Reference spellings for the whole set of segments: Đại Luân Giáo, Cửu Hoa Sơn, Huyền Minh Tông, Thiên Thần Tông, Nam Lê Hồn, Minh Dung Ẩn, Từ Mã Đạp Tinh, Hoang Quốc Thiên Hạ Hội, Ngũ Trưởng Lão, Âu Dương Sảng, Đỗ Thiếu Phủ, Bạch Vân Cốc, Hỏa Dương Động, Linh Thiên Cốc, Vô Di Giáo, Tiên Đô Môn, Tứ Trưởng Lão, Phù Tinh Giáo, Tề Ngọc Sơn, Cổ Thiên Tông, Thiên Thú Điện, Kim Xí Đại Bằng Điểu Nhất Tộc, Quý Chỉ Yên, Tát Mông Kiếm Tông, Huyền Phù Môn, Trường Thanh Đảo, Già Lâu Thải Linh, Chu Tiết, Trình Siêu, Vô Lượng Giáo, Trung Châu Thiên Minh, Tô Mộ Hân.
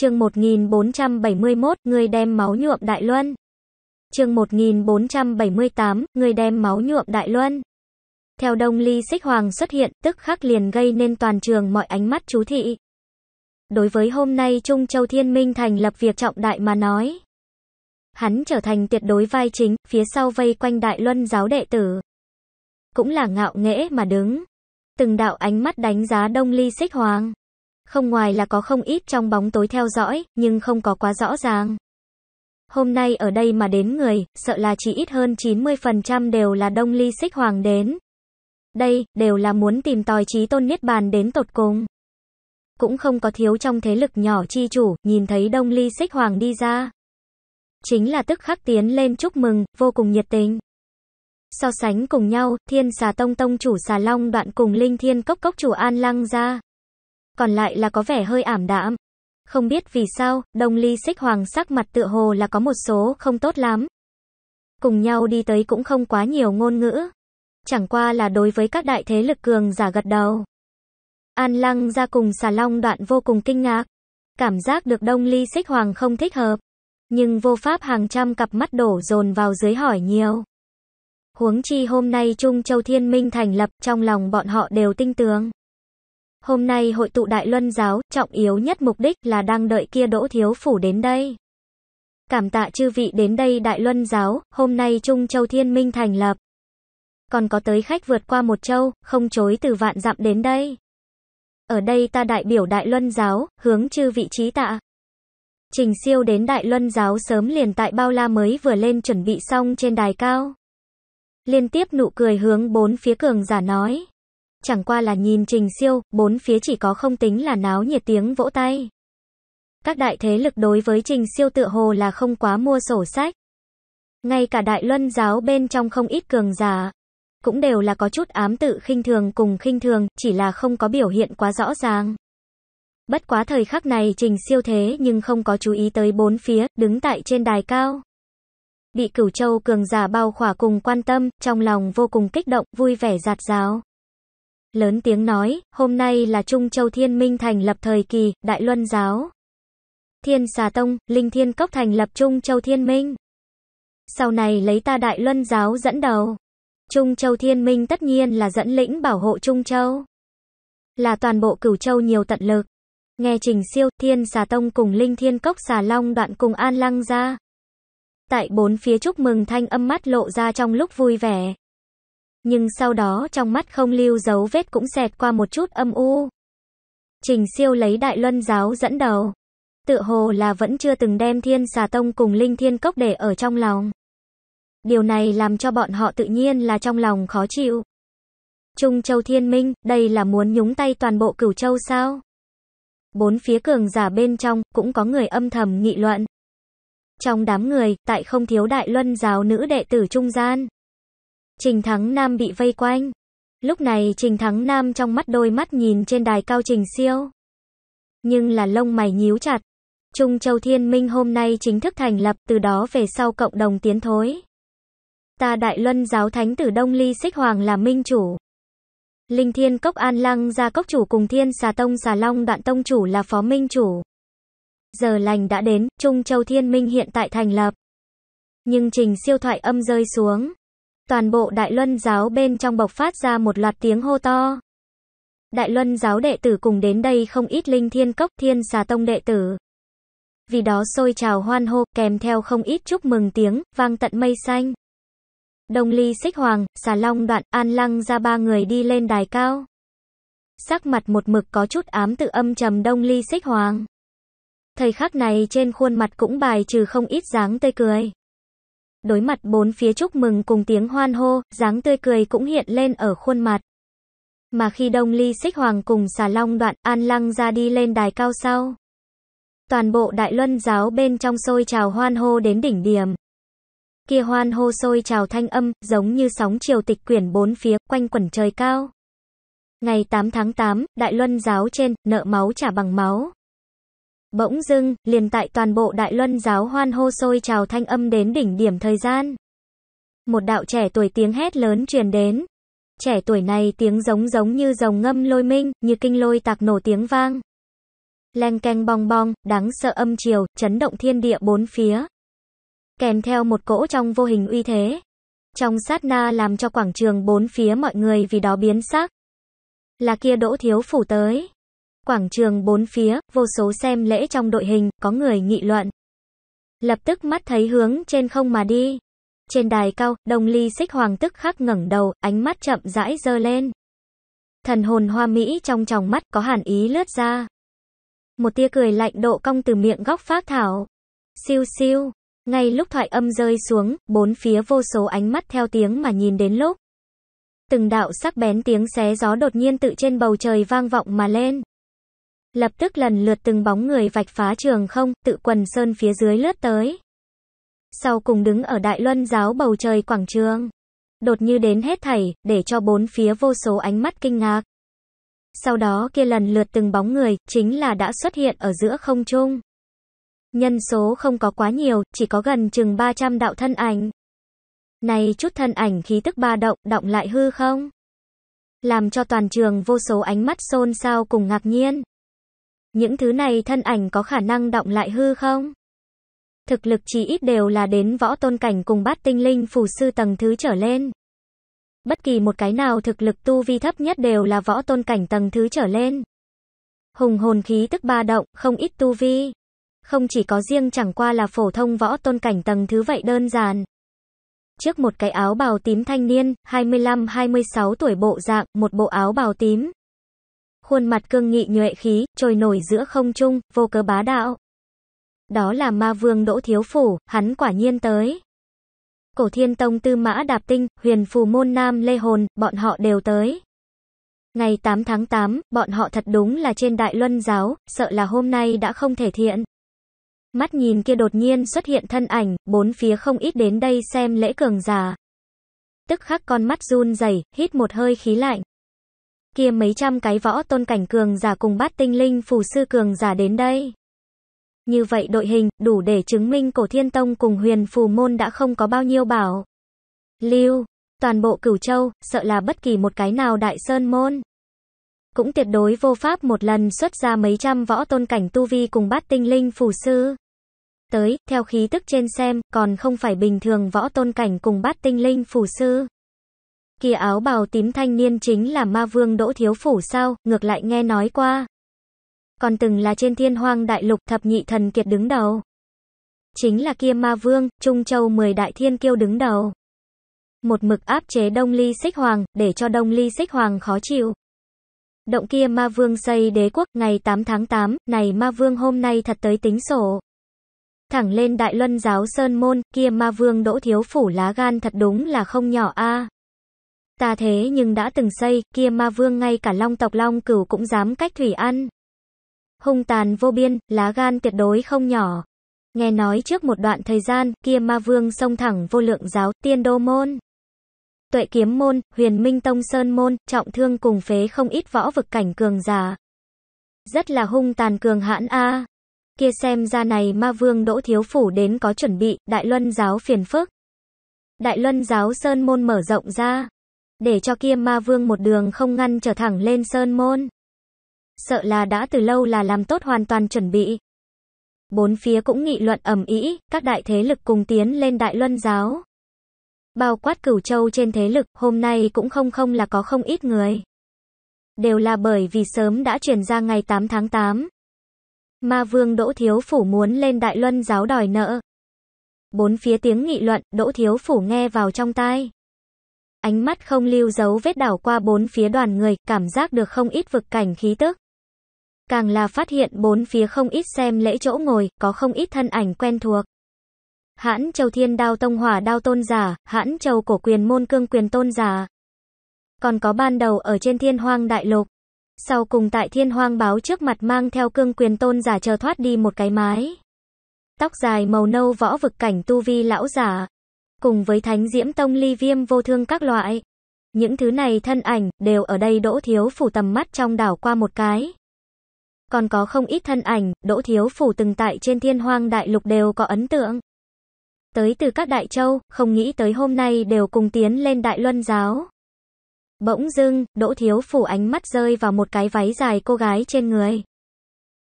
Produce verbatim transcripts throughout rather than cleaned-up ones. Chương một nghìn bốn trăm bảy mươi mốt, người đem máu nhuộm Đại Luân. Chương một nghìn bốn trăm bảy mươi tám, người đem máu nhuộm Đại Luân. Theo Đông Ly Xích Hoàng xuất hiện, tức khắc liền gây nên toàn trường mọi ánh mắt chú thị. Đối với hôm nay Trung Châu Thiên Minh thành lập việc trọng đại mà nói, hắn trở thành tuyệt đối vai chính, phía sau vây quanh Đại Luân giáo đệ tử cũng là ngạo nghễ mà đứng. Từng đạo ánh mắt đánh giá Đông Ly Xích Hoàng. Không ngoài là có không ít trong bóng tối theo dõi, nhưng không có quá rõ ràng. Hôm nay ở đây mà đến người, sợ là chỉ ít hơn chín mươi phần trăm đều là Đông Ly Xích Hoàng đến. Đây, đều là muốn tìm tòi trí tôn niết bàn đến tột cùng. Cũng không có thiếu trong thế lực nhỏ chi chủ, nhìn thấy Đông Ly Xích Hoàng đi ra, chính là tức khắc tiến lên chúc mừng, vô cùng nhiệt tình. So sánh cùng nhau, Thiên Xà Tông Tông chủ Xà Long Đoạn cùng Linh Thiên Cốc Cốc chủ An Lăng ra, còn lại là có vẻ hơi ảm đạm. Không biết vì sao, Đông Ly Xích Hoàng sắc mặt tựa hồ là có một số không tốt lắm. Cùng nhau đi tới cũng không quá nhiều ngôn ngữ, chẳng qua là đối với các đại thế lực cường giả gật đầu. An Lăng ra cùng Xà Long Đoạn vô cùng kinh ngạc, cảm giác được Đông Ly Xích Hoàng không thích hợp, nhưng vô pháp hàng trăm cặp mắt đổ dồn vào dưới hỏi nhiều. Huống chi hôm nay Trung Châu Thiên Minh thành lập, trong lòng bọn họ đều tinh tường. Hôm nay hội tụ Đại Luân giáo, trọng yếu nhất mục đích là đang đợi kia Đỗ Thiếu Phủ đến đây. Cảm tạ chư vị đến đây Đại Luân giáo, hôm nay Trung Châu Thiên Minh thành lập. Còn có tới khách vượt qua một châu, không chối từ vạn dặm đến đây. Ở đây ta đại biểu Đại Luân giáo, hướng chư vị trí tạ. Trình Siêu đến Đại Luân giáo sớm liền tại bao la mới vừa lên chuẩn bị xong trên đài cao. Liên tiếp nụ cười hướng bốn phía cường giả nói. Chẳng qua là nhìn Trình Siêu, bốn phía chỉ có không tính là náo nhiệt tiếng vỗ tay. Các đại thế lực đối với Trình Siêu tựa hồ là không quá mua sổ sách. Ngay cả Đại Luân giáo bên trong không ít cường giả, cũng đều là có chút ám tự khinh thường cùng khinh thường, chỉ là không có biểu hiện quá rõ ràng. Bất quá thời khắc này Trình Siêu thế nhưng không có chú ý tới bốn phía, đứng tại trên đài cao, bị Cửu Châu cường giả bao khỏa cùng quan tâm, trong lòng vô cùng kích động, vui vẻ dạt dào. Lớn tiếng nói, hôm nay là Trung Châu Thiên Minh thành lập thời kỳ, Đại Luân giáo, Thiên Xà Tông, Linh Thiên Cốc thành lập Trung Châu Thiên Minh. Sau này lấy ta Đại Luân giáo dẫn đầu. Trung Châu Thiên Minh tất nhiên là dẫn lĩnh bảo hộ Trung Châu, là toàn bộ Cửu Châu nhiều tận lực. Nghe Trình Siêu, Thiên Xà Tông cùng Linh Thiên Cốc Xà Long Đoạn cùng An Lăng ra, tại bốn phía chúc mừng thanh âm mắt lộ ra trong lúc vui vẻ. Nhưng sau đó trong mắt không lưu dấu vết cũng xẹt qua một chút âm u. Trình Siêu lấy Đại Luân giáo dẫn đầu, tựa hồ là vẫn chưa từng đem Thiên Xà Tông cùng Linh Thiên Cốc để ở trong lòng. Điều này làm cho bọn họ tự nhiên là trong lòng khó chịu. Trung Châu Thiên Minh, đây là muốn nhúng tay toàn bộ Cửu Châu sao? Bốn phía cường giả bên trong, cũng có người âm thầm nghị luận. Trong đám người, tại không thiếu Đại Luân giáo nữ đệ tử trung gian, Trình Thắng Nam bị vây quanh. Lúc này Trình Thắng Nam trong mắt đôi mắt nhìn trên đài cao Trình Siêu, nhưng là lông mày nhíu chặt. Trung Châu Thiên Minh hôm nay chính thức thành lập, từ đó về sau cộng đồng tiến thối. Ta Đại Luân giáo thánh tử Đông Ly Xích Hoàng là minh chủ. Linh Thiên Cốc An Lăng gia cốc chủ cùng Thiên Xà Tông Xà Long Đoạn tông chủ là phó minh chủ. Giờ lành đã đến, Trung Châu Thiên Minh hiện tại thành lập. Nhưng Trình Siêu thoại âm rơi xuống, toàn bộ Đại Luân giáo bên trong bộc phát ra một loạt tiếng hô to. Đại Luân giáo đệ tử cùng đến đây không ít Linh Thiên Cốc, Thiên Xà Tông đệ tử, vì đó sôi trào hoan hô, kèm theo không ít chúc mừng tiếng, vang tận mây xanh. Đông Ly Xích Hoàng, Xà Long Đoạn, An Lăng ra ba người đi lên đài cao. Sắc mặt một mực có chút ám tự âm trầm Đông Ly Xích Hoàng, thời khắc này trên khuôn mặt cũng bài trừ không ít dáng tươi cười. Đối mặt bốn phía chúc mừng cùng tiếng hoan hô, dáng tươi cười cũng hiện lên ở khuôn mặt. Mà khi Đông Ly Xích Hoàng cùng Xà Long Đoạn, An Lăng ra đi lên đài cao sau, toàn bộ Đại Luân giáo bên trong sôi trào hoan hô đến đỉnh điểm. Kia hoan hô sôi trào thanh âm, giống như sóng triều tịch quyển bốn phía, quanh quẩn trời cao. Ngày tám tháng tám, Đại Luân giáo trên, nợ máu trả bằng máu. Bỗng dưng, liền tại toàn bộ Đại Luân giáo hoan hô sôi trào thanh âm đến đỉnh điểm thời gian, một đạo trẻ tuổi tiếng hét lớn truyền đến. Trẻ tuổi này tiếng giống giống như rồng ngâm lôi minh, như kinh lôi tạc nổ tiếng vang. Leng keng bong bong, đáng sợ âm triều, chấn động thiên địa bốn phía. Kèm theo một cỗ trong vô hình uy thế. Trong sát na làm cho quảng trường bốn phía mọi người vì đó biến sắc. Là kia Đỗ Thiếu Phủ tới. Quảng trường bốn phía, vô số xem lễ trong đội hình, có người nghị luận. Lập tức mắt thấy hướng trên không mà đi. Trên đài cao, Đông Ly Xích Hoàng tức khắc ngẩng đầu, ánh mắt chậm rãi giơ lên. Thần hồn hoa mỹ trong tròng mắt có hàn ý lướt ra. Một tia cười lạnh độ cong từ miệng góc phát thảo. Siêu siêu. Ngay lúc thoại âm rơi xuống, bốn phía vô số ánh mắt theo tiếng mà nhìn đến lúc. Từng đạo sắc bén tiếng xé gió đột nhiên tự trên bầu trời vang vọng mà lên. Lập tức lần lượt từng bóng người vạch phá trường không, tự quần sơn phía dưới lướt tới. Sau cùng đứng ở Đại Luân Giáo bầu trời quảng trường. Đột như đến hết thảy, để cho bốn phía vô số ánh mắt kinh ngạc. Sau đó kia lần lượt từng bóng người, chính là đã xuất hiện ở giữa không trung. Nhân số không có quá nhiều, chỉ có gần chừng ba trăm đạo thân ảnh. Này chút thân ảnh khí tức ba động, động lại hư không? Làm cho toàn trường vô số ánh mắt xôn xao cùng ngạc nhiên. Những thứ này thân ảnh có khả năng động lại hư không? Thực lực chỉ ít đều là đến võ tôn cảnh cùng bát tinh linh phù sư tầng thứ trở lên. Bất kỳ một cái nào thực lực tu vi thấp nhất đều là võ tôn cảnh tầng thứ trở lên. Hùng hồn khí tức ba động, không ít tu vi. Không chỉ có riêng chẳng qua là phổ thông võ tôn cảnh tầng thứ vậy đơn giản. Trước một cái áo bào tím thanh niên, hai mươi lăm hai mươi sáu tuổi bộ dạng, một bộ áo bào tím. Khuôn mặt cương nghị nhuệ khí, trôi nổi giữa không trung, vô cớ bá đạo. Đó là Ma Vương Đỗ Thiếu Phủ, hắn quả nhiên tới. Cổ Thiên Tông Từ Mã Đạp Tinh, Huyền Phù Môn Nam Lê Hồn, bọn họ đều tới. Ngày tám tháng tám, bọn họ thật đúng là trên Đại Luân Giáo, sợ là hôm nay đã không thể thiện. Mắt nhìn kia đột nhiên xuất hiện thân ảnh, bốn phía không ít đến đây xem lễ cường giả. Tức khắc con mắt run rẩy, hít một hơi khí lạnh. Kia mấy trăm cái võ tôn cảnh cường giả cùng bát tinh linh phù sư cường giả đến đây. Như vậy đội hình, đủ để chứng minh Cổ Thiên Tông cùng Huyền Phù Môn đã không có bao nhiêu bảo lưu. Toàn bộ Cửu Châu, sợ là bất kỳ một cái nào đại sơn môn cũng tuyệt đối vô pháp một lần xuất ra mấy trăm võ tôn cảnh tu vi cùng bát tinh linh phù sư. Tới, theo khí tức trên xem, còn không phải bình thường võ tôn cảnh cùng bát tinh linh phù sư. Kia áo bào tím thanh niên chính là Ma Vương Đỗ Thiếu Phủ sao, ngược lại nghe nói qua. Còn từng là trên Thiên Hoang Đại Lục thập nhị thần kiệt đứng đầu. Chính là kia Ma Vương, Trung Châu mười đại thiên kiêu đứng đầu. Một mực áp chế Đông Ly Xích Hoàng, để cho Đông Ly Xích Hoàng khó chịu. Động kia Ma Vương xây đế quốc, ngày tám tháng tám, này Ma Vương hôm nay thật tới tính sổ. Thẳng lên Đại Luân Giáo sơn môn, kia Ma Vương Đỗ Thiếu Phủ lá gan thật đúng là không nhỏ a. À. Ta thế nhưng đã từng xây, kia Ma Vương ngay cả Long tộc Long Cửu cũng dám cách thủy ăn. Hung tàn vô biên, lá gan tuyệt đối không nhỏ. Nghe nói trước một đoạn thời gian, kia Ma Vương xông thẳng Vô Lượng Giáo, Tiên Đô Môn, Tuệ Kiếm Môn, Huyền Minh Tông sơn môn, trọng thương cùng phế không ít võ vực cảnh cường giả. Rất là hung tàn cường hãn a. À. Kia xem ra này Ma Vương Đỗ Thiếu Phủ đến có chuẩn bị, Đại Luân Giáo phiền phức. Đại Luân Giáo sơn môn mở rộng ra, để cho kia Ma Vương một đường không ngăn trở thẳng lên sơn môn. Sợ là đã từ lâu là làm tốt hoàn toàn chuẩn bị. Bốn phía cũng nghị luận ầm ĩ, các đại thế lực cùng tiến lên Đại Luân Giáo. Bao quát Cửu Châu trên thế lực, hôm nay cũng không không là có không ít người. Đều là bởi vì sớm đã truyền ra ngày tám tháng tám. Ma Vương Đỗ Thiếu Phủ muốn lên Đại Luân Giáo đòi nợ. Bốn phía tiếng nghị luận, Đỗ Thiếu Phủ nghe vào trong tai. Ánh mắt không lưu dấu vết đảo qua bốn phía đoàn người, cảm giác được không ít vực cảnh khí tức. Càng là phát hiện bốn phía không ít xem lễ chỗ ngồi, có không ít thân ảnh quen thuộc. Hãn Châu Thiên Đao Tông Hỏa Đao Tôn giả, Hãn Châu Cổ Quyền Môn Cương Quyền Tôn giả. Còn có ban đầu ở trên Thiên Hoang Đại Lục. Sau cùng tại Thiên Hoang báo trước mặt mang theo Cương Quyền Tôn giả chờ thoát đi một cái mái. Tóc dài màu nâu võ vực cảnh tu vi lão giả. Cùng với Thánh Diễm Tông Ly Viêm Vô Thương các loại. Những thứ này thân ảnh, đều ở đây Đỗ Thiếu Phủ tầm mắt trong đảo qua một cái. Còn có không ít thân ảnh, Đỗ Thiếu Phủ từng tại trên Thiên Hoang Đại Lục đều có ấn tượng. Tới từ các đại châu, không nghĩ tới hôm nay đều cùng tiến lên Đại Luân Giáo. Bỗng dưng, Đỗ Thiếu Phủ ánh mắt rơi vào một cái váy dài cô gái trên người.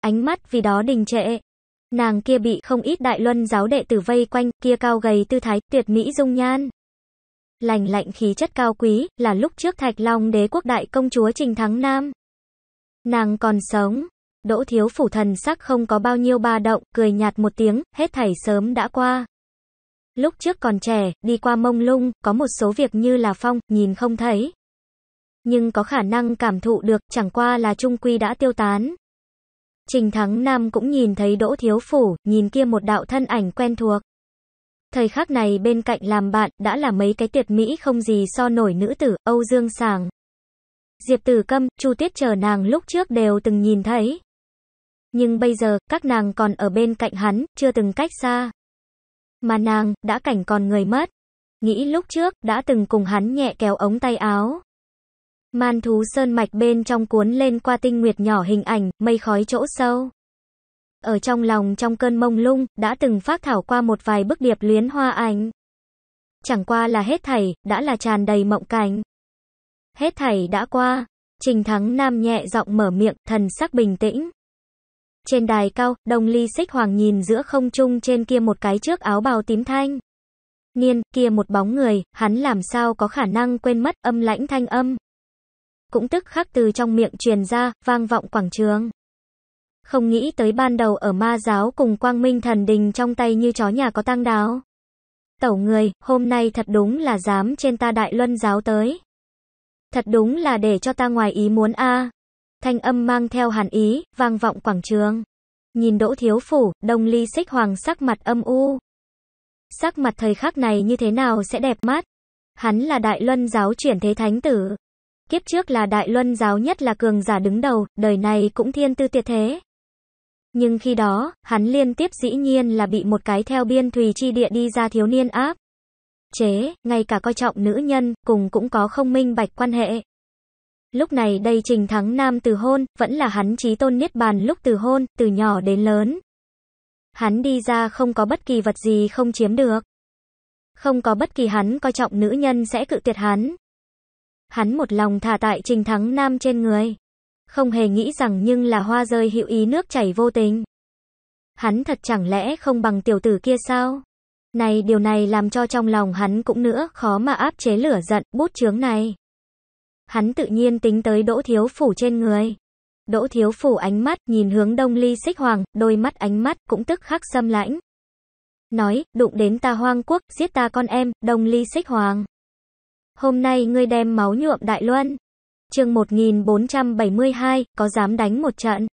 ánh mắt vì đó đình trệ. Nàng kia bị không ít Đại Luân Giáo đệ tử vây quanh, kia cao gầy tư thái, tuyệt mỹ dung nhan, lành lạnh khí chất cao quý, là lúc trước Thạch Long đế quốc đại công chúa Trình Thắng Nam. Nàng còn sống. Đỗ Thiếu Phủ thần sắc không có bao nhiêu ba động, cười nhạt một tiếng, hết thảy sớm đã qua. Lúc trước còn trẻ, đi qua mông lung, có một số việc như là phong, nhìn không thấy. Nhưng có khả năng cảm thụ được, chẳng qua là trung quy đã tiêu tán. Trình Thắng Nam cũng nhìn thấy Đỗ Thiếu Phủ, nhìn kia một đạo thân ảnh quen thuộc. Thời khắc này bên cạnh làm bạn, đã là mấy cái tuyệt mỹ không gì so nổi nữ tử, Âu Dương Sảng, Diệp Tử Câm, Chu Tiết chờ nàng lúc trước đều từng nhìn thấy. Nhưng bây giờ, các nàng còn ở bên cạnh hắn, chưa từng cách xa. Mà nàng, đã cảnh còn người mất. Nghĩ lúc trước, đã từng cùng hắn nhẹ kéo ống tay áo. Man thú sơn mạch bên trong cuốn lên qua tinh nguyệt nhỏ hình ảnh, mây khói chỗ sâu. Ở trong lòng trong cơn mông lung, đã từng phác thảo qua một vài bức điệp luyến hoa ảnh. Chẳng qua là hết thảy, đã là tràn đầy mộng cảnh. Hết thảy đã qua. Trình Thắng Nam nhẹ giọng mở miệng, thần sắc bình tĩnh. Trên đài cao, Đông Ly Xích Hoàng nhìn giữa không trung trên kia một cái trước áo bào tím thanh niên, kia một bóng người, hắn làm sao có khả năng quên mất, âm lãnh thanh âm cũng tức khắc từ trong miệng truyền ra, vang vọng quảng trường. Không nghĩ tới ban đầu ở ma giáo cùng Quang Minh Thần Đình trong tay như chó nhà có tang đáo. Tẩu người, hôm nay thật đúng là dám trên ta Đại Luân Giáo tới. Thật đúng là để cho ta ngoài ý muốn a. À. Thanh âm mang theo hàn ý, vang vọng quảng trường. Nhìn Đỗ Thiếu Phủ, Đông Ly Xích Hoàng sắc mặt âm u. Sắc mặt thời khắc này như thế nào sẽ đẹp mắt. Hắn là Đại Luân Giáo chuyển thế thánh tử. Kiếp trước là Đại Luân Giáo nhất là cường giả đứng đầu, đời này cũng thiên tư tuyệt thế. Nhưng khi đó, hắn liên tiếp dĩ nhiên là bị một cái theo biên thùy chi địa đi ra thiếu niên áp chế, ngay cả coi trọng nữ nhân, cùng cũng có không minh bạch quan hệ. Lúc này đây Trình Thắng Nam từ hôn, vẫn là hắn chí tôn niết bàn lúc từ hôn, từ nhỏ đến lớn. Hắn đi ra không có bất kỳ vật gì không chiếm được. Không có bất kỳ hắn coi trọng nữ nhân sẽ cự tuyệt hắn. Hắn một lòng thả tại Trình Thắng Nam trên người. Không hề nghĩ rằng nhưng là hoa rơi hữu ý nước chảy vô tình. Hắn thật chẳng lẽ không bằng tiểu tử kia sao? Này điều này làm cho trong lòng hắn cũng nữa khó mà áp chế lửa giận, bút chướng này. Hắn tự nhiên tính tới Đỗ Thiếu Phủ trên người. Đỗ Thiếu Phủ ánh mắt nhìn hướng Đông Ly Xích Hoàng, đôi mắt ánh mắt cũng tức khắc xâm lãnh. Nói, đụng đến ta Hoang Quốc, giết ta con em, Đông Ly Xích Hoàng. Hôm nay ngươi đem máu nhuộm Đại Luân. Chương một nghìn bốn trăm bảy mươi hai, có dám đánh một trận.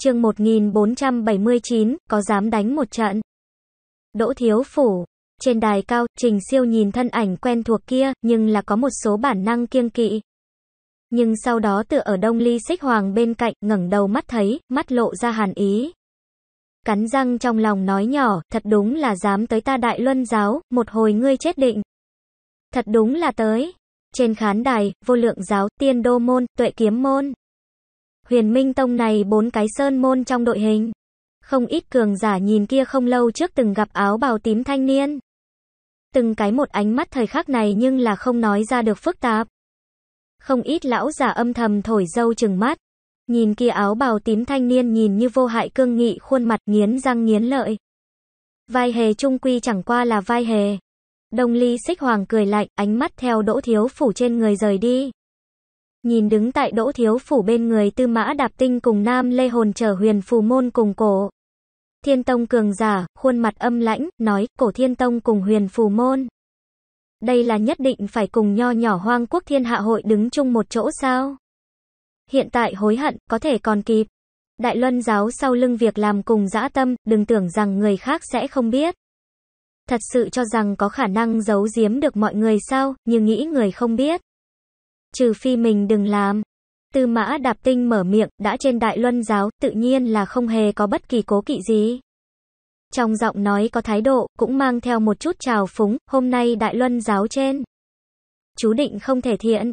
Chương một nghìn bốn trăm bảy mươi chín, có dám đánh một trận. Đỗ Thiếu Phủ. Trên đài cao, Trình Siêu nhìn thân ảnh quen thuộc kia, nhưng là có một số bản năng kiêng kỵ. Nhưng sau đó tựa ở Đông Ly Xích Hoàng bên cạnh, ngẩng đầu mắt thấy, mắt lộ ra hàn ý. Cắn răng trong lòng nói nhỏ, thật đúng là dám tới ta Đại Luân Giáo, một hồi ngươi chết định. Thật đúng là tới. Trên khán đài, Vô Lượng Giáo, Tiên Đô Môn, Tuệ Kiếm Môn, Huyền Minh Tông này bốn cái sơn môn trong đội hình. Không ít cường giả nhìn kia không lâu trước từng gặp áo bào tím thanh niên. Từng cái một ánh mắt thời khắc này nhưng là không nói ra được phức tạp. Không ít lão giả âm thầm thổi dâu chừng mắt. Nhìn kia áo bào tím thanh niên nhìn như vô hại cương nghị khuôn mặt nghiến răng nghiến lợi. Vai hề trung quy chẳng qua là vai hề. Đông Ly Xích Hoàng cười lạnh, ánh mắt theo Đỗ Thiếu Phủ trên người rời đi. Nhìn đứng tại Đỗ Thiếu Phủ bên người Từ Mã Đạp Tinh cùng Nam Lê Hồn trở Huyền Phù Môn cùng Cổ Thiên Tông cường giả, khuôn mặt âm lãnh, nói, Cổ Thiên Tông cùng Huyền Phù Môn. Đây là nhất định phải cùng nho nhỏ Hoang Quốc Thiên Hạ Hội đứng chung một chỗ sao? Hiện tại hối hận, có thể còn kịp. Đại Luân Giáo sau lưng việc làm cùng dã tâm, đừng tưởng rằng người khác sẽ không biết. Thật sự cho rằng có khả năng giấu giếm được mọi người sao, nhưng nghĩ người không biết. Trừ phi mình đừng làm. Từ Mã Đạp Tinh mở miệng, đã trên Đại Luân Giáo, tự nhiên là không hề có bất kỳ cố kỵ gì. Trong giọng nói có thái độ, cũng mang theo một chút trào phúng, hôm nay Đại Luân Giáo trên. Chú định không thể thiện.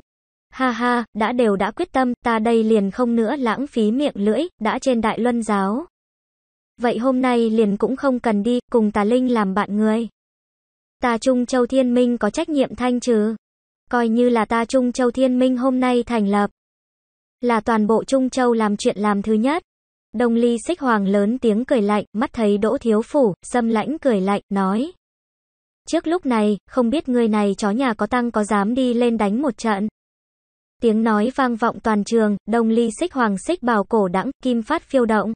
Ha ha, đã đều đã quyết tâm, ta đây liền không nữa lãng phí miệng lưỡi, đã trên Đại Luân Giáo. Vậy hôm nay liền cũng không cần đi, cùng Tà Linh làm bạn người. Ta Trung Châu Thiên Minh có trách nhiệm thanh trừ. Coi như là ta Trung Châu Thiên Minh hôm nay thành lập. Là toàn bộ Trung Châu làm chuyện làm thứ nhất. Đông Ly Xích Hoàng lớn tiếng cười lạnh, mắt thấy Đỗ Thiếu Phủ, Xâm Lãnh cười lạnh, nói. Trước lúc này, không biết người này chó nhà có tăng có dám đi lên đánh một trận. Tiếng nói vang vọng toàn trường, Đông Ly Xích Hoàng xích bào cổ đẵng, kim phát phiêu động.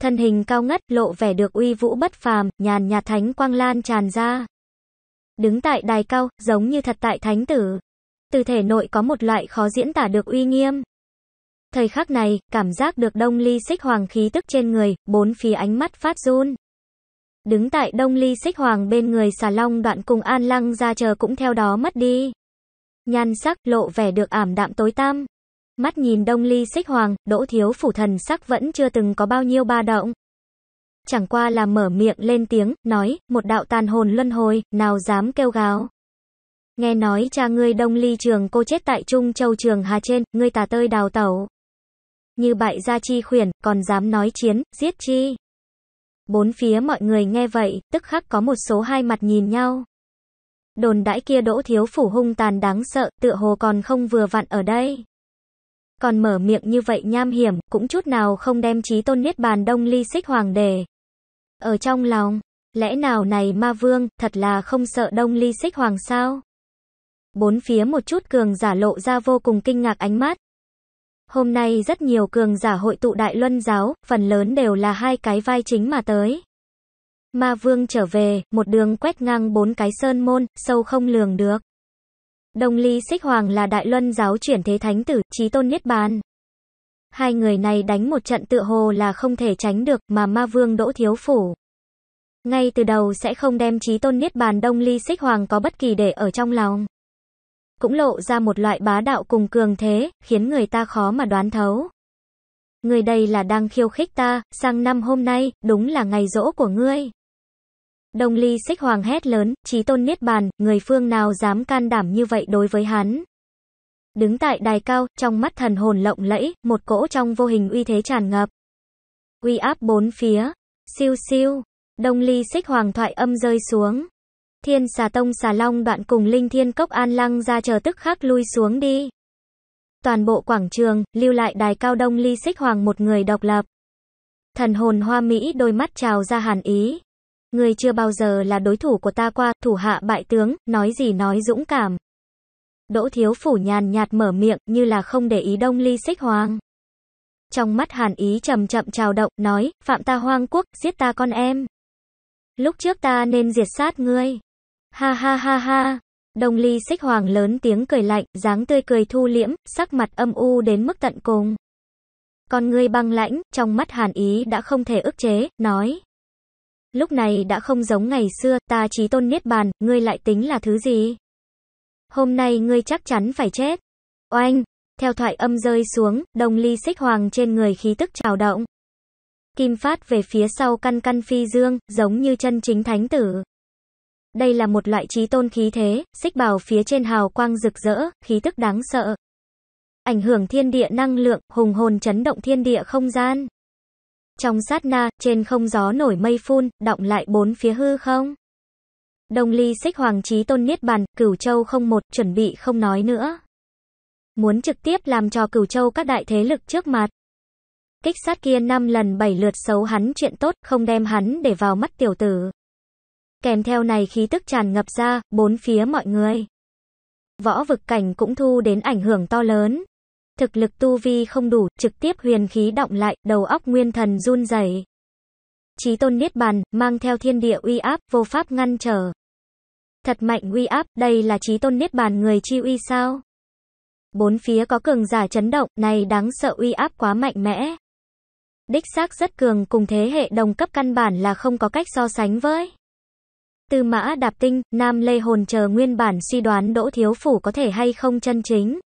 Thân hình cao ngất, lộ vẻ được uy vũ bất phàm, nhàn nhạt thánh quang lan tràn ra. Đứng tại đài cao, giống như thật tại thánh tử. Từ thể nội có một loại khó diễn tả được uy nghiêm. Thời khắc này, cảm giác được Đông Ly Xích Hoàng khí tức trên người, bốn phía ánh mắt phát run. Đứng tại Đông Ly Xích Hoàng bên người Xà Long Đoạn cùng An Lăng Gia chờ cũng theo đó mất đi. Nhan sắc lộ vẻ được ảm đạm tối tăm. Mắt nhìn Đông Ly Xích Hoàng, Đỗ Thiếu Phủ thần sắc vẫn chưa từng có bao nhiêu ba động. Chẳng qua là mở miệng lên tiếng, nói, một đạo tàn hồn luân hồi, nào dám kêu gào. Nghe nói cha ngươi Đông Ly Trường cô chết tại Trung Châu Trường Hà trên, ngươi tà tơi đào tẩu. Như bại gia chi khuyển, còn dám nói chiến, giết chi. Bốn phía mọi người nghe vậy, tức khắc có một số hai mặt nhìn nhau. Đồn đãi kia Đỗ Thiếu Phủ hung tàn đáng sợ, tựa hồ còn không vừa vặn ở đây. Còn mở miệng như vậy nham hiểm, cũng chút nào không đem chí tôn niết bàn Đông Ly Xích Hoàng đề ở trong lòng, lẽ nào này ma vương, thật là không sợ Đông Ly Xích Hoàng sao? Bốn phía một chút cường giả lộ ra vô cùng kinh ngạc ánh mắt. Hôm nay rất nhiều cường giả hội tụ Đại Luân Giáo, phần lớn đều là hai cái vai chính mà tới. Ma vương trở về, một đường quét ngang bốn cái sơn môn, sâu không lường được. Đông Ly Xích Hoàng là Đại Luân Giáo chuyển thế thánh tử, chí tôn niết bàn. Hai người này đánh một trận tựa hồ là không thể tránh được, mà ma vương Đỗ Thiếu Phủ ngay từ đầu sẽ không đem chí tôn niết bàn Đông Ly Xích Hoàng có bất kỳ để ở trong lòng. Cũng lộ ra một loại bá đạo cùng cường thế, khiến người ta khó mà đoán thấu. Người đây là đang khiêu khích ta, sang năm hôm nay, đúng là ngày giỗ của ngươi. Đông Ly Xích Hoàng hét lớn, chí tôn niết bàn, người phương nào dám can đảm như vậy đối với hắn. Đứng tại đài cao, trong mắt thần hồn lộng lẫy, một cỗ trong vô hình uy thế tràn ngập. Uy áp bốn phía, siêu siêu, Đông Ly Xích Hoàng thoại âm rơi xuống. Thiên Xà Tông Xà Long Đoạn cùng Linh Thiên Cốc An Lăng Gia chờ tức khắc lui xuống đi. Toàn bộ quảng trường, lưu lại đài cao Đông Ly Xích Hoàng một người độc lập. Thần hồn hoa mỹ đôi mắt trào ra hàn ý. Người chưa bao giờ là đối thủ của ta qua, thủ hạ bại tướng, nói gì nói dũng cảm. Đỗ Thiếu Phủ nhàn nhạt mở miệng như là không để ý Đông Ly Xích Hoàng. Trong mắt hàn ý chậm chậm trào động, nói, phạm ta Hoang Quốc, giết ta con em. Lúc trước ta nên diệt sát ngươi. Ha ha ha ha, Đông Ly Xích Hoàng lớn tiếng cười lạnh, dáng tươi cười thu liễm, sắc mặt âm u đến mức tận cùng. Con ngươi băng lãnh, trong mắt hàn ý đã không thể ức chế, nói. Lúc này đã không giống ngày xưa, ta chí tôn niết bàn, ngươi lại tính là thứ gì? Hôm nay ngươi chắc chắn phải chết. Oanh, theo thoại âm rơi xuống, Đông Ly Xích Hoàng trên người khí tức trào động. Kim phát về phía sau căn căn phi dương, giống như chân chính thánh tử. Đây là một loại chí tôn khí thế, xích bào phía trên hào quang rực rỡ, khí tức đáng sợ. Ảnh hưởng thiên địa năng lượng, hùng hồn chấn động thiên địa không gian. Trong sát na, trên không gió nổi mây phun, đọng lại bốn phía hư không. Đông Ly Xích Hoàng chí tôn niết bàn, Cửu Châu không một, chuẩn bị không nói nữa. Muốn trực tiếp làm cho Cửu Châu các đại thế lực trước mặt. Kích sát kia năm lần bảy lượt xấu hắn chuyện tốt, không đem hắn để vào mắt tiểu tử. Kèm theo này khí tức tràn ngập ra, bốn phía mọi người. Võ vực cảnh cũng thu đến ảnh hưởng to lớn. Thực lực tu vi không đủ, trực tiếp huyền khí động lại, đầu óc nguyên thần run rẩy. Chí tôn niết bàn, mang theo thiên địa uy áp, vô pháp ngăn trở. Thật mạnh uy áp, đây là chí tôn niết bàn người chi uy sao? Bốn phía có cường giả chấn động, này đáng sợ uy áp quá mạnh mẽ. Đích xác rất cường cùng thế hệ đồng cấp căn bản là không có cách so sánh với. Từ Mã Đạp Tinh, Nam Lê Hồn chờ nguyên bản suy đoán Đỗ Thiếu Phủ có thể hay không chân chính.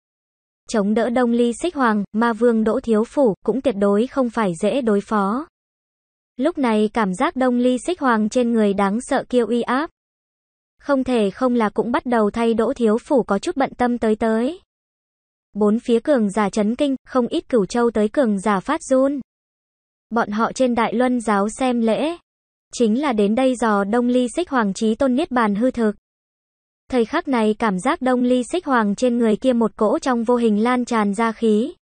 Chống đỡ Đông Ly Xích Hoàng, ma vương Đỗ Thiếu Phủ cũng tuyệt đối không phải dễ đối phó. Lúc này cảm giác Đông Ly Xích Hoàng trên người đáng sợ kia uy áp. Không thể không là cũng bắt đầu thay Đỗ Thiếu Phủ có chút bận tâm tới tới. Bốn phía cường giả chấn kinh, không ít Cửu Châu tới cường giả phát run. Bọn họ trên Đại Luân Giáo xem lễ. Chính là đến đây dò Đông Ly Xích Hoàng chí tôn niết bàn hư thực. Thời khắc này cảm giác Đông Ly Xích Hoàng trên người kia một cỗ trong vô hình lan tràn ra khí.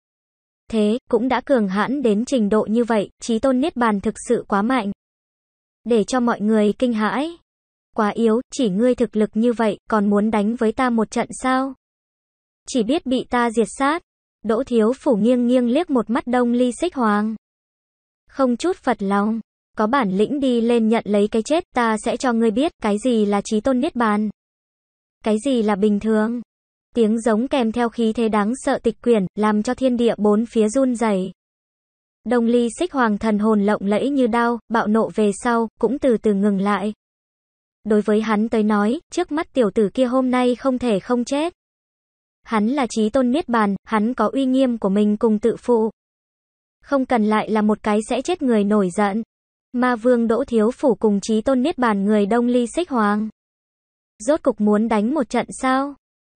thế cũng đã cường hãn đến trình độ như vậy, Chí Tôn Niết Bàn thực sự quá mạnh, để cho mọi người kinh hãi. Quá yếu, chỉ ngươi thực lực như vậy, còn muốn đánh với ta một trận sao? Chỉ biết bị ta diệt sát. Đỗ Thiếu Phủ nghiêng nghiêng liếc một mắt Đông Ly Xích Hoàng, không chút phật lòng. Có bản lĩnh đi lên nhận lấy cái chết, ta sẽ cho ngươi biết cái gì là Chí Tôn Niết Bàn, cái gì là bình thường. Tiếng giống kèm theo khí thế đáng sợ tịch quyển, làm cho thiên địa bốn phía run rẩy. Đông Ly Xích Hoàng thần hồn lộng lẫy như đao, bạo nộ về sau, cũng từ từ ngừng lại. Đối với hắn tới nói, trước mắt tiểu tử kia hôm nay không thể không chết. Hắn là Chí Tôn Niết Bàn, hắn có uy nghiêm của mình cùng tự phụ. Không cần lại là một cái sẽ chết người nổi giận. Ma Vương Đỗ Thiếu Phủ cùng Chí Tôn Niết Bàn người Đông Ly Xích Hoàng, rốt cục muốn đánh một trận sao?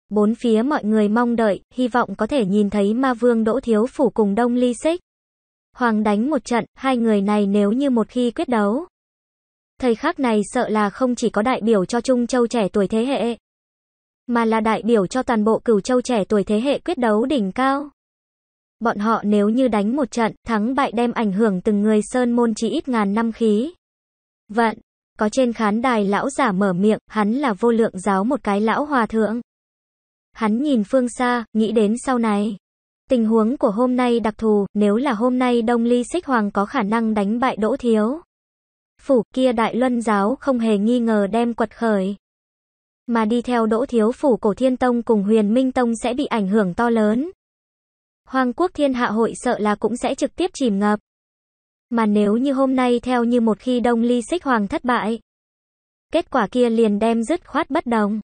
Bốn phía mọi người mong đợi, hy vọng có thể nhìn thấy Ma Vương Đỗ Thiếu Phủ cùng Đông Ly Xích Hoàng đánh một trận, hai người này nếu như một khi quyết đấu, thời khắc này sợ là không chỉ có đại biểu cho Trung Châu trẻ tuổi thế hệ, mà là đại biểu cho toàn bộ Cửu Châu trẻ tuổi thế hệ quyết đấu đỉnh cao. Bọn họ nếu như đánh một trận, thắng bại đem ảnh hưởng từng người sơn môn chỉ ít ngàn năm khí vận. Có trên khán đài lão giả mở miệng, hắn là Vô Lượng Giáo một cái lão hòa thượng. Hắn nhìn phương xa, nghĩ đến sau này tình huống của hôm nay đặc thù, nếu là hôm nay Đông Ly Xích Hoàng có khả năng đánh bại Đỗ Thiếu Phủ, kia Đại Luân Giáo không hề nghi ngờ đem quật khởi. Mà đi theo Đỗ Thiếu Phủ Cổ Thiên Tông cùng Huyền Minh Tông sẽ bị ảnh hưởng to lớn. Hoang Quốc Thiên Hạ Hội sợ là cũng sẽ trực tiếp chìm ngập. Mà nếu như hôm nay theo như một khi Đông Ly Xích Hoàng thất bại, kết quả kia liền đem dứt khoát bất đồng.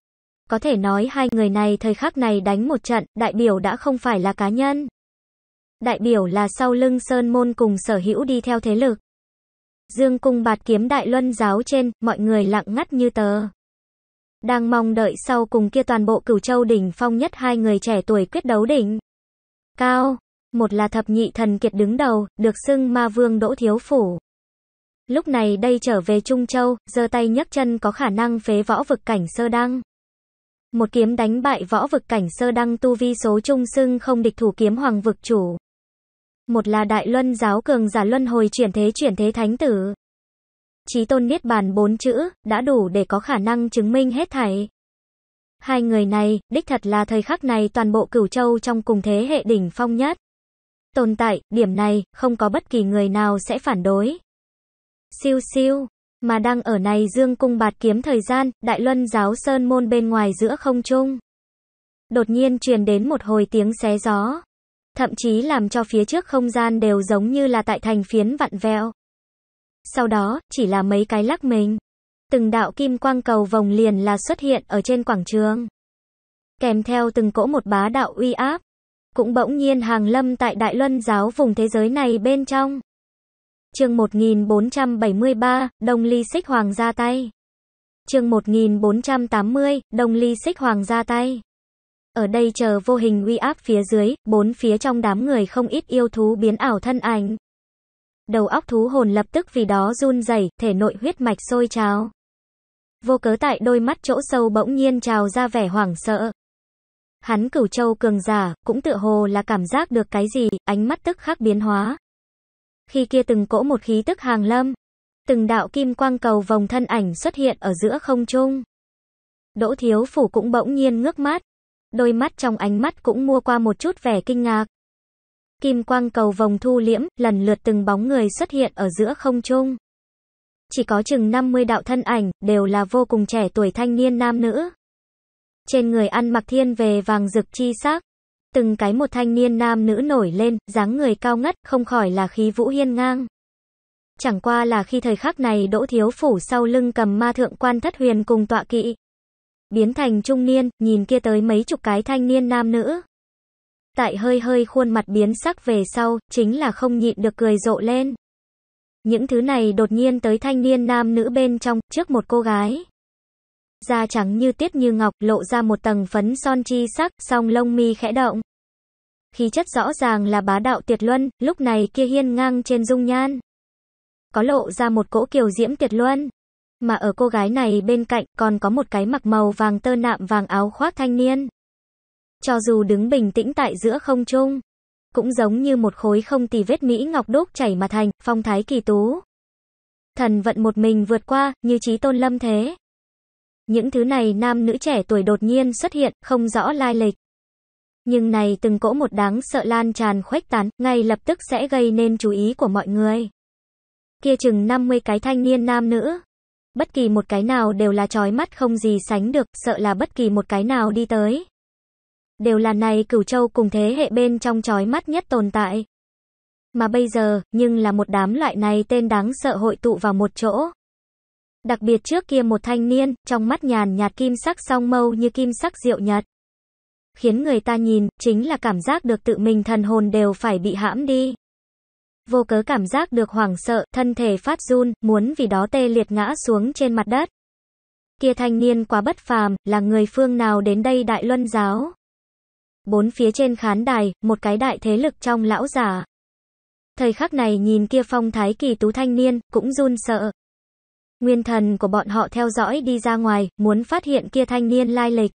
Có thể nói hai người này thời khắc này đánh một trận, đại biểu đã không phải là cá nhân, đại biểu là sau lưng sơn môn cùng sở hữu đi theo thế lực. Dương cung bạt kiếm Đại Luân Giáo trên, mọi người lặng ngắt như tờ, đang mong đợi sau cùng kia toàn bộ Cửu Châu đỉnh phong nhất hai người trẻ tuổi quyết đấu đỉnh cao. Một là thập nhị thần kiệt đứng đầu, được xưng Ma Vương Đỗ Thiếu Phủ, lúc này đây trở về Trung Châu, giơ tay nhấc chân có khả năng phế võ vực cảnh sơ đăng, một kiếm đánh bại võ vực cảnh sơ đăng tu vi số trung xưng không địch thủ kiếm hoàng vực chủ. Một là Đại Luân Giáo cường giả luân hồi chuyển thế chuyển thế thánh tử. Chí Tôn Niết Bàn bốn chữ đã đủ để có khả năng chứng minh hết thảy. Hai người này đích thật là thời khắc này toàn bộ Cửu Châu trong cùng thế hệ đỉnh phong nhất tồn tại, điểm này không có bất kỳ người nào sẽ phản đối. Siêu siêu. Mà đang ở này dương cung bạt kiếm thời gian, Đại Luân Giáo sơn môn bên ngoài giữa không trung đột nhiên truyền đến một hồi tiếng xé gió, thậm chí làm cho phía trước không gian đều giống như là tại thành phiến vặn vẹo. Sau đó, chỉ là mấy cái lắc mình, từng đạo kim quang cầu vòng liền là xuất hiện ở trên quảng trường, kèm theo từng cỗ một bá đạo uy áp, cũng bỗng nhiên hàng lâm tại Đại Luân Giáo vùng thế giới này bên trong. Chương một nghìn bốn trăm bảy mươi ba, Đông Ly Xích Hoàng ra tay. Chương một nghìn bốn trăm tám mươi, Đông Ly Xích Hoàng ra tay. Ở đây chờ vô hình uy áp phía dưới, bốn phía trong đám người không ít yêu thú biến ảo thân ảnh. Đầu óc thú hồn lập tức vì đó run rẩy, thể nội huyết mạch sôi trào. Vô cớ tại đôi mắt chỗ sâu bỗng nhiên trào ra vẻ hoảng sợ. Hắn Cửu Châu cường giả, cũng tựa hồ là cảm giác được cái gì, ánh mắt tức khắc biến hóa. Khi kia từng cỗ một khí tức hàng lâm, từng đạo kim quang cầu vòng thân ảnh xuất hiện ở giữa không trung. Đỗ Thiếu Phủ cũng bỗng nhiên ngước mắt, đôi mắt trong ánh mắt cũng mua qua một chút vẻ kinh ngạc. Kim quang cầu vòng thu liễm, lần lượt từng bóng người xuất hiện ở giữa không trung. Chỉ có chừng năm mươi đạo thân ảnh, đều là vô cùng trẻ tuổi thanh niên nam nữ. Trên người ăn mặc thiên về vàng rực chi sắc. Từng cái một thanh niên nam nữ nổi lên, dáng người cao ngất, không khỏi là khí vũ hiên ngang. Chẳng qua là khi thời khắc này Đỗ Thiếu Phủ sau lưng cầm Ma Thượng Quan Thất Huyền cùng tọa kỵ, biến thành trung niên, nhìn kia tới mấy chục cái thanh niên nam nữ. Tại hơi hơi khuôn mặt biến sắc về sau, chính là không nhịn được cười rộ lên. Những thứ này đột nhiên tới thanh niên nam nữ bên trong, trước một cô gái. Da trắng như tiết như ngọc, lộ ra một tầng phấn son chi sắc, song lông mi khẽ động. Khí chất rõ ràng là bá đạo tuyệt luân, lúc này kia hiên ngang trên dung nhan, có lộ ra một cỗ kiều diễm tuyệt luân. Mà ở cô gái này bên cạnh, còn có một cái mặc màu vàng tơ nạm vàng áo khoác thanh niên. Cho dù đứng bình tĩnh tại giữa không trung, cũng giống như một khối không tì vết mỹ ngọc đúc chảy mà thành, phong thái kỳ tú. Thần vận một mình vượt qua, như chí tôn lâm thế. Những thứ này nam nữ trẻ tuổi đột nhiên xuất hiện, không rõ lai lịch. Nhưng này từng cỗ một đáng sợ lan tràn khuếch tán, ngay lập tức sẽ gây nên chú ý của mọi người. Kia chừng năm mươi cái thanh niên nam nữ. Bất kỳ một cái nào đều là chói mắt không gì sánh được, sợ là bất kỳ một cái nào đi tới. Đều là này Cửu Châu cùng thế hệ bên trong chói mắt nhất tồn tại. Mà bây giờ, nhưng là một đám loại này tên đáng sợ hội tụ vào một chỗ. Đặc biệt trước kia một thanh niên, trong mắt nhàn nhạt kim sắc song mâu như kim sắc diệu nhật. Khiến người ta nhìn, chính là cảm giác được tự mình thần hồn đều phải bị hãm đi. Vô cớ cảm giác được hoảng sợ, thân thể phát run, muốn vì đó tê liệt ngã xuống trên mặt đất. Kia thanh niên quá bất phàm, là người phương nào đến đây Đại Luân Giáo. Bốn phía trên khán đài, một cái đại thế lực trong lão giả. Thời khắc này nhìn kia phong thái kỳ tú thanh niên, cũng run sợ. Nguyên thần của bọn họ theo dõi đi ra ngoài, muốn phát hiện kia thanh niên lai lịch.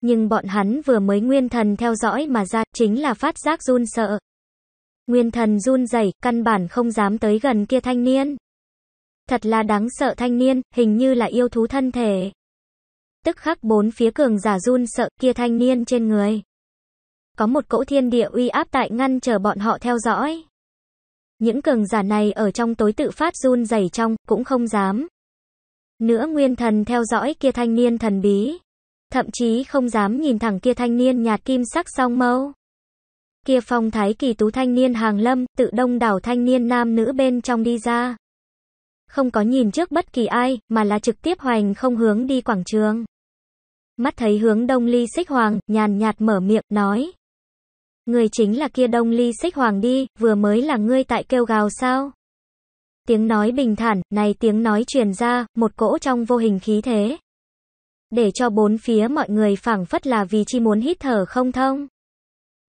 Nhưng bọn hắn vừa mới nguyên thần theo dõi mà ra, chính là phát giác run sợ. Nguyên thần run rẩy, căn bản không dám tới gần kia thanh niên. Thật là đáng sợ thanh niên, hình như là yêu thú thân thể. Tức khắc bốn phía cường giả run sợ, kia thanh niên trên người có một cỗ thiên địa uy áp tại ngăn trở bọn họ theo dõi. Những cường giả này ở trong tối tự phát run rẩy trong, cũng không dám nữa nguyên thần theo dõi kia thanh niên thần bí. Thậm chí không dám nhìn thẳng kia thanh niên nhạt kim sắc song mâu. Kia phong thái kỳ tú thanh niên hàng lâm, tự đông đảo thanh niên nam nữ bên trong đi ra. Không có nhìn trước bất kỳ ai, mà là trực tiếp hoành không hướng đi quảng trường. Mắt thấy hướng Đông Ly Xích Hoàng, nhàn nhạt mở miệng, nói. Người chính là kia Đông Ly Xích Hoàng đi, vừa mới là ngươi tại kêu gào sao? Tiếng nói bình thản, này tiếng nói truyền ra, một cỗ trong vô hình khí thế. Để cho bốn phía mọi người phảng phất là vì chi muốn hít thở không thông.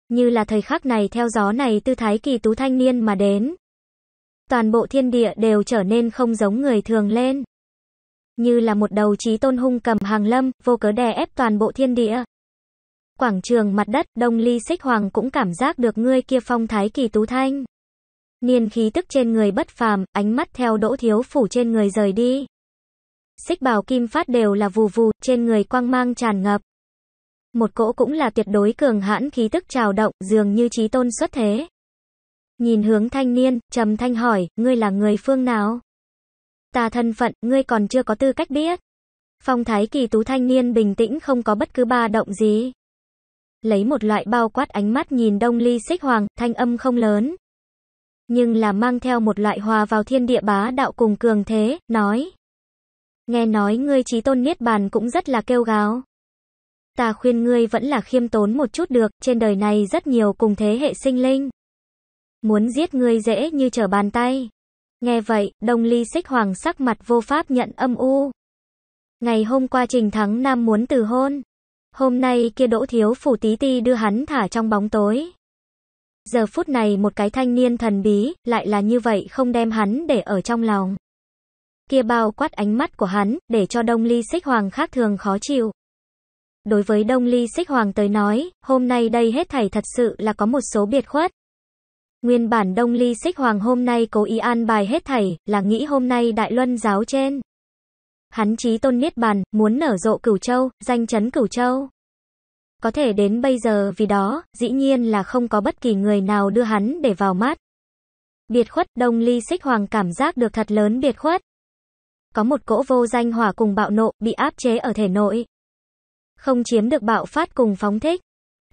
Như là thời khắc này theo gió này tư thái kỳ tú thanh niên mà đến. Toàn bộ thiên địa đều trở nên không giống người thường lên. Như là một đầu chí tôn hung cầm hàng lâm, vô cớ đè ép toàn bộ thiên địa. Quảng trường mặt đất, Đông Ly Xích Hoàng cũng cảm giác được ngươi kia phong thái kỳ tú thanh niên khí tức trên người bất phàm, ánh mắt theo Đỗ Thiếu Phủ trên người rời đi. Xích bào kim phát đều là vù vù, trên người quang mang tràn ngập. Một cỗ cũng là tuyệt đối cường hãn khí tức trào động, dường như chí tôn xuất thế. Nhìn hướng thanh niên, trầm thanh hỏi, ngươi là người phương nào? Ta thân phận, ngươi còn chưa có tư cách biết. Phong thái kỳ tú thanh niên bình tĩnh không có bất cứ ba động gì. Lấy một loại bao quát ánh mắt nhìn Đông Ly Xích Hoàng, thanh âm không lớn. Nhưng là mang theo một loại hòa vào thiên địa bá đạo cùng cường thế, nói. Nghe nói ngươi chí tôn niết bàn cũng rất là kêu gào. Ta khuyên ngươi vẫn là khiêm tốn một chút được, trên đời này rất nhiều cùng thế hệ sinh linh. Muốn giết ngươi dễ như trở bàn tay. Nghe vậy, Đông Ly Xích Hoàng sắc mặt vô pháp nhận âm u. Ngày hôm qua Trình Thắng Nam muốn từ hôn. Hôm nay kia Đỗ Thiếu Phủ tí ti đưa hắn thả trong bóng tối. Giờ phút này một cái thanh niên thần bí, lại là như vậy không đem hắn để ở trong lòng. Kia bao quát ánh mắt của hắn, để cho Đông Ly Xích Hoàng khác thường khó chịu. Đối với Đông Ly Xích Hoàng tới nói, hôm nay đây hết thảy thật sự là có một số biệt khuất. Nguyên bản Đông Ly Xích Hoàng hôm nay cố ý an bài hết thảy, là nghĩ hôm nay Đại Luân Giáo trên. Hắn chí tôn niết bàn, muốn nở rộ Cửu Châu, danh chấn Cửu Châu. Có thể đến bây giờ vì đó, dĩ nhiên là không có bất kỳ người nào đưa hắn để vào mắt. Biệt khuất, Đông Ly Xích Hoàng cảm giác được thật lớn biệt khuất. Có một cỗ vô danh hỏa cùng bạo nộ, bị áp chế ở thể nội. Không chiếm được bạo phát cùng phóng thích.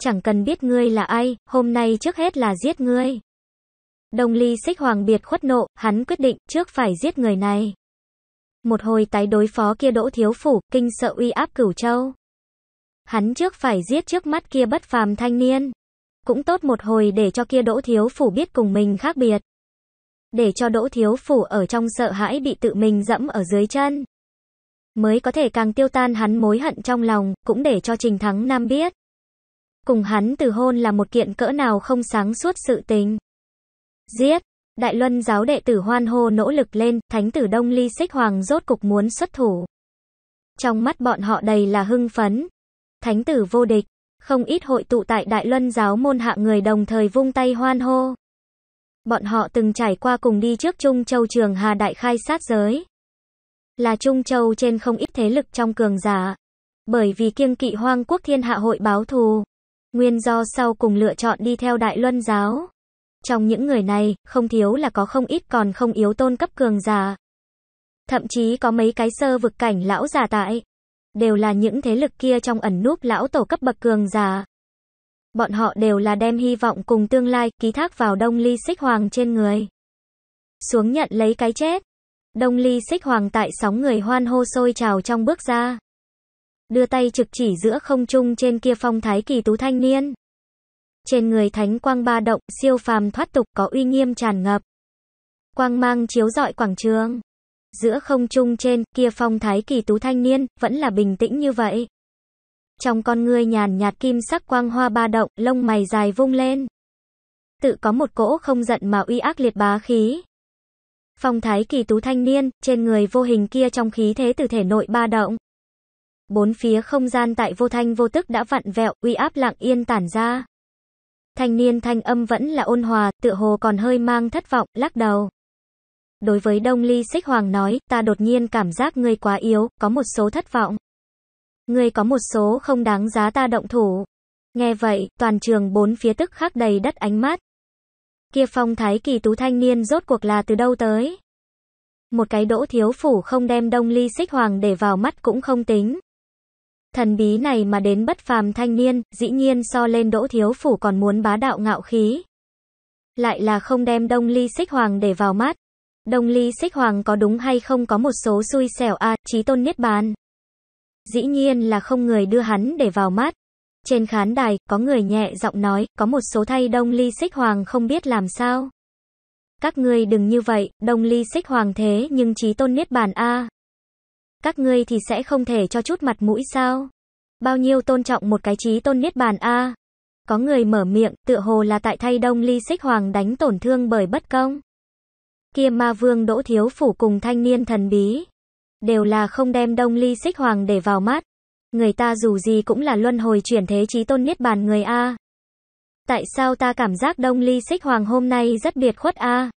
Chẳng cần biết ngươi là ai, hôm nay trước hết là giết ngươi. Đông Ly Xích Hoàng biệt khuất nộ, hắn quyết định trước phải giết người này. Một hồi tái đối phó kia Đỗ Thiếu Phủ, kinh sợ uy áp Cửu Châu. Hắn trước phải giết trước mắt kia bất phàm thanh niên. Cũng tốt một hồi để cho kia Đỗ Thiếu Phủ biết cùng mình khác biệt. Để cho Đỗ Thiếu Phủ ở trong sợ hãi bị tự mình dẫm ở dưới chân. Mới có thể càng tiêu tan hắn mối hận trong lòng, cũng để cho Trình Thắng Nam biết. Cùng hắn từ hôn là một kiện cỡ nào không sáng suốt sự tình. Giết! Đại Luân Giáo đệ tử hoan hô nỗ lực lên, thánh tử Đông Ly Xích Hoàng rốt cục muốn xuất thủ. Trong mắt bọn họ đầy là hưng phấn. Thánh tử vô địch, Không ít hội tụ tại Đại Luân Giáo môn hạ người đồng thời vung tay hoan hô. Bọn họ từng trải qua cùng đi trước Trung Châu Trường Hà đại khai sát giới. Là Trung Châu trên không ít thế lực trong cường giả. Bởi vì kiêng kỵ Hoang Quốc Thiên Hạ Hội báo thù, nguyên do sau cùng lựa chọn đi theo Đại Luân Giáo. Trong những người này, không thiếu là có không ít còn không yếu tôn cấp cường giả. Thậm chí có mấy cái sơ vực cảnh lão giả tại. Đều là những thế lực kia trong ẩn núp lão tổ cấp bậc cường giả. Bọn họ đều là đem hy vọng cùng tương lai ký thác vào Đông Ly Xích Hoàng trên người. Xuống nhận lấy cái chết. Đông Ly Xích Hoàng tại sóng người hoan hô sôi trào trong bước ra. Đưa tay trực chỉ giữa không trung trên kia phong thái kỳ tú thanh niên. Trên người thánh quang ba động, siêu phàm thoát tục, có uy nghiêm tràn ngập. Quang mang chiếu rọi quảng trường. Giữa không trung trên kia phong thái kỳ tú thanh niên vẫn là bình tĩnh như vậy. Trong con ngươi nhàn nhạt kim sắc quang hoa ba động, lông mày dài vung lên. Tự có một cỗ không giận mà uy ác liệt bá khí. Phong thái kỳ tú thanh niên, trên người vô hình kia trong khí thế từ thể nội ba động. Bốn phía không gian tại vô thanh vô tức đã vặn vẹo, uy áp lặng yên tản ra. Thanh niên thanh âm vẫn là ôn hòa, tựa hồ còn hơi mang thất vọng, lắc đầu. Đối với Đông Ly Xích Hoàng nói, ta đột nhiên cảm giác ngươi quá yếu, có một số thất vọng. Ngươi có một số không đáng giá ta động thủ. Nghe vậy, toàn trường bốn phía tức khắc đầy đất ánh mắt. Kia phong thái kỳ tú thanh niên rốt cuộc là từ đâu tới? Một cái Đỗ Thiếu Phủ không đem Đông Ly Xích Hoàng để vào mắt cũng không tính. Thần bí này mà đến bất phàm thanh niên, dĩ nhiên so lên Đỗ Thiếu Phủ còn muốn bá đạo ngạo khí. Lại là không đem Đông Ly Xích Hoàng để vào mắt. Đông Ly Xích Hoàng có đúng hay không có một số xui xẻo a à, chí tôn niết bàn. Dĩ nhiên là không người đưa hắn để vào mắt. Trên khán đài, có người nhẹ giọng nói, có một số thay Đông Ly Xích Hoàng không biết làm sao. Các ngươi đừng như vậy, Đông Ly Xích Hoàng thế nhưng chí tôn niết bàn a. À. Các ngươi thì sẽ không thể cho chút mặt mũi sao? Bao nhiêu tôn trọng một cái chí tôn niết bàn a? À. Có người mở miệng, tựa hồ là tại thay Đông Ly Xích Hoàng đánh tổn thương bởi bất công. Kia ma vương Đỗ Thiếu Phủ cùng thanh niên thần bí, đều là không đem Đông Ly Xích Hoàng để vào mắt. Người ta dù gì cũng là luân hồi chuyển thế chí tôn niết bàn người a. Tại sao ta cảm giác Đông Ly Xích Hoàng hôm nay rất biệt khuất a?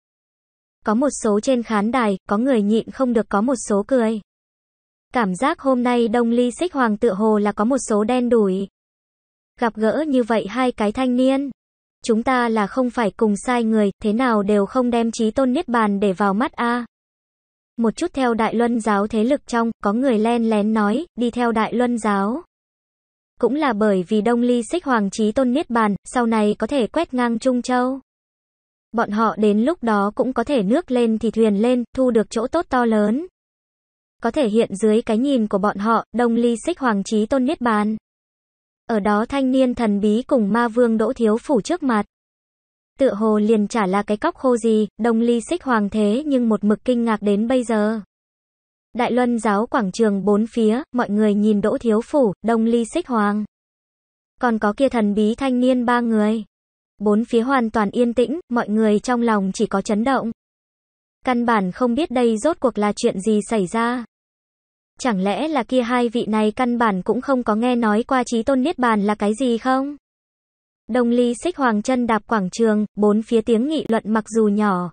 Có một số trên khán đài, có người nhịn không được có một số cười. Cảm giác hôm nay Đông Ly Xích Hoàng tựa hồ là có một số đen đủi. Gặp gỡ như vậy hai cái thanh niên. Chúng ta là không phải cùng sai người, thế nào đều không đem chí tôn niết bàn để vào mắt a. À. Một chút theo Đại Luân Giáo thế lực trong, có người len lén nói, đi theo Đại Luân Giáo. Cũng là bởi vì Đông Ly Xích Hoàng chí tôn niết bàn, sau này có thể quét ngang Trung Châu. Bọn họ đến lúc đó cũng có thể nước lên thì thuyền lên, thu được chỗ tốt to lớn. Có thể hiện dưới cái nhìn của bọn họ, Đông Ly Xích Hoàng chí tôn niết bàn. Ở đó thanh niên thần bí cùng ma vương Đỗ Thiếu Phủ trước mặt. Tựa hồ liền chả là cái cóc khô gì, Đông Ly Xích Hoàng thế nhưng một mực kinh ngạc đến bây giờ. Đại Luân Giáo quảng trường bốn phía, mọi người nhìn Đỗ Thiếu Phủ, Đông Ly Xích Hoàng. Còn có kia thần bí thanh niên ba người. Bốn phía hoàn toàn yên tĩnh, mọi người trong lòng chỉ có chấn động. Căn bản không biết đây rốt cuộc là chuyện gì xảy ra. Chẳng lẽ là kia hai vị này căn bản cũng không có nghe nói qua chí tôn niết bàn là cái gì không? Đông Ly Xích Hoàng chân đạp quảng trường, bốn phía tiếng nghị luận mặc dù nhỏ.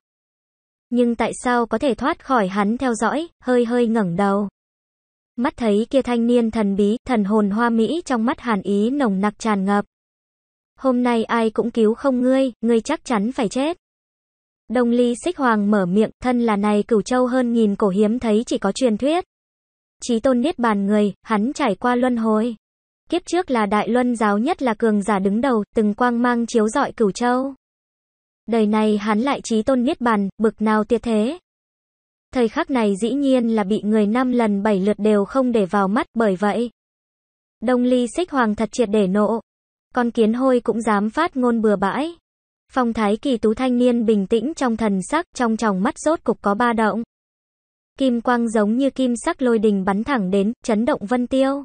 Nhưng tại sao có thể thoát khỏi hắn theo dõi, hơi hơi ngẩng đầu. Mắt thấy kia thanh niên thần bí, thần hồn hoa mỹ trong mắt hàn ý nồng nặc tràn ngập. Hôm nay ai cũng cứu không ngươi, ngươi chắc chắn phải chết. Đông Ly Xích Hoàng mở miệng, thân là này Cửu Châu hơn nghìn cổ hiếm thấy chỉ có truyền thuyết. Chí tôn niết bàn người, hắn trải qua luân hồi. Kiếp trước là Đại Luân Giáo nhất là cường giả đứng đầu, từng quang mang chiếu rọi Cửu Châu. Đời này hắn lại chí tôn niết bàn, bực nào tiệt thế. Thời khắc này dĩ nhiên là bị người năm lần bảy lượt đều không để vào mắt, bởi vậy. Đông Ly Xích Hoàng thật triệt để nộ. Con kiến hôi cũng dám phát ngôn bừa bãi. Phong thái kỳ tú thanh niên bình tĩnh trong thần sắc, trong tròng mắt rốt cục có ba động. Kim quang giống như kim sắc lôi đình bắn thẳng đến, chấn động vân tiêu.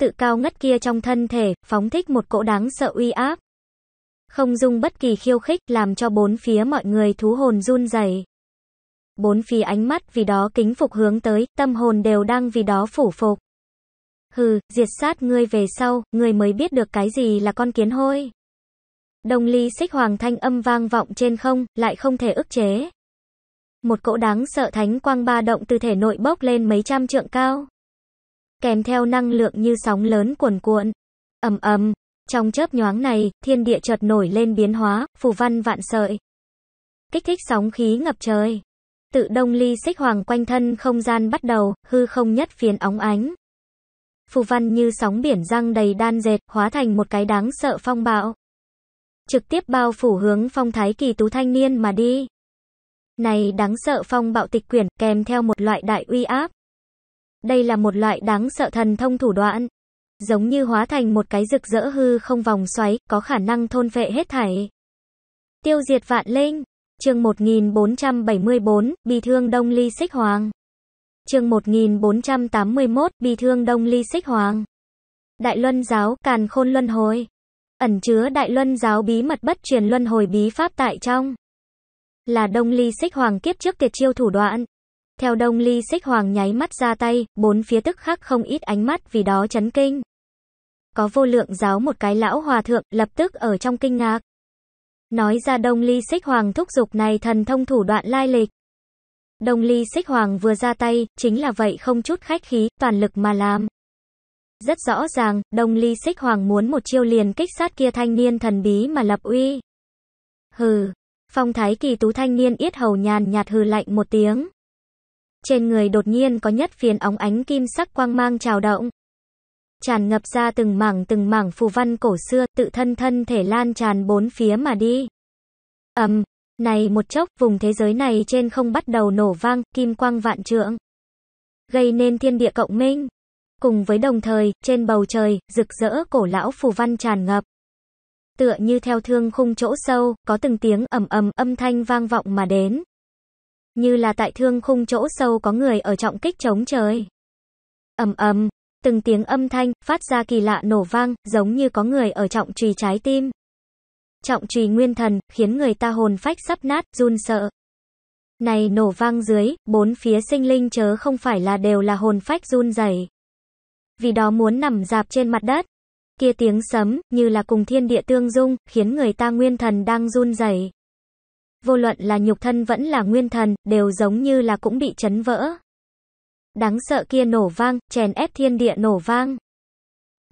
Tự cao ngất kia trong thân thể, phóng thích một cỗ đáng sợ uy áp. Không dung bất kỳ khiêu khích, làm cho bốn phía mọi người thú hồn run rẩy. Bốn phía ánh mắt vì đó kính phục hướng tới, tâm hồn đều đang vì đó phủ phục. Hừ, diệt sát ngươi về sau, ngươi mới biết được cái gì là con kiến hôi. Đông Ly Xích Hoàng thanh âm vang vọng trên không, lại không thể ức chế. Một cỗ đáng sợ thánh quang ba động từ thể nội bốc lên mấy trăm trượng cao, kèm theo năng lượng như sóng lớn cuồn cuộn. Ầm ầm, trong chớp nhoáng này, thiên địa chợt nổi lên biến hóa, phù văn vạn sợi, kích thích sóng khí ngập trời. Tự Đông Ly Xích Hoàng quanh thân không gian bắt đầu, hư không nhất phiến óng ánh. Phù văn như sóng biển răng đầy đan dệt, hóa thành một cái đáng sợ phong bạo, trực tiếp bao phủ hướng Phong Thái Kỳ Tú thanh niên mà đi. Này đáng sợ phong bạo tịch quyển, kèm theo một loại đại uy áp. Đây là một loại đáng sợ thần thông thủ đoạn, giống như hóa thành một cái rực rỡ hư không vòng xoáy, có khả năng thôn phệ hết thảy, tiêu diệt vạn linh. Chương một nghìn bốn trăm bảy mươi bốn, bi thương Đông Ly Xích Hoàng. Chương một nghìn bốn trăm tám mươi mốt, bi thương Đông Ly Xích Hoàng. Đại Luân Giáo, Càn Khôn Luân Hồi. Ẩn chứa Đại Luân Giáo bí mật bất truyền luân hồi bí pháp tại trong, là Đông Ly Xích Hoàng kiếp trước tuyệt chiêu thủ đoạn. Theo Đông Ly Xích Hoàng nháy mắt ra tay, bốn phía tức khắc không ít ánh mắt vì đó chấn kinh. Có Vô Lượng Giáo một cái lão hòa thượng lập tức ở trong kinh ngạc, nói ra Đông Ly Xích Hoàng thúc giục này thần thông thủ đoạn lai lịch. Đông Ly Xích Hoàng vừa ra tay, chính là vậy không chút khách khí, toàn lực mà làm. Rất rõ ràng, Đông Ly Xích Hoàng muốn một chiêu liền kích sát kia thanh niên thần bí mà lập uy. Hừ, Phong Thái Kỳ Tú thanh niên yết hầu nhàn nhạt hừ lạnh một tiếng. Trên người đột nhiên có nhất phiến óng ánh kim sắc quang mang trào động, tràn ngập ra từng mảng từng mảng phù văn cổ xưa, tự thân thân thể lan tràn bốn phía mà đi. Ầm, um, này một chốc, vùng thế giới này trên không bắt đầu nổ vang, kim quang vạn trượng, gây nên thiên địa cộng minh. Cùng với đồng thời, trên bầu trời, rực rỡ cổ lão phù văn tràn ngập. Tựa như theo thương khung chỗ sâu, có từng tiếng ầm ầm âm thanh vang vọng mà đến. Như là tại thương khung chỗ sâu có người ở trọng kích chống trời. Ầm ầm, từng tiếng âm thanh phát ra kỳ lạ nổ vang, giống như có người ở trọng trùy trái tim, trọng trùy nguyên thần, khiến người ta hồn phách sắp nát run sợ. Này nổ vang dưới, bốn phía sinh linh chớ không phải là đều là hồn phách run rẩy, vì đó muốn nằm dạp trên mặt đất. Kia tiếng sấm như là cùng thiên địa tương dung, khiến người ta nguyên thần đang run rẩy, vô luận là nhục thân vẫn là nguyên thần, đều giống như là cũng bị chấn vỡ. Đáng sợ kia nổ vang, chèn ép thiên địa nổ vang.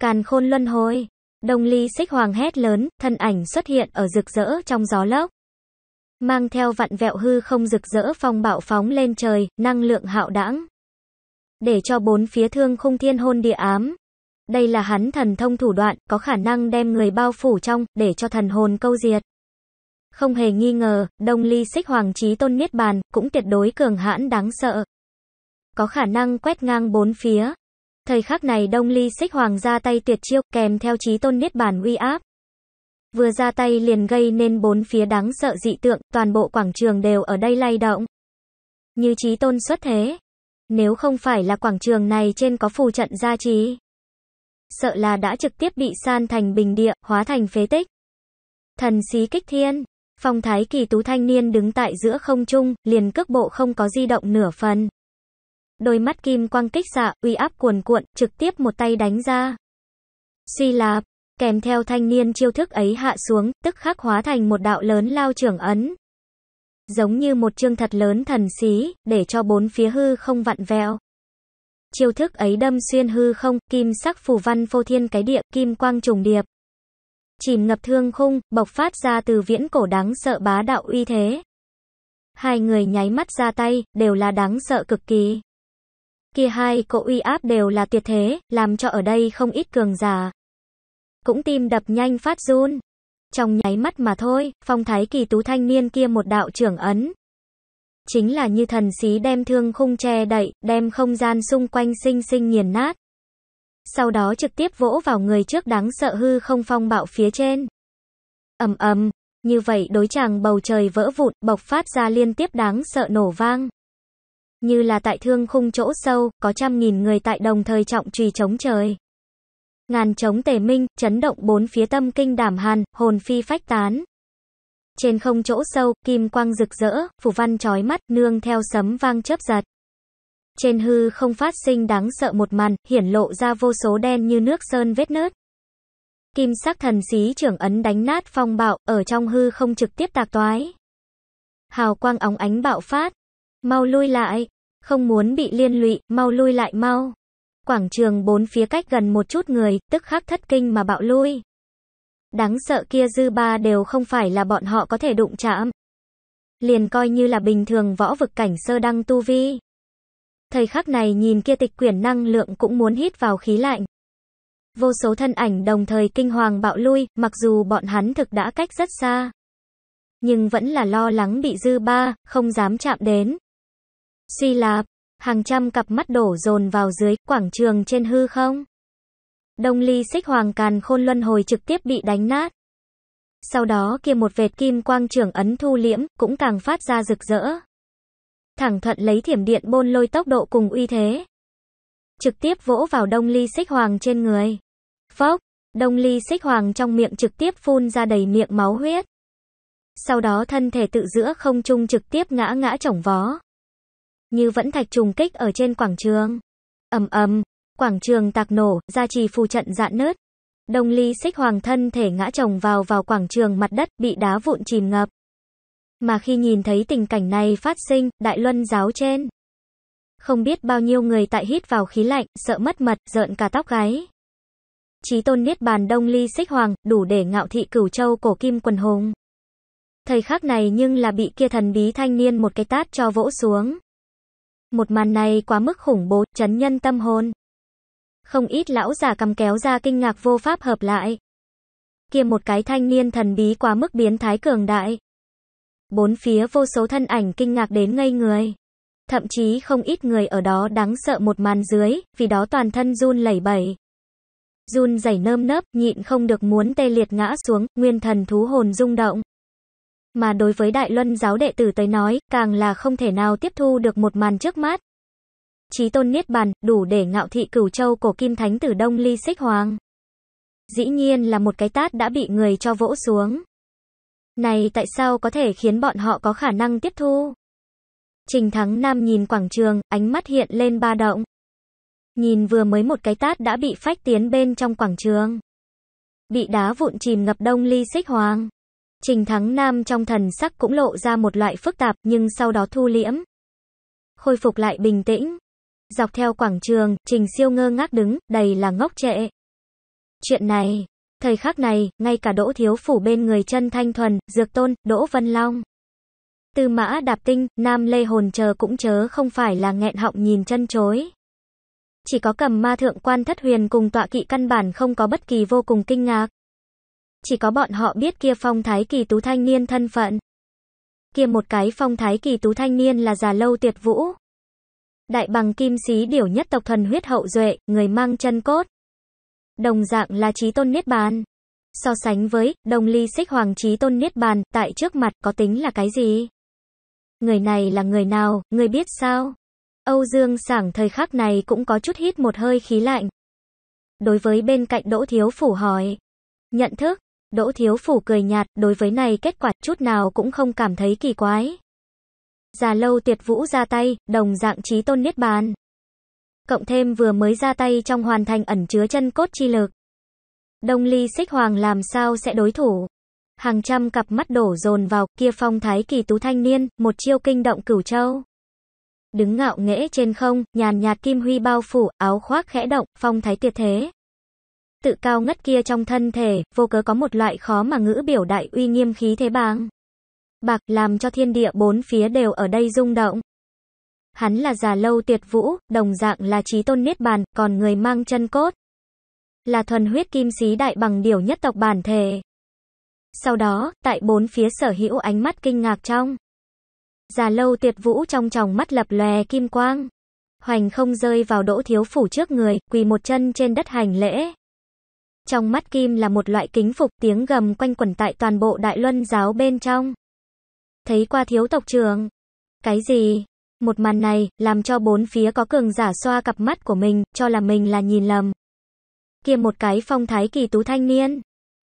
Càn Khôn Luân Hồi. Đông Ly Xích Hoàng hét lớn, thân ảnh xuất hiện ở rực rỡ trong gió lốc, mang theo vạn vẹo hư không rực rỡ phong bạo phóng lên trời, năng lượng hạo đãng, để cho bốn phía thương khung thiên hôn địa ám. Đây là hắn thần thông thủ đoạn, có khả năng đem người bao phủ trong, để cho thần hồn câu diệt. Không hề nghi ngờ, Đông Ly Xích Hoàng chí tôn niết bàn, cũng tuyệt đối cường hãn đáng sợ, có khả năng quét ngang bốn phía. Thời khắc này Đông Ly Xích Hoàng ra tay tuyệt chiêu, kèm theo chí tôn niết bàn uy áp. Vừa ra tay liền gây nên bốn phía đáng sợ dị tượng, toàn bộ quảng trường đều ở đây lay động, như chí tôn xuất thế. Nếu không phải là quảng trường này trên có phù trận gia trì, sợ là đã trực tiếp bị san thành bình địa, hóa thành phế tích. Thần xí kích thiên. Phong Thái Kỳ Tú thanh niên đứng tại giữa không trung, liền cước bộ không có di động nửa phần. Đôi mắt kim quang kích xạ, uy áp cuồn cuộn, trực tiếp một tay đánh ra. Suy lạp, kèm theo thanh niên chiêu thức ấy hạ xuống, tức khắc hóa thành một đạo lớn lao trưởng ấn, giống như một chương thật lớn thần xí, để cho bốn phía hư không vặn vẹo. Chiêu thức ấy đâm xuyên hư không, kim sắc phù văn phô thiên cái địa, kim quang trùng điệp, chìm ngập thương khung, bộc phát ra từ viễn cổ đáng sợ bá đạo uy thế. Hai người nháy mắt ra tay, đều là đáng sợ cực kỳ. Kia hai cỗ uy áp đều là tuyệt thế, làm cho ở đây không ít cường giả cũng tim đập nhanh phát run. Trong nháy mắt mà thôi, Phong Thái Kỳ Tú thanh niên kia một đạo trưởng ấn, chính là như thần xí đem thương khung che đậy, đem không gian xung quanh sinh sinh nghiền nát. Sau đó trực tiếp vỗ vào người trước đáng sợ hư không phong bạo phía trên. Ầm ầm, như vậy đối chàng bầu trời vỡ vụn, bộc phát ra liên tiếp đáng sợ nổ vang. Như là tại thương khung chỗ sâu, có trăm nghìn người tại đồng thời trọng trùy chống trời, ngàn trống tề minh, chấn động bốn phía tâm kinh đảm hàn, hồn phi phách tán. Trên không chỗ sâu, kim quang rực rỡ, phù văn chói mắt, nương theo sấm vang chớp giật, Trên hư không phát sinh đáng sợ một màn, hiển lộ ra vô số đen như nước sơn vết nứt. Kim sắc thần xí trưởng ấn đánh nát phong bạo, ở trong hư không trực tiếp tạc toái. Hào quang óng ánh bạo phát. Mau lui lại, không muốn bị liên lụy, mau lui lại mau. Quảng trường bốn phía cách gần một chút người, tức khắc thất kinh mà bạo lui. Đáng sợ kia dư ba đều không phải là bọn họ có thể đụng chạm. Liền coi như là bình thường võ vực cảnh sơ đăng tu vi. Thời khắc này nhìn kia tịch quyển năng lượng cũng muốn hít vào khí lạnh. Vô số thân ảnh đồng thời kinh hoàng bạo lui, mặc dù bọn hắn thực đã cách rất xa. Nhưng vẫn là lo lắng bị dư ba, không dám chạm đến. Suy lạp, hàng trăm cặp mắt đổ dồn vào dưới quảng trường trên hư không. Đông Ly Xích Hoàng Càn Khôn Luân Hồi trực tiếp bị đánh nát. Sau đó kia một vệt kim quang trưởng ấn thu liễm, cũng càng phát ra rực rỡ. Thẳng thuận lấy thiểm điện bôn lôi tốc độ cùng uy thế. Trực tiếp vỗ vào Đông Ly Xích Hoàng trên người. Phốc, Đông Ly Xích Hoàng trong miệng trực tiếp phun ra đầy miệng máu huyết. Sau đó thân thể tự giữa không trung trực tiếp ngã ngã chổng vó. Như vẫn thạch trùng kích ở trên quảng trường. Ầm ầm, quảng trường tạc nổ, gia trì phù trận dạn nứt. Đông Ly Xích Hoàng thân thể ngã chồng vào vào quảng trường mặt đất, bị đá vụn chìm ngập. Mà khi nhìn thấy tình cảnh này phát sinh, Đại Luân Giáo trên, không biết bao nhiêu người tại hít vào khí lạnh, sợ mất mật, rợn cả tóc gáy. Chí tôn niết bàn Đông Ly Xích Hoàng, đủ để ngạo thị cửu châu cổ kim quần hùng. Thời khắc này nhưng là bị kia thần bí thanh niên một cái tát cho vỗ xuống. Một màn này quá mức khủng bố, chấn nhân tâm hồn. Không ít lão giả cầm kéo ra kinh ngạc vô pháp hợp lại. Kia một cái thanh niên thần bí quá mức biến thái cường đại. Bốn phía vô số thân ảnh kinh ngạc đến ngây người. Thậm chí không ít người ở đó đáng sợ một màn dưới, vì đó toàn thân run lẩy bẩy. Run rẩy nơm nớp, nhịn không được muốn tê liệt ngã xuống, nguyên thần thú hồn rung động. Mà đối với Đại Luân Giáo đệ tử tới nói, càng là không thể nào tiếp thu được một màn trước mắt. Chí tôn niết bàn, đủ để ngạo thị cửu châu cổ kim thánh tử Đông Ly Xích Hoàng. Dĩ nhiên là một cái tát đã bị người cho vỗ xuống. Này tại sao có thể khiến bọn họ có khả năng tiếp thu? Trình Thắng Nam nhìn quảng trường, ánh mắt hiện lên ba động. Nhìn vừa mới một cái tát đã bị phách tiến bên trong quảng trường. Bị đá vụn chìm ngập Đông Ly Xích Hoàng. Trình Thắng Nam trong thần sắc cũng lộ ra một loại phức tạp, nhưng sau đó thu liễm. Khôi phục lại bình tĩnh. Dọc theo quảng trường, Trình Siêu ngơ ngác đứng, đầy là ngốc trệ. Chuyện này, thời khắc này, ngay cả Đỗ Thiếu Phủ bên người chân thanh thuần, Dược Tôn, Đỗ Vân Long, Từ Mã Đạp Tinh, Nam Lê Hồn chờ cũng chớ không phải là nghẹn họng nhìn chân chối. Chỉ có cầm ma thượng quan thất huyền cùng tọa kỵ căn bản không có bất kỳ vô cùng kinh ngạc. Chỉ có bọn họ biết kia phong thái kỳ tú thanh niên thân phận. Kia một cái phong thái kỳ tú thanh niên là Già Lâu Tuyệt Vũ. Đại bằng Kim Xí Điểu nhất tộc thuần huyết hậu duệ, người mang chân cốt. Đồng dạng là chí tôn niết bàn. So sánh với, Đông Ly Xích Hoàng chí tôn niết bàn, tại trước mặt có tính là cái gì? Người này là người nào, người biết sao? Âu Dương Sảng thời khắc này cũng có chút hít một hơi khí lạnh. Đối với bên cạnh Đỗ Thiếu Phủ hỏi. Nhận thức, Đỗ Thiếu Phủ cười nhạt, đối với này kết quả chút nào cũng không cảm thấy kỳ quái. Già Lâu Tuyệt Vũ ra tay, đồng dạng chí tôn niết bàn. Cộng thêm vừa mới ra tay trong hoàn thành ẩn chứa chân cốt chi lực. Đông Ly Xích Hoàng làm sao sẽ đối thủ? Hàng trăm cặp mắt đổ dồn vào kia phong thái kỳ tú thanh niên, một chiêu kinh động cửu châu. Đứng ngạo nghễ trên không, nhàn nhạt kim huy bao phủ, áo khoác khẽ động, phong thái tuyệt thế. Tự cao ngất kia trong thân thể, vô cớ có một loại khó mà ngữ biểu đại uy nghiêm khí thế bàng. Bạc làm cho thiên địa bốn phía đều ở đây rung động. Hắn là Già Lâu Tuyệt Vũ, đồng dạng là chí tôn niết bàn, còn người mang chân cốt. Là thuần huyết Kim Xí Đại Bằng Điểu nhất tộc bản thể. Sau đó, tại bốn phía sở hữu ánh mắt kinh ngạc trong. Già Lâu Tuyệt Vũ trong tròng mắt lập lòe kim quang. Hoành không rơi vào Đỗ Thiếu Phủ trước người, quỳ một chân trên đất hành lễ. Trong mắt kim là một loại kính phục, tiếng gầm quanh quẩn tại toàn bộ Đại Luân Giáo bên trong. Thấy qua thiếu tộc trưởng. Cái gì? Một màn này, làm cho bốn phía có cường giả xoa cặp mắt của mình, cho là mình là nhìn lầm. Kia một cái phong thái kỳ tú thanh niên.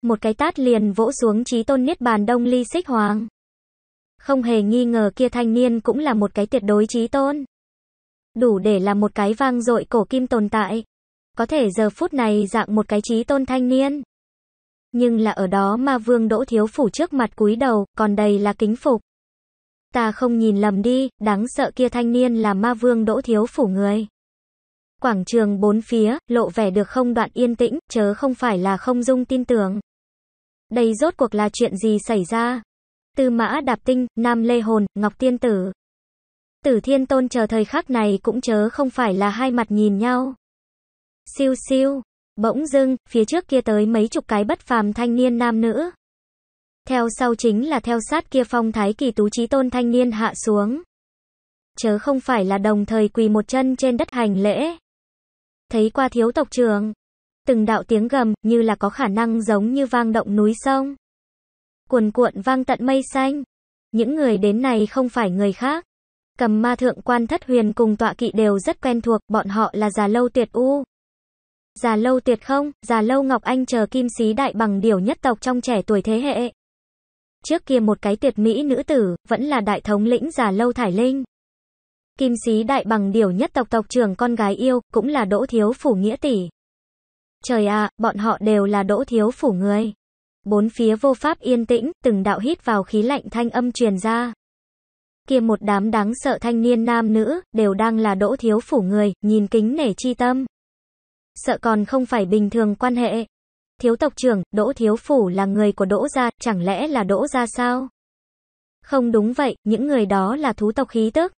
Một cái tát liền vỗ xuống chí tôn niết bàn Đông Ly Xích Hoàng. Không hề nghi ngờ kia thanh niên cũng là một cái tuyệt đối chí tôn. đủ để là một cái vang dội cổ kim tồn tại. Có thể giờ phút này dạng một cái trí tôn thanh niên. Nhưng là ở đó mà vương Đỗ Thiếu Phủ trước mặt cúi đầu, còn đầy là kính phục. Ta không nhìn lầm đi, đáng sợ kia thanh niên là ma vương Đỗ Thiếu Phủ người. Quảng trường bốn phía, lộ vẻ được không đoạn yên tĩnh, chớ không phải là không dung tin tưởng. Đây rốt cuộc là chuyện gì xảy ra? Từ Mã Đạp Tinh, Nam Lê Hồn, Ngọc Tiên Tử, Tử Thiên Tôn chờ thời khắc này cũng chớ không phải là hai mặt nhìn nhau. Siêu siêu, bỗng dưng, phía trước kia tới mấy chục cái bất phàm thanh niên nam nữ. Theo sau chính là theo sát kia phong thái kỳ tú trí tôn thanh niên hạ xuống. Chớ không phải là đồng thời quỳ một chân trên đất hành lễ. Thấy qua thiếu tộc trưởng, từng đạo tiếng gầm như là có khả năng giống như vang động núi sông. Cuồn cuộn vang tận mây xanh. Những người đến này không phải người khác. Cầm ma thượng quan thất huyền cùng tọa kỵ đều rất quen thuộc, bọn họ là Già Lâu Tuyệt Vũ, Già Lâu Tuyệt Không, Già Lâu Ngọc Anh chờ Kim Xí Đại Bằng Điểu nhất tộc trong trẻ tuổi thế hệ. Trước kia một cái tuyệt mỹ nữ tử, vẫn là đại thống lĩnh Già Lâu Thải Linh. Kim Xí Đại Bằng Điểu nhất tộc tộc trưởng con gái yêu, cũng là Đỗ Thiếu Phủ nghĩa tỷ. Trời ạ, à, bọn họ đều là Đỗ Thiếu Phủ người. Bốn phía vô pháp yên tĩnh, từng đạo hít vào khí lạnh thanh âm truyền ra. Kia một đám đáng sợ thanh niên nam nữ, đều đang là Đỗ Thiếu Phủ người, nhìn kính nể chi tâm. Sợ còn không phải bình thường quan hệ. Thiếu tộc trưởng, Đỗ Thiếu Phủ là người của Đỗ gia, chẳng lẽ là Đỗ gia sao? Không đúng vậy, những người đó là thú tộc khí tức.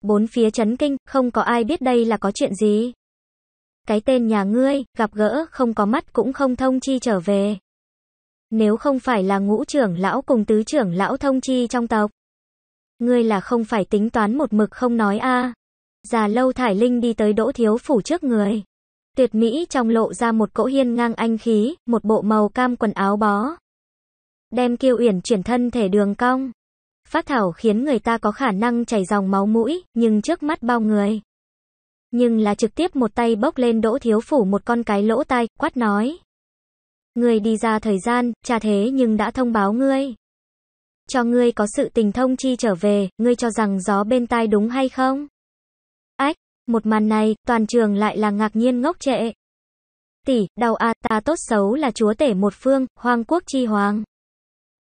Bốn phía chấn kinh, không có ai biết đây là có chuyện gì. Cái tên nhà ngươi, gặp gỡ, không có mắt cũng không thông chi trở về. Nếu không phải là ngũ trưởng lão cùng tứ trưởng lão thông chi trong tộc. Ngươi là không phải tính toán một mực không nói a à. Già Lâu Thải Linh đi tới Đỗ Thiếu Phủ trước người. Tuyệt mỹ trong lộ ra một cỗ hiên ngang anh khí, một bộ màu cam quần áo bó. Đem kiêu uyển chuyển thân thể đường cong. Phát thảo khiến người ta có khả năng chảy dòng máu mũi, nhưng trước mắt bao người. Nhưng là trực tiếp một tay bốc lên Đỗ Thiếu Phủ một con cái lỗ tai, quát nói. Ngươi đi ra thời gian, cha thế nhưng đã thông báo ngươi. Cho ngươi có sự tình thông chi trở về, ngươi cho rằng gió bên tai đúng hay không? Ách, một màn này, toàn trường lại là ngạc nhiên ngốc trệ. Tỷ, đau a, ta tốt xấu là chúa tể một phương, Hoang Quốc chi hoàng.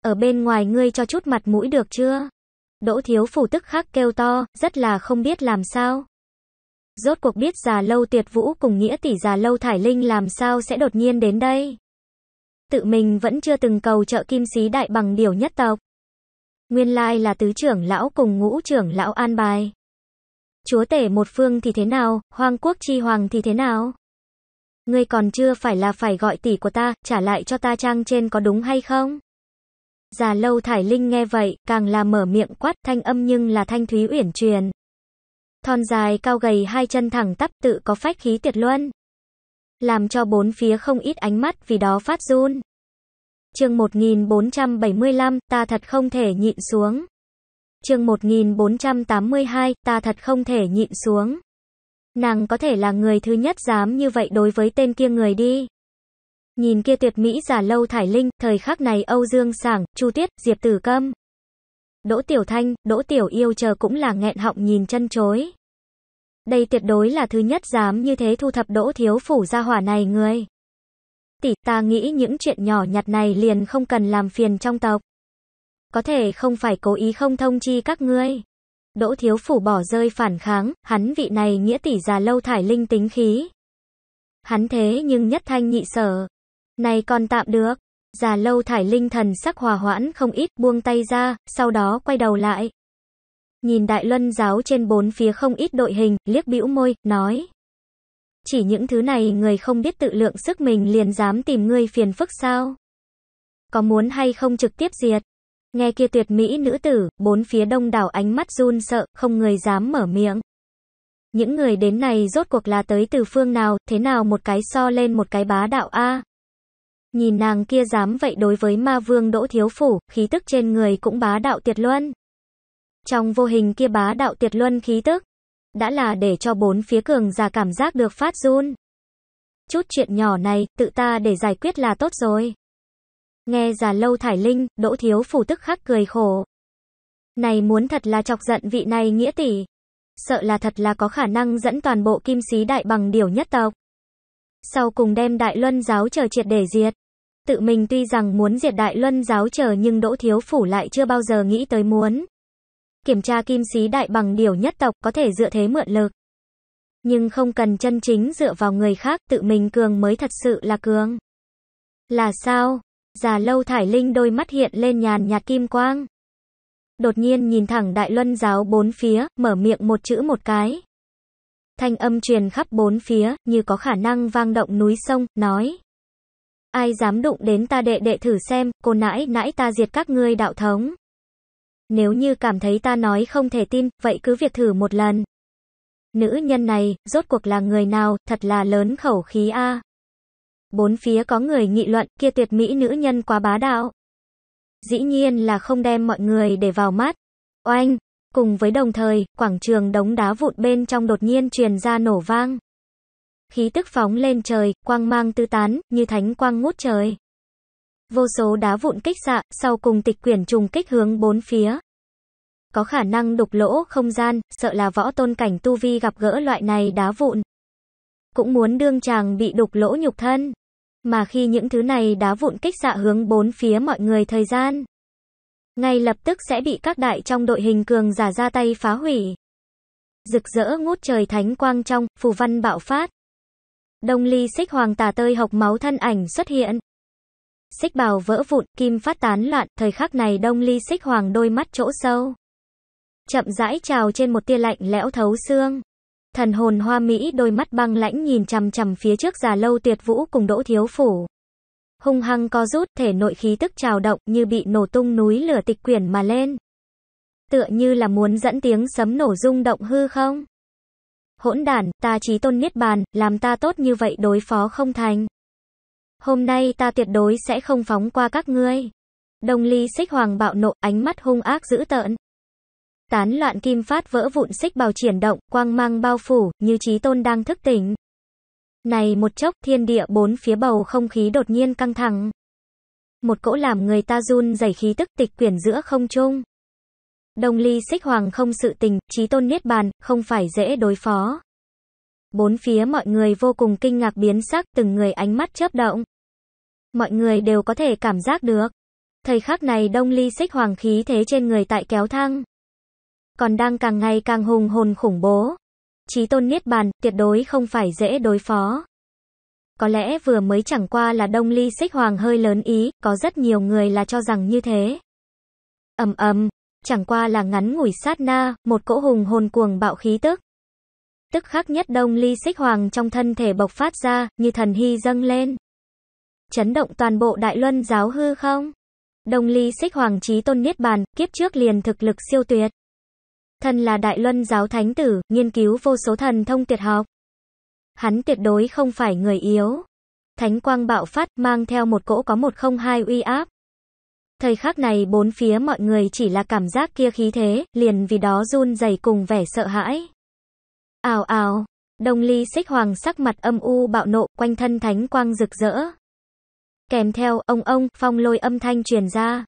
Ở bên ngoài ngươi cho chút mặt mũi được chưa? Đỗ Thiếu Phủ tức khắc kêu to, rất là không biết làm sao. Rốt cuộc biết Già Lâu Tuyệt Vũ cùng nghĩa tỷ Già Lâu Thải Linh làm sao sẽ đột nhiên đến đây. Tự mình vẫn chưa từng cầu trợ Kim Xí Đại Bằng Điểu nhất tộc. Nguyên lai là tứ trưởng lão cùng ngũ trưởng lão an bài. Chúa tể một phương thì thế nào, Hoang Quốc chi hoàng thì thế nào? Ngươi còn chưa phải là phải gọi tỷ của ta, trả lại cho ta trang trên có đúng hay không? Già Lâu Thải Linh nghe vậy, càng là mở miệng quát, thanh âm nhưng là thanh thúy uyển truyền. Thon dài cao gầy hai chân thẳng tắp tự có phách khí tuyệt luân. Làm cho bốn phía không ít ánh mắt vì đó phát run. Chương một nghìn bốn trăm bảy mươi lăm, ta thật không thể nhịn xuống. Chương một nghìn bốn trăm tám mươi hai, ta thật không thể nhịn xuống. Nàng có thể là người thứ nhất dám như vậy đối với tên kia người đi. Nhìn kia tuyệt mỹ Già Lâu Thải Linh, thời khắc này Âu Dương Sảng, Chu Tiết, Diệp Tử Câm, Đỗ Tiểu Thanh, Đỗ Tiểu Yêu chờ cũng là nghẹn họng nhìn chân chối. Đây tuyệt đối là thứ nhất dám như thế thu thập Đỗ Thiếu Phủ gia hỏa này người. Tỷ, ta nghĩ những chuyện nhỏ nhặt này liền không cần làm phiền trong tộc. Có thể không phải cố ý không thông chi các ngươi. Đỗ Thiếu Phủ bỏ rơi phản kháng, hắn vị này nghĩa tỷ Già Lâu Thải Linh tính khí. Hắn thế nhưng nhất thanh nhị sở. Này còn tạm được. Già Lâu Thải Linh thần sắc hòa hoãn không ít, buông tay ra, sau đó quay đầu lại. Nhìn Đại Luân Giáo trên bốn phía không ít đội hình, liếc bĩu môi, nói. Chỉ những thứ này người không biết tự lượng sức mình liền dám tìm ngươi phiền phức sao? Có muốn hay không trực tiếp diệt? Nghe kia tuyệt mỹ nữ tử, bốn phía đông đảo ánh mắt run sợ, không người dám mở miệng. Những người đến này rốt cuộc là tới từ phương nào, thế nào một cái so lên một cái bá đạo a? Nhìn nàng kia dám vậy đối với ma vương Đỗ Thiếu Phủ, khí tức trên người cũng bá đạo tuyệt luân. Trong vô hình kia bá đạo tuyệt luân khí tức, đã là để cho bốn phía cường giả cảm giác được phát run. Chút chuyện nhỏ này, tự ta để giải quyết là tốt rồi. Nghe Già Lâu Thải Linh, Đỗ Thiếu Phủ tức khắc cười khổ. Này muốn thật là chọc giận vị này nghĩa tỷ. sợ là thật là có khả năng dẫn toàn bộ Kim Xí Đại Bằng Điểu Nhất Tộc. Sau cùng đem Đại Luân Giáo chờ triệt để diệt. Tự mình tuy rằng muốn diệt Đại Luân Giáo chờ nhưng Đỗ Thiếu Phủ lại chưa bao giờ nghĩ tới muốn kiểm tra Kim Xí Đại Bằng Điểu Nhất Tộc, có thể dựa thế mượn lực. Nhưng không cần chân chính dựa vào người khác, tự mình cường mới thật sự là cường. Là sao? Già Lâu Thải Linh đôi mắt hiện lên nhàn nhạt kim quang. Đột nhiên nhìn thẳng Đại Luân Giáo bốn phía, mở miệng một chữ một cái. Thanh âm truyền khắp bốn phía, như có khả năng vang động núi sông, nói. Ai dám đụng đến ta đệ đệ thử xem, cô nãi nãi ta diệt các ngươi đạo thống. Nếu như cảm thấy ta nói không thể tin, vậy cứ việc thử một lần. Nữ nhân này, rốt cuộc là người nào, thật là lớn khẩu khí a. Bốn phía có người nghị luận, kia tuyệt mỹ nữ nhân quá bá đạo. Dĩ nhiên là không đem mọi người để vào mắt. Oanh! Cùng với đồng thời, quảng trường đống đá vụn bên trong đột nhiên truyền ra nổ vang. Khí tức phóng lên trời, quang mang tứ tán, như thánh quang ngút trời. Vô số đá vụn kích xạ, sau cùng tịch quyển trùng kích hướng bốn phía. Có khả năng đục lỗ không gian, sợ là võ tôn cảnh tu vi gặp gỡ loại này đá vụn, cũng muốn đương chàng bị đục lỗ nhục thân. Mà khi những thứ này đá vụn kích xạ hướng bốn phía mọi người thời gian, ngay lập tức sẽ bị các đại trong đội hình cường giả ra tay phá hủy. Rực rỡ ngút trời thánh quang trong, phù văn bạo phát. Đông Ly Xích Hoàng tà tơi hộc máu thân ảnh xuất hiện. Xích bào vỡ vụn, kim phát tán loạn, thời khắc này Đông Ly Xích Hoàng đôi mắt chỗ sâu chậm rãi trào trên một tia lạnh lẽo thấu xương. Thần hồn hoa mỹ đôi mắt băng lãnh nhìn chằm chằm phía trước Già Lâu Tuyệt Vũ cùng Đỗ Thiếu Phủ. Hung hăng co rút, thể nội khí tức trào động như bị nổ tung núi lửa tịch quyển mà lên. Tựa như là muốn dẫn tiếng sấm nổ rung động hư không. Hỗn đản, ta chí tôn niết bàn, làm ta tốt như vậy đối phó không thành. Hôm nay ta tuyệt đối sẽ không phóng qua các ngươi. Đông Ly Xích Hoàng bạo nộ, ánh mắt hung ác dữ tợn. Tán loạn kim phát vỡ vụn xích bào triển động, quang mang bao phủ, như chí tôn đang thức tỉnh. Này một chốc, thiên địa bốn phía bầu không khí đột nhiên căng thẳng. Một cỗ làm người ta run rẩy khí tức tịch quyển giữa không trung. Đông Ly Xích Hoàng không sự tình, chí tôn niết bàn, không phải dễ đối phó. Bốn phía mọi người vô cùng kinh ngạc biến sắc, từng người ánh mắt chớp động. Mọi người đều có thể cảm giác được. Thời khắc này Đông Ly Xích Hoàng khí thế trên người tại kéo thăng. Còn đang càng ngày càng hùng hồn khủng bố. Chí tôn niết bàn, tuyệt đối không phải dễ đối phó. Có lẽ vừa mới chẳng qua là Đông Ly Xích Hoàng hơi lớn ý, có rất nhiều người là cho rằng như thế. Ầm ầm, chẳng qua là ngắn ngủi sát na, một cỗ hùng hồn cuồng bạo khí tức. Tức khắc nhất Đông Ly Xích Hoàng trong thân thể bộc phát ra, như thần hy dâng lên. Chấn động toàn bộ Đại Luân Giáo hư không. Đông Ly Xích Hoàng chí tôn niết bàn, kiếp trước liền thực lực siêu tuyệt. Thân là Đại Luân Giáo thánh tử, nghiên cứu vô số thần thông tuyệt học. Hắn tuyệt đối không phải người yếu. Thánh quang bạo phát mang theo một cỗ có một không hai uy áp. Thời khắc này bốn phía mọi người chỉ là cảm giác kia khí thế, liền vì đó run rẩy cùng vẻ sợ hãi. Ào ào, Đông Ly Xích Hoàng sắc mặt âm u bạo nộ, quanh thân thánh quang rực rỡ. Kèm theo ông ông, phong lôi âm thanh truyền ra.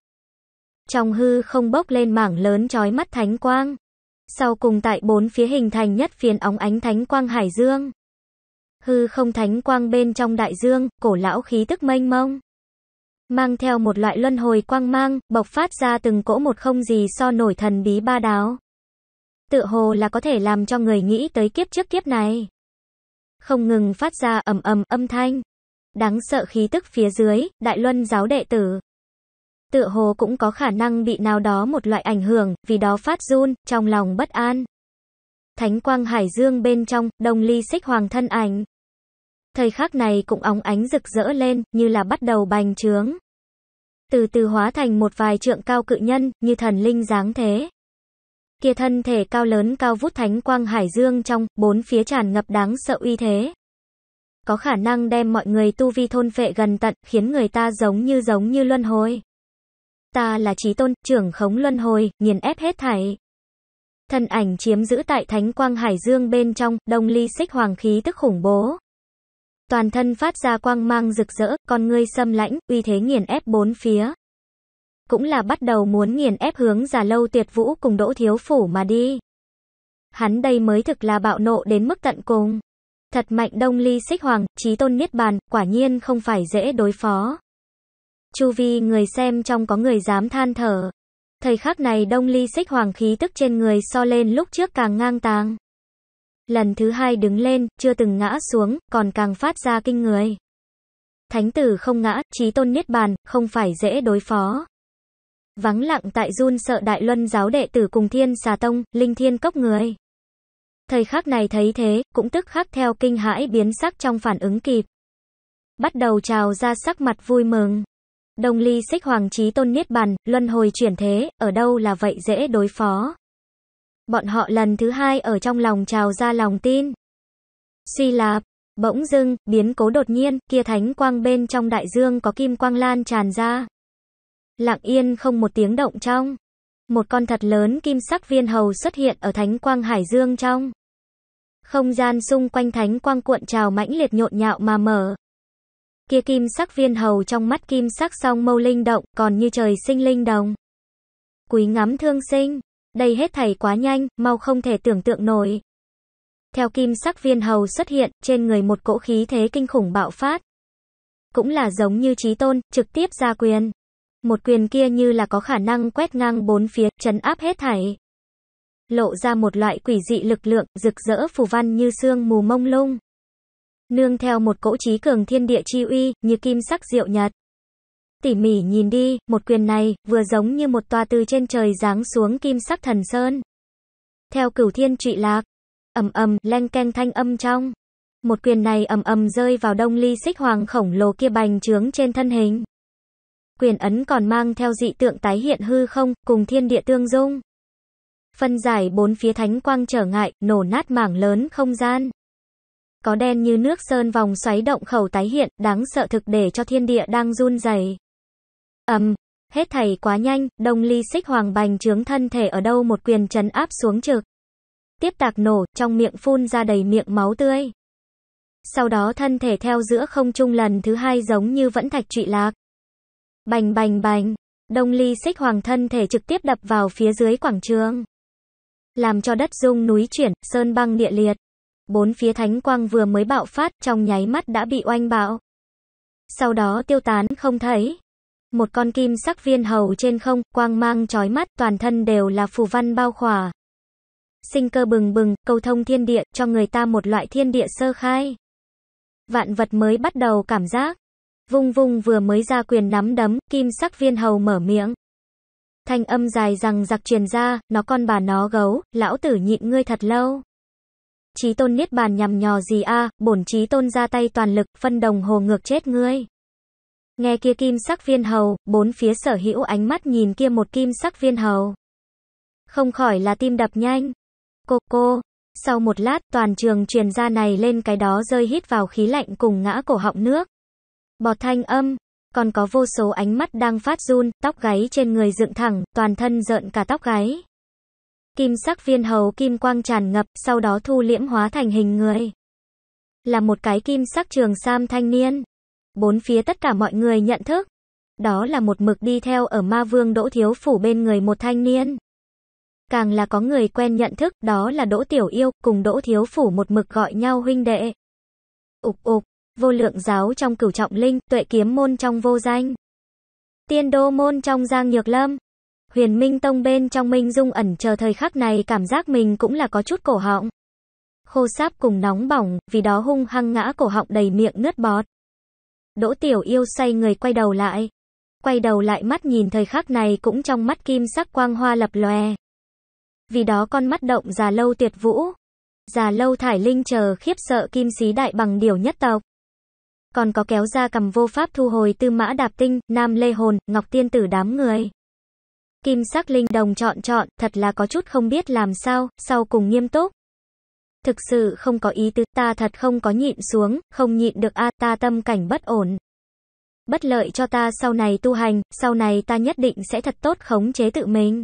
Trong hư không bốc lên mảng lớn chói mắt thánh quang. Sau cùng tại bốn phía hình thành nhất phiến óng ánh thánh quang hải dương. Hư không thánh quang bên trong đại dương, cổ lão khí tức mênh mông. Mang theo một loại luân hồi quang mang, bộc phát ra từng cỗ một không gì so nổi thần bí ba đáo. Tựa hồ là có thể làm cho người nghĩ tới kiếp trước kiếp này. Không ngừng phát ra ầm ầm âm thanh. Đáng sợ khí tức phía dưới, Đại Luân Giáo đệ tử. Tựa hồ cũng có khả năng bị nào đó một loại ảnh hưởng, vì đó phát run, trong lòng bất an. Thánh quang hải dương bên trong, Đông Ly Xích Hoàng thân ảnh. Thời khắc này cũng óng ánh rực rỡ lên, như là bắt đầu bành trướng. Từ từ hóa thành một vài trượng cao cự nhân, như thần linh dáng thế. Kia thân thể cao lớn cao vút thánh quang hải dương trong, bốn phía tràn ngập đáng sợ uy thế. Có khả năng đem mọi người tu vi thôn phệ gần tận, khiến người ta giống như giống như luân hồi. Ta là chí tôn, trưởng khống luân hồi, nghiền ép hết thảy. Thân ảnh chiếm giữ tại thánh quang hải dương bên trong, Đông Ly Xích Hoàng khí tức khủng bố. Toàn thân phát ra quang mang rực rỡ, con ngươi sâm lãnh, uy thế nghiền ép bốn phía. Cũng là bắt đầu muốn nghiền ép hướng Già Lâu Tuyệt Vũ cùng Đỗ Thiếu Phủ mà đi. hắn đây mới thực là bạo nộ đến mức tận cùng. Thật mạnh Đông Ly Xích Hoàng, Chí Tôn Niết Bàn, quả nhiên không phải dễ đối phó. Chu vi người xem trong có người dám than thở. Thời khắc này Đông Ly Xích Hoàng khí tức trên người so lên lúc trước càng ngang tàng. Lần thứ hai đứng lên, chưa từng ngã xuống, còn càng phát ra kinh người. Thánh tử không ngã, Chí Tôn Niết Bàn, không phải dễ đối phó. Vắng lặng tại run sợ Đại Luân Giáo đệ tử cùng Thiên Xà Tông, Linh Thiên Cốc người. Thời khắc này thấy thế, cũng tức khắc theo kinh hãi biến sắc trong phản ứng kịp. Bắt đầu trào ra sắc mặt vui mừng. Đông Ly Xích Hoàng Chí Tôn Niết Bàn, luân hồi chuyển thế, ở đâu là vậy dễ đối phó. Bọn họ lần thứ hai ở trong lòng trào ra lòng tin. Suy lạp, bỗng dưng, biến cố đột nhiên, kia thánh quang bên trong đại dương có kim quang lan tràn ra. Lặng yên không một tiếng động trong. Một con thật lớn kim sắc viên hầu xuất hiện ở thánh quang hải dương trong. Không gian xung quanh thánh quang cuộn trào mãnh liệt nhộn nhạo mà mở. Kia kim sắc viên hầu trong mắt kim sắc song mâu linh động, còn như trời sinh linh đồng. Quý ngắm thương sinh, đây hết thảy quá nhanh, mau không thể tưởng tượng nổi. Theo kim sắc viên hầu xuất hiện, trên người một cỗ khí thế kinh khủng bạo phát. Cũng là giống như Chí Tôn, trực tiếp ra quyền. Một quyền kia như là có khả năng quét ngang bốn phía, trấn áp hết thảy. Lộ ra một loại quỷ dị lực lượng, rực rỡ phù văn như sương mù mông lung. Nương theo một cỗ chí cường thiên địa chi uy, như kim sắc diệu nhật. Tỉ mỉ nhìn đi, một quyền này, vừa giống như một tòa từ trên trời giáng xuống kim sắc thần sơn. Theo cửu thiên trụy lạc, ầm ầm, leng keng thanh âm trong. Một quyền này ầm ầm rơi vào Đông Ly Xích Hoàng khổng lồ kia bành trướng trên thân hình. Quyền ấn còn mang theo dị tượng tái hiện hư không, cùng thiên địa tương dung. Phân giải bốn phía thánh quang trở ngại, nổ nát mảng lớn không gian. Có đen như nước sơn vòng xoáy động khẩu tái hiện, đáng sợ thực để cho thiên địa đang run rẩy. Ầm, um, hết thảy quá nhanh, Đông Ly Xích Hoàng bành trướng thân thể ở đâu một quyền trấn áp xuống trực. Tiếp tạc nổ, trong miệng phun ra đầy miệng máu tươi. Sau đó thân thể theo giữa không trung lần thứ hai giống như vẫn thạch trụy lạc. Bành bành bành, Đông Ly Xích Hoàng thân thể trực tiếp đập vào phía dưới quảng trường. Làm cho đất rung núi chuyển, sơn băng địa liệt. Bốn phía thánh quang vừa mới bạo phát trong nháy mắt đã bị oanh bạo. Sau đó tiêu tán không thấy. Một con kim sắc viên hầu trên không, quang mang chói mắt, toàn thân đều là phù văn bao khỏa. Sinh cơ bừng bừng, câu thông thiên địa, cho người ta một loại thiên địa sơ khai. Vạn vật mới bắt đầu cảm giác. Vung vung vừa mới ra quyền nắm đấm, kim sắc viên hầu mở miệng. Thanh âm dài rằng giặc truyền ra, nó con bà nó gấu, lão tử nhịn ngươi thật lâu. Chí Tôn Niết Bàn nhằm nhò gì a, à, bổn Chí Tôn ra tay toàn lực, phân đồng hồ ngược chết ngươi. Nghe kia kim sắc viên hầu, bốn phía sở hữu ánh mắt nhìn kia một kim sắc viên hầu. Không khỏi là tim đập nhanh. Cô cô, sau một lát toàn trường truyền ra này lên cái đó rơi hít vào khí lạnh cùng ngã cổ họng nước. Bọt thanh âm, còn có vô số ánh mắt đang phát run, tóc gáy trên người dựng thẳng, toàn thân rợn cả tóc gáy. Kim sắc viên hầu kim quang tràn ngập, sau đó thu liễm hóa thành hình người. Là một cái kim sắc trường sam thanh niên. Bốn phía tất cả mọi người nhận thức. Đó là một mực đi theo ở Ma Vương Đỗ Thiếu Phủ bên người một thanh niên. Càng là có người quen nhận thức, đó là Đỗ Tiểu Yêu, cùng Đỗ Thiếu Phủ một mực gọi nhau huynh đệ. Ục ục. Vô Lượng Giáo trong Cửu Trọng Linh, Tuệ Kiếm Môn trong Vô Danh, Tiên Đô Môn trong Giang Nhược Lâm, Huyền Minh Tông bên trong Minh Dung Ẩn chờ thời khắc này cảm giác mình cũng là có chút cổ họng khô sáp cùng nóng bỏng, vì đó hung hăng ngã cổ họng đầy miệng nước bọt. Đỗ Tiểu Yêu xoay người quay đầu lại, quay đầu lại mắt nhìn thời khắc này cũng trong mắt kim sắc quang hoa lập lòe. Vì đó con mắt động Già Lâu Tuyệt Vũ, Già Lâu Thải Linh chờ khiếp sợ Kim Xí Đại Bằng Điểu Nhất Tộc. Còn có kéo ra cầm vô pháp thu hồi Từ Mã Đạp Tinh, Nam Lê Hồn, Ngọc Tiên Tử đám người. Kim sắc linh đồng chọn chọn, thật là có chút không biết làm sao, sau cùng nghiêm túc. Thực sự không có ý tứ, ta thật không có nhịn xuống, không nhịn được a, ta tâm cảnh bất ổn. Bất lợi cho ta sau này tu hành, sau này ta nhất định sẽ thật tốt khống chế tự mình.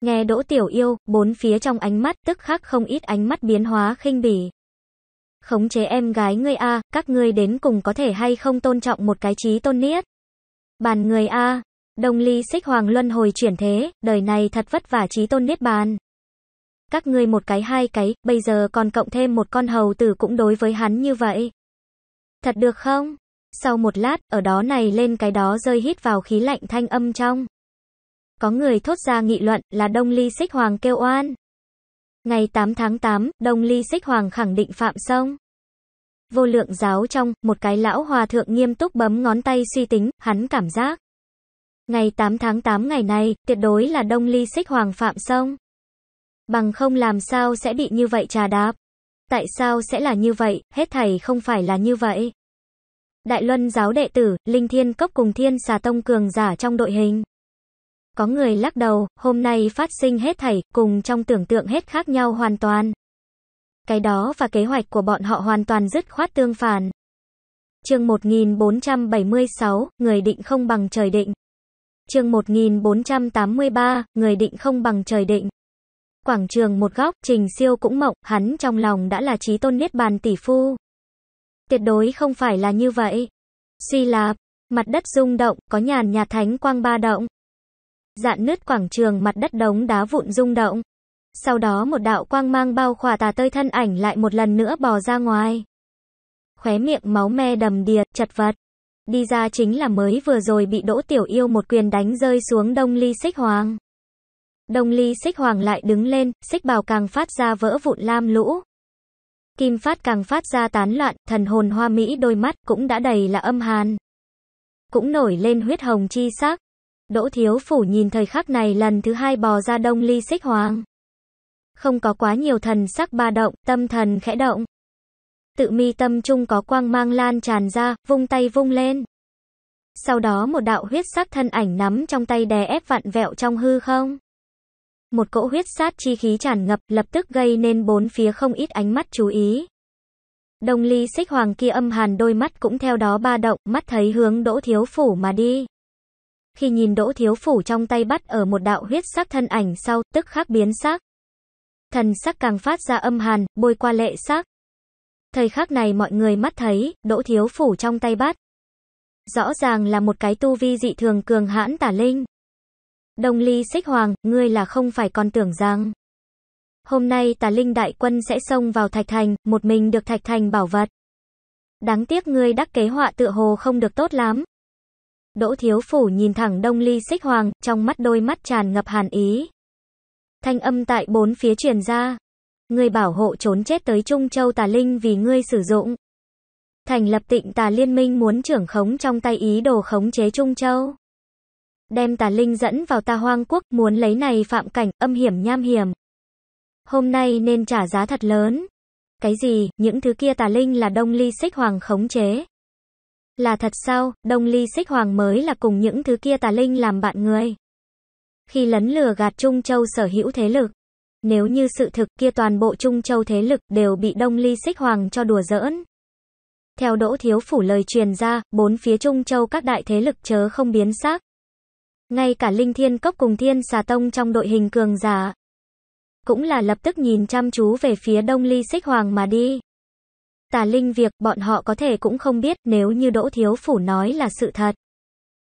Nghe Đỗ Tiểu Yêu, bốn phía trong ánh mắt tức khắc không ít ánh mắt biến hóa khinh bỉ. Khống chế em gái ngươi a, à, các ngươi đến cùng có thể hay không tôn trọng một cái Chí Tôn Niết Bàn người a, à. Đông Ly Xích Hoàng luân hồi chuyển thế, đời này thật vất vả Chí Tôn Niết Bàn. Các ngươi một cái hai cái, bây giờ còn cộng thêm một con hầu tử cũng đối với hắn như vậy. Thật được không? Sau một lát, ở đó này lên cái đó rơi hít vào khí lạnh thanh âm trong. Có người thốt ra nghị luận là Đông Ly Xích Hoàng kêu oan. Ngày tám tháng tám, Đông Ly Xích Hoàng khẳng định phạm xong. Vô Lượng Giáo trong, một cái lão hòa thượng nghiêm túc bấm ngón tay suy tính, hắn cảm giác. Ngày tám tháng tám ngày này, tuyệt đối là Đông Ly Xích Hoàng phạm xong. Bằng không làm sao sẽ bị như vậy trà đạp? Tại sao sẽ là như vậy, hết thảy không phải là như vậy. Đại Luân Giáo đệ tử, Linh Thiên Cốc cùng Thiên Xà Tông cường giả trong đội hình. Có người lắc đầu, hôm nay phát sinh hết thảy, cùng trong tưởng tượng hết khác nhau hoàn toàn. Cái đó và kế hoạch của bọn họ hoàn toàn dứt khoát tương phản. Chương một nghìn bốn trăm bảy mươi sáu, người định không bằng trời định. Chương một nghìn bốn trăm tám mươi ba, người định không bằng trời định. Quảng trường một góc, Trình Siêu cũng mộng, hắn trong lòng đã là trí tôn niết bàn tỷ phu. Tuyệt đối không phải là như vậy. Suy lạp, mặt đất rung động, có nhàn nhạt thánh quang ba động. Dạn nứt quảng trường mặt đất đống đá vụn rung động. Sau đó một đạo quang mang bao khỏa tà tơi thân ảnh lại một lần nữa bò ra ngoài. Khóe miệng máu me đầm đìa, chật vật. Đi ra chính là mới vừa rồi bị Đỗ Tiểu Yêu một quyền đánh rơi xuống Đông Ly Xích Hoàng. Đông Ly Xích Hoàng lại đứng lên, xích bào càng phát ra vỡ vụn lam lũ. Kim phát càng phát ra tán loạn, thần hồn hoa mỹ đôi mắt cũng đã đầy là âm hàn. Cũng nổi lên huyết hồng chi sắc. Đỗ Thiếu Phủ nhìn thời khắc này lần thứ hai bò ra Đông Ly Xích Hoàng. Không có quá nhiều thần sắc ba động, tâm thần khẽ động. Tự mi tâm trung có quang mang lan tràn ra, vung tay vung lên. Sau đó một đạo huyết sắc thân ảnh nắm trong tay đè ép vặn vẹo trong hư không. Một cỗ huyết sát chi khí tràn ngập lập tức gây nên bốn phía không ít ánh mắt chú ý. Đông Ly Xích Hoàng kia âm hàn đôi mắt cũng theo đó ba động, mắt thấy hướng Đỗ Thiếu Phủ mà đi. Khi nhìn Đỗ Thiếu Phủ trong tay bắt ở một đạo huyết sắc thân ảnh sau, tức khắc biến sắc. Thần sắc càng phát ra âm hàn, bôi qua lệ sắc. Thời khắc này mọi người mắt thấy, Đỗ Thiếu Phủ trong tay bắt. Rõ ràng là một cái tu vi dị thường cường hãn tả linh. Đông Ly Xích Hoàng, ngươi là không phải còn tưởng rằng hôm nay tà linh đại quân sẽ xông vào Thạch Thành, một mình được Thạch Thành bảo vật. Đáng tiếc ngươi đắc kế họa tựa hồ không được tốt lắm. Đỗ Thiếu Phủ nhìn thẳng Đông Ly Xích Hoàng, trong mắt đôi mắt tràn ngập hàn ý. Thanh âm tại bốn phía truyền ra. Ngươi bảo hộ trốn chết tới Trung Châu tà linh vì ngươi sử dụng. Thành lập Tịnh Tà Liên Minh muốn trưởng khống trong tay ý đồ khống chế Trung Châu. Đem tà linh dẫn vào ta Hoang Quốc, muốn lấy này phạm cảnh, âm hiểm nham hiểm. Hôm nay nên trả giá thật lớn. Cái gì, những thứ kia tà linh là Đông Ly Xích Hoàng khống chế? Là thật sao, Đông Ly Xích Hoàng mới là cùng những thứ kia tà linh làm bạn người. Khi lấn lừa gạt Trung Châu sở hữu thế lực. Nếu như sự thực kia toàn bộ Trung Châu thế lực đều bị Đông Ly Xích Hoàng cho đùa giỡn. Theo Đỗ Thiếu Phủ lời truyền ra, bốn phía Trung Châu các đại thế lực chớ không biến sắc. Ngay cả Linh Thiên Cốc cùng Thiên Xà Tông trong đội hình cường giả cũng là lập tức nhìn chăm chú về phía Đông Ly Xích Hoàng mà đi. Tà linh việc bọn họ có thể cũng không biết, nếu như Đỗ Thiếu Phủ nói là sự thật,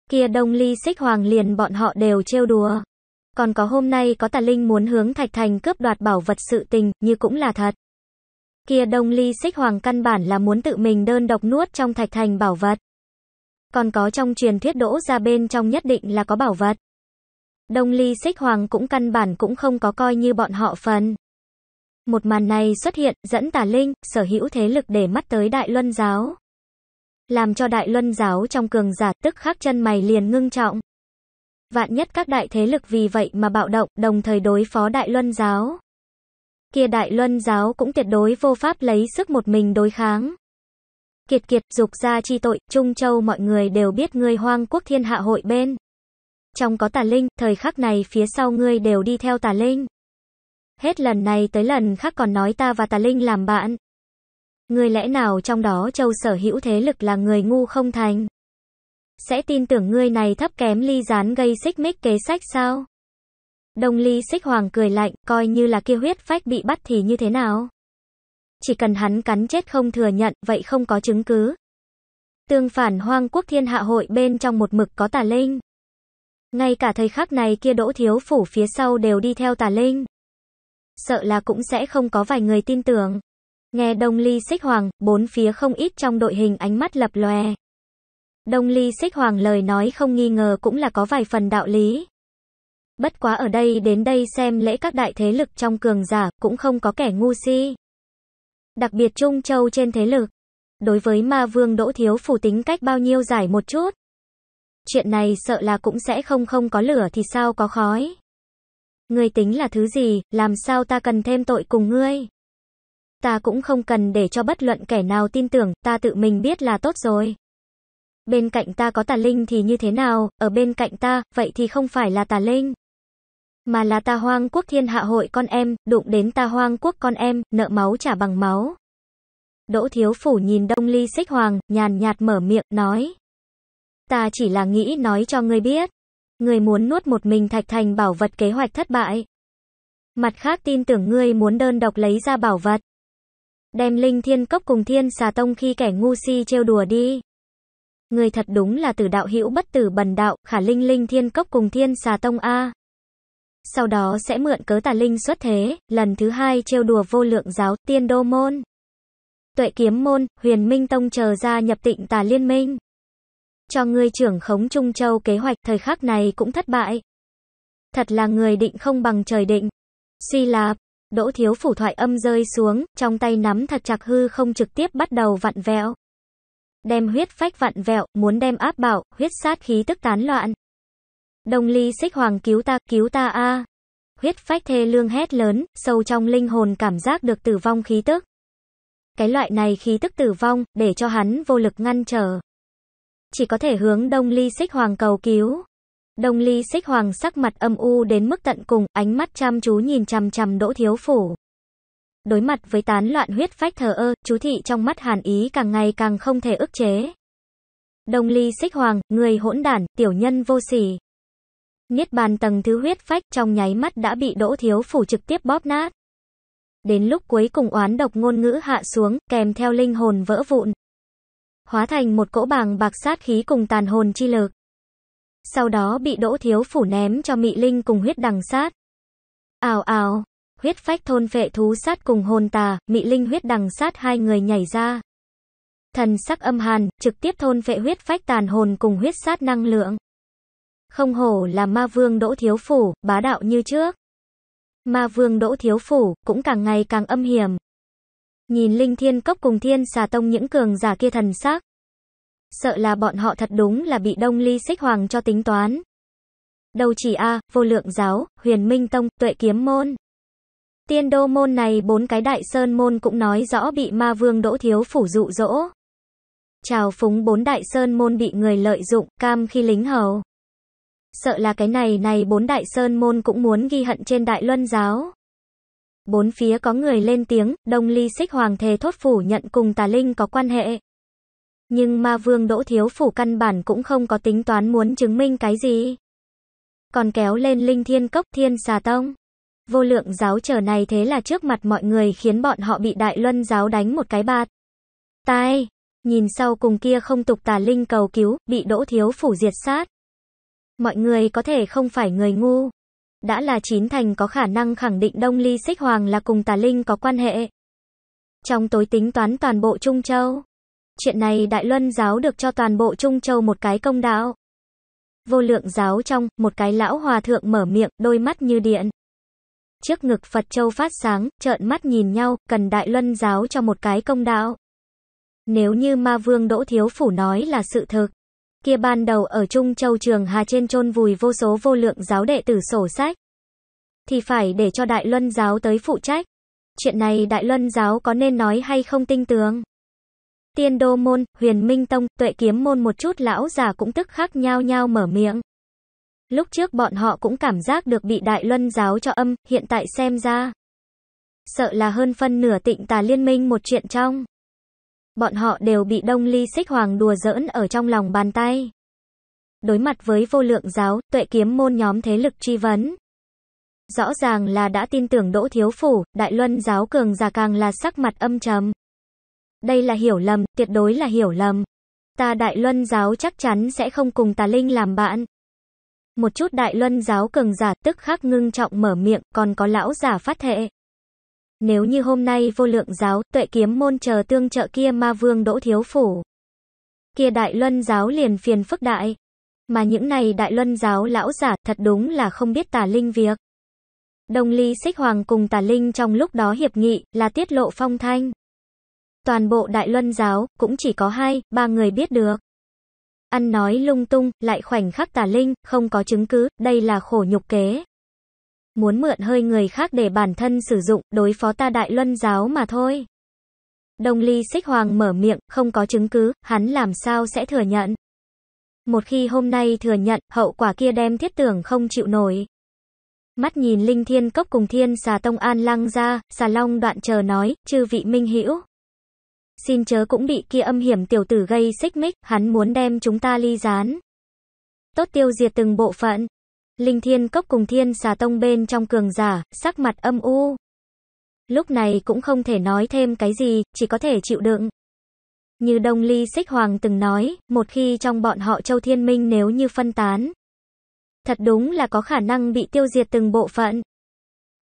kia Đông Ly Xích Hoàng liền bọn họ đều trêu đùa. Còn có hôm nay có tà linh muốn hướng Thạch Thành cướp đoạt bảo vật sự tình, như cũng là thật. Kia Đông Ly Xích Hoàng căn bản là muốn tự mình đơn độc nuốt trong Thạch Thành bảo vật. Còn có trong truyền thuyết Đỗ ra bên trong nhất định là có bảo vật. Đông Ly Xích Hoàng cũng căn bản cũng không có coi như bọn họ phần. Một màn này xuất hiện, dẫn tà linh, sở hữu thế lực để mắt tới Đại Luân Giáo. Làm cho Đại Luân Giáo trong cường giả tức khắc chân mày liền ngưng trọng. Vạn nhất các đại thế lực vì vậy mà bạo động, đồng thời đối phó Đại Luân Giáo. Kia Đại Luân Giáo cũng tuyệt đối vô pháp lấy sức một mình đối kháng. Kiệt kiệt, dục ra chi tội, Trung Châu mọi người đều biết ngươi Hoang Quốc Thiên Hạ Hội bên trong có tà linh, thời khắc này phía sau ngươi đều đi theo tà linh. Hết lần này tới lần khác còn nói ta và tà linh làm bạn. Ngươi lẽ nào trong đó Châu sở hữu thế lực là người ngu không thành? Sẽ tin tưởng ngươi này thấp kém ly gián gây xích mích kế sách sao? Đông Ly Xích Hoàng cười lạnh, coi như là kia huyết phách bị bắt thì như thế nào? Chỉ cần hắn cắn chết không thừa nhận, vậy không có chứng cứ. Tương phản Hoang Quốc Thiên Hạ Hội bên trong một mực có tà linh. Ngay cả thời khắc này kia Đỗ Thiếu Phủ phía sau đều đi theo tà linh. sợ là cũng sẽ không có vài người tin tưởng. Nghe Đông Ly Xích Hoàng, bốn phía không ít trong đội hình ánh mắt lập lòe. Đông Ly Xích Hoàng lời nói không nghi ngờ cũng là có vài phần đạo lý. Bất quá ở đây đến đây xem lễ các đại thế lực trong cường giả cũng không có kẻ ngu si. Đặc biệt Trung Châu trên thế lực. Đối với Ma Vương Đỗ Thiếu Phủ tính cách bao nhiêu giải một chút. Chuyện này sợ là cũng sẽ không không có lửa thì sao có khói. Ngươi tính là thứ gì, làm sao ta cần thêm tội cùng ngươi. Ta cũng không cần để cho bất luận kẻ nào tin tưởng, ta tự mình biết là tốt rồi. Bên cạnh ta có tà linh thì như thế nào, ở bên cạnh ta, vậy thì không phải là tà linh. Mà là ta Hoang Quốc Thiên Hạ Hội con em, đụng đến ta Hoang Quốc con em, nợ máu trả bằng máu. Đỗ Thiếu Phủ nhìn Đông Ly Xích Hoàng, nhàn nhạt mở miệng, nói. Ta chỉ là nghĩ nói cho ngươi biết. Ngươi muốn nuốt một mình thạch thành bảo vật kế hoạch thất bại. Mặt khác tin tưởng ngươi muốn đơn độc lấy ra bảo vật. Đem Linh Thiên Cốc cùng Thiên Xà Tông khi kẻ ngu si trêu đùa đi. Ngươi thật đúng là tử đạo hữu bất tử bần đạo, khả linh Linh Thiên Cốc cùng Thiên Xà Tông a. Sau đó sẽ mượn cớ tà linh xuất thế, lần thứ hai trêu đùa Vô Lượng Giáo, Tiên Đô Môn, Tuệ Kiếm Môn, Huyền Minh Tông chờ ra nhập Tịnh Tà Liên Minh. Cho ngươi trưởng khống Trung Châu kế hoạch thời khắc này cũng thất bại. Thật là người định không bằng trời định. Suy lạp, Đỗ Thiếu Phủ thoại âm rơi xuống, trong tay nắm thật chặt hư không trực tiếp bắt đầu vặn vẹo. Đem huyết phách vặn vẹo, muốn đem áp bảo, huyết sát khí tức tán loạn. Đông Ly Xích Hoàng cứu ta, cứu ta a! À. Huyết phách thê lương hét lớn, sâu trong linh hồn cảm giác được tử vong khí tức. Cái loại này khí tức tử vong, để cho hắn vô lực ngăn trở. Chỉ có thể hướng Đông Ly Xích Hoàng cầu cứu. Đông Ly Xích Hoàng sắc mặt âm u đến mức tận cùng, ánh mắt chăm chú nhìn chằm chằm Đỗ Thiếu Phủ. Đối mặt với tán loạn huyết phách thờ ơ, chú thị trong mắt hàn ý càng ngày càng không thể ức chế. Đông Ly Xích Hoàng, người hỗn đản, tiểu nhân vô sỉ. Niết bàn tầng thứ huyết phách trong nháy mắt đã bị Đỗ Thiếu Phủ trực tiếp bóp nát. Đến lúc cuối cùng oán độc ngôn ngữ hạ xuống, kèm theo linh hồn vỡ vụn. Hóa thành một cỗ bàng bạc sát khí cùng tàn hồn chi lực. Sau đó bị Đỗ Thiếu Phủ ném cho mị linh cùng huyết đằng sát. Ào ào, huyết phách thôn phệ thú sát cùng hồn tà, mị linh huyết đằng sát hai người nhảy ra. Thần sắc âm hàn, trực tiếp thôn phệ huyết phách tàn hồn cùng huyết sát năng lượng. Không hổ là Ma Vương Đỗ Thiếu Phủ, bá đạo như trước. Ma Vương Đỗ Thiếu Phủ cũng càng ngày càng âm hiểm. Nhìn Linh Thiên Cốc cùng Thiên Xà Tông những cường giả kia thần sắc. Sợ là bọn họ thật đúng là bị Đông Ly Xích Hoàng cho tính toán. Đâu chỉ a, à, Vô Lượng Giáo, Huyền Minh Tông, Tuệ Kiếm Môn, Tiên Đô Môn này bốn cái đại sơn môn cũng nói rõ bị Ma Vương Đỗ Thiếu Phủ dụ dỗ. Trào phúng bốn đại sơn môn bị người lợi dụng, cam khi lính hầu. Sợ là cái này này bốn đại sơn môn cũng muốn ghi hận trên Đại Luân Giáo. Bốn phía có người lên tiếng, Đông Ly Xích Hoàng thề thốt phủ nhận cùng tà linh có quan hệ. Nhưng Ma Vương Đỗ Thiếu Phủ căn bản cũng không có tính toán muốn chứng minh cái gì. Còn kéo lên Linh Thiên Cốc, Thiên Xà Tông, Vô Lượng Giáo trở này thế là trước mặt mọi người khiến bọn họ bị Đại Luân Giáo đánh một cái bạt tai. Nhìn sau cùng kia không tục tà linh cầu cứu, bị Đỗ Thiếu Phủ diệt sát. Mọi người có thể không phải người ngu. Đã là chín thành có khả năng khẳng định Đông Ly Xích Hoàng là cùng tà linh có quan hệ. Trong tối tính toán toàn bộ Trung Châu. Chuyện này Đại Luân Giáo được cho toàn bộ Trung Châu một cái công đạo. Vô Lượng Giáo trong, một cái lão hòa thượng mở miệng, đôi mắt như điện. Trước ngực Phật Châu phát sáng, trợn mắt nhìn nhau, cần Đại Luân Giáo cho một cái công đạo. Nếu như Ma Vương Đỗ Thiếu Phủ nói là sự thực. Kia ban đầu ở Trung Châu Trường Hà trên chôn vùi vô số Vô Lượng Giáo đệ tử sổ sách. Thì phải để cho Đại Luân Giáo tới phụ trách. Chuyện này Đại Luân Giáo có nên nói hay không tinh tường. Tiên Đô Môn, Huyền Minh Tông, Tuệ Kiếm Môn một chút lão già cũng tức khắc nhao nhao mở miệng. Lúc trước bọn họ cũng cảm giác được bị Đại Luân Giáo cho âm, hiện tại xem ra. Sợ là hơn phân nửa Tịnh Tà Liên Minh một chuyện trong. Bọn họ đều bị Đông Ly Xích Hoàng đùa giỡn ở trong lòng bàn tay. Đối mặt với Vô Lượng Giáo, Tuệ Kiếm Môn nhóm thế lực truy vấn. Rõ ràng là đã tin tưởng Đỗ Thiếu Phủ, Đại Luân Giáo cường giả càng là sắc mặt âm trầm. Đây là hiểu lầm, tuyệt đối là hiểu lầm. Ta Đại Luân Giáo chắc chắn sẽ không cùng tà linh làm bạn. Một chút Đại Luân Giáo cường giả tức khắc ngưng trọng mở miệng, còn có lão giả phát thệ. Nếu như hôm nay Vô Lượng Giáo, Tuệ Kiếm Môn chờ tương trợ kia ma vương Đỗ Thiếu Phủ, kia Đại Luân Giáo liền phiền phức đại. Mà những này Đại Luân Giáo lão giả thật đúng là không biết Tà Linh việc. Đông Ly Xích Hoàng cùng Tà Linh trong lúc đó hiệp nghị là tiết lộ phong thanh. Toàn bộ Đại Luân Giáo cũng chỉ có hai, ba người biết được. Ăn nói lung tung, lại khoảnh khắc Tà Linh, không có chứng cứ, đây là khổ nhục kế. Muốn mượn hơi người khác để bản thân sử dụng, đối phó ta Đại Luân Giáo mà thôi. Đông Ly Xích Hoàng mở miệng, không có chứng cứ, hắn làm sao sẽ thừa nhận. Một khi hôm nay thừa nhận, hậu quả kia đem thiết tưởng không chịu nổi. Mắt nhìn Linh Thiên Cốc cùng Thiên Xà Tông An Lăng ra, Xà Long đoạn chờ nói, chư vị minh hữu, xin chớ cũng bị kia âm hiểm tiểu tử gây xích mích, hắn muốn đem chúng ta ly gián. Tốt tiêu diệt từng bộ phận. Linh Thiên Cốc cùng Thiên Xà Tông bên trong cường giả, sắc mặt âm u. Lúc này cũng không thể nói thêm cái gì, chỉ có thể chịu đựng. Như Đông Ly Xích Hoàng từng nói, một khi trong bọn họ Châu Thiên Minh nếu như phân tán, thật đúng là có khả năng bị tiêu diệt từng bộ phận.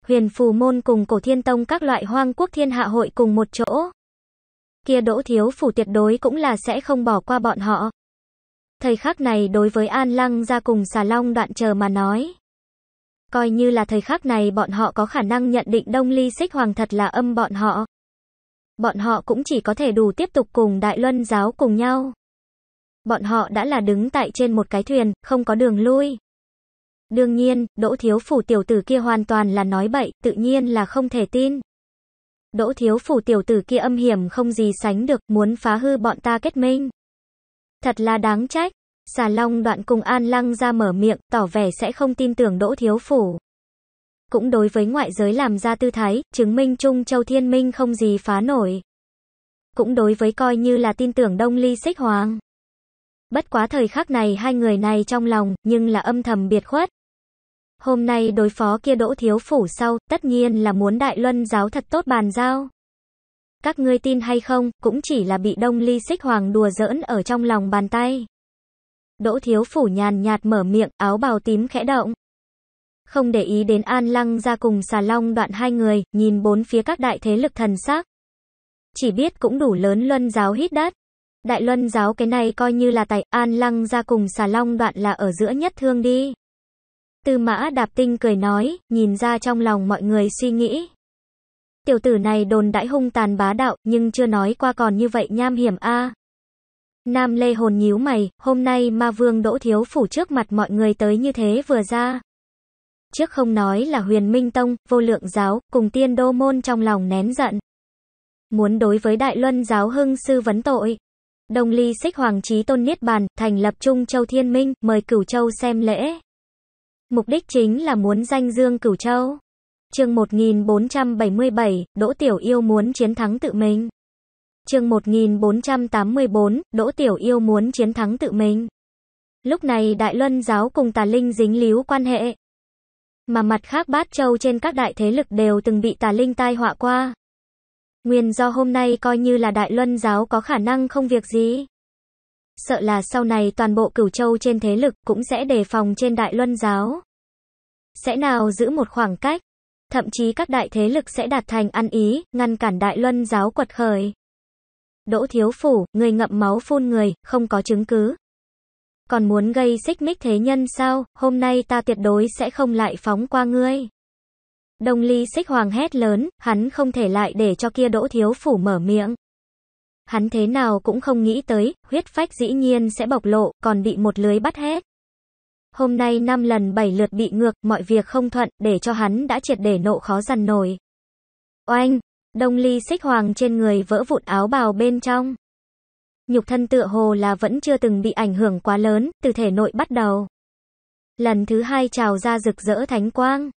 Huyền Phù Môn cùng Cổ Thiên Tông các loại Hoang Quốc Thiên Hạ Hội cùng một chỗ, kia Đỗ Thiếu Phủ tuyệt đối cũng là sẽ không bỏ qua bọn họ. Thời khắc này đối với An Lăng ra cùng Xà Long đoạn chờ mà nói, coi như là thời khắc này bọn họ có khả năng nhận định Đông Ly Xích Hoàng thật là âm bọn họ. Bọn họ cũng chỉ có thể đủ tiếp tục cùng Đại Luân Giáo cùng nhau. Bọn họ đã là đứng tại trên một cái thuyền, không có đường lui. Đương nhiên, Đỗ Thiếu Phủ tiểu tử kia hoàn toàn là nói bậy, tự nhiên là không thể tin. Đỗ Thiếu Phủ tiểu tử kia âm hiểm không gì sánh được, muốn phá hư bọn ta kết minh. Thật là đáng trách. Xà Long đoạn cùng An Lăng ra mở miệng, tỏ vẻ sẽ không tin tưởng Đỗ Thiếu Phủ. Cũng đối với ngoại giới làm ra tư thái, chứng minh Trung Châu Thiên Minh không gì phá nổi. Cũng đối với coi như là tin tưởng Đông Ly Xích Hoàng. Bất quá thời khắc này hai người này trong lòng, nhưng là âm thầm biệt khuất. Hôm nay đối phó kia Đỗ Thiếu Phủ sau, tất nhiên là muốn Đại Luân Giáo thật tốt bàn giao. Các ngươi tin hay không, cũng chỉ là bị Đông Ly Xích Hoàng đùa giỡn ở trong lòng bàn tay. Đỗ Thiếu Phủ nhàn nhạt mở miệng, áo bào tím khẽ động. Không để ý đến An Lăng ra cùng Xà Long đoạn hai người, nhìn bốn phía các đại thế lực thần sắc. Chỉ biết cũng đủ lớn Luân Giáo hít đất. Đại Luân Giáo cái này coi như là tài, An Lăng ra cùng Xà Long đoạn là ở giữa nhất thương đi. Từ Mã Đạp Tinh cười nói, nhìn ra trong lòng mọi người suy nghĩ. Tiểu tử này đồn đãi hung tàn bá đạo, nhưng chưa nói qua còn như vậy nham hiểm a. À. Nam Lê Hồn nhíu mày, hôm nay ma vương Đỗ Thiếu Phủ trước mặt mọi người tới như thế vừa ra. Trước không nói là Huyền Minh Tông, Vô Lượng Giáo, cùng Tiên Đô Môn trong lòng nén giận. Muốn đối với Đại Luân Giáo hưng sư vấn tội. Đông Ly Xích Hoàng chí tôn niết bàn, thành lập Trung Châu Thiên Minh, mời Cửu Châu xem lễ. Mục đích chính là muốn danh dương Cửu Châu. Chương một nghìn bốn trăm bảy mươi bảy, Đỗ Tiểu Yêu muốn chiến thắng tự mình. Chương một nghìn bốn trăm tám mươi bốn, Đỗ Tiểu Yêu muốn chiến thắng tự mình. Lúc này Đại Luân Giáo cùng Tà Linh dính líu quan hệ. Mà mặt khác bát châu trên các đại thế lực đều từng bị Tà Linh tai họa qua. Nguyên do hôm nay coi như là Đại Luân Giáo có khả năng không việc gì. Sợ là sau này toàn bộ Cửu Châu trên thế lực cũng sẽ đề phòng trên Đại Luân Giáo. Sẽ nào giữ một khoảng cách. Thậm chí các đại thế lực sẽ đạt thành ăn ý, ngăn cản Đại Luân Giáo quật khởi. Đỗ Thiếu Phủ, người ngậm máu phun người, không có chứng cứ. Còn muốn gây xích mích thế nhân sao, hôm nay ta tuyệt đối sẽ không lại phóng qua ngươi. Đông Ly Xích Hoàng hét lớn, hắn không thể lại để cho kia Đỗ Thiếu Phủ mở miệng. Hắn thế nào cũng không nghĩ tới, huyết phách dĩ nhiên sẽ bộc lộ, còn bị một lưới bắt hết. Hôm nay năm lần bảy lượt bị ngược, mọi việc không thuận, để cho hắn đã triệt để nộ khó dằn nổi. Oanh! Đông Ly Xích Hoàng trên người vỡ vụn áo bào bên trong. Nhục thân tựa hồ là vẫn chưa từng bị ảnh hưởng quá lớn, từ thể nội bắt đầu. Lần thứ hai trào ra rực rỡ thánh quang.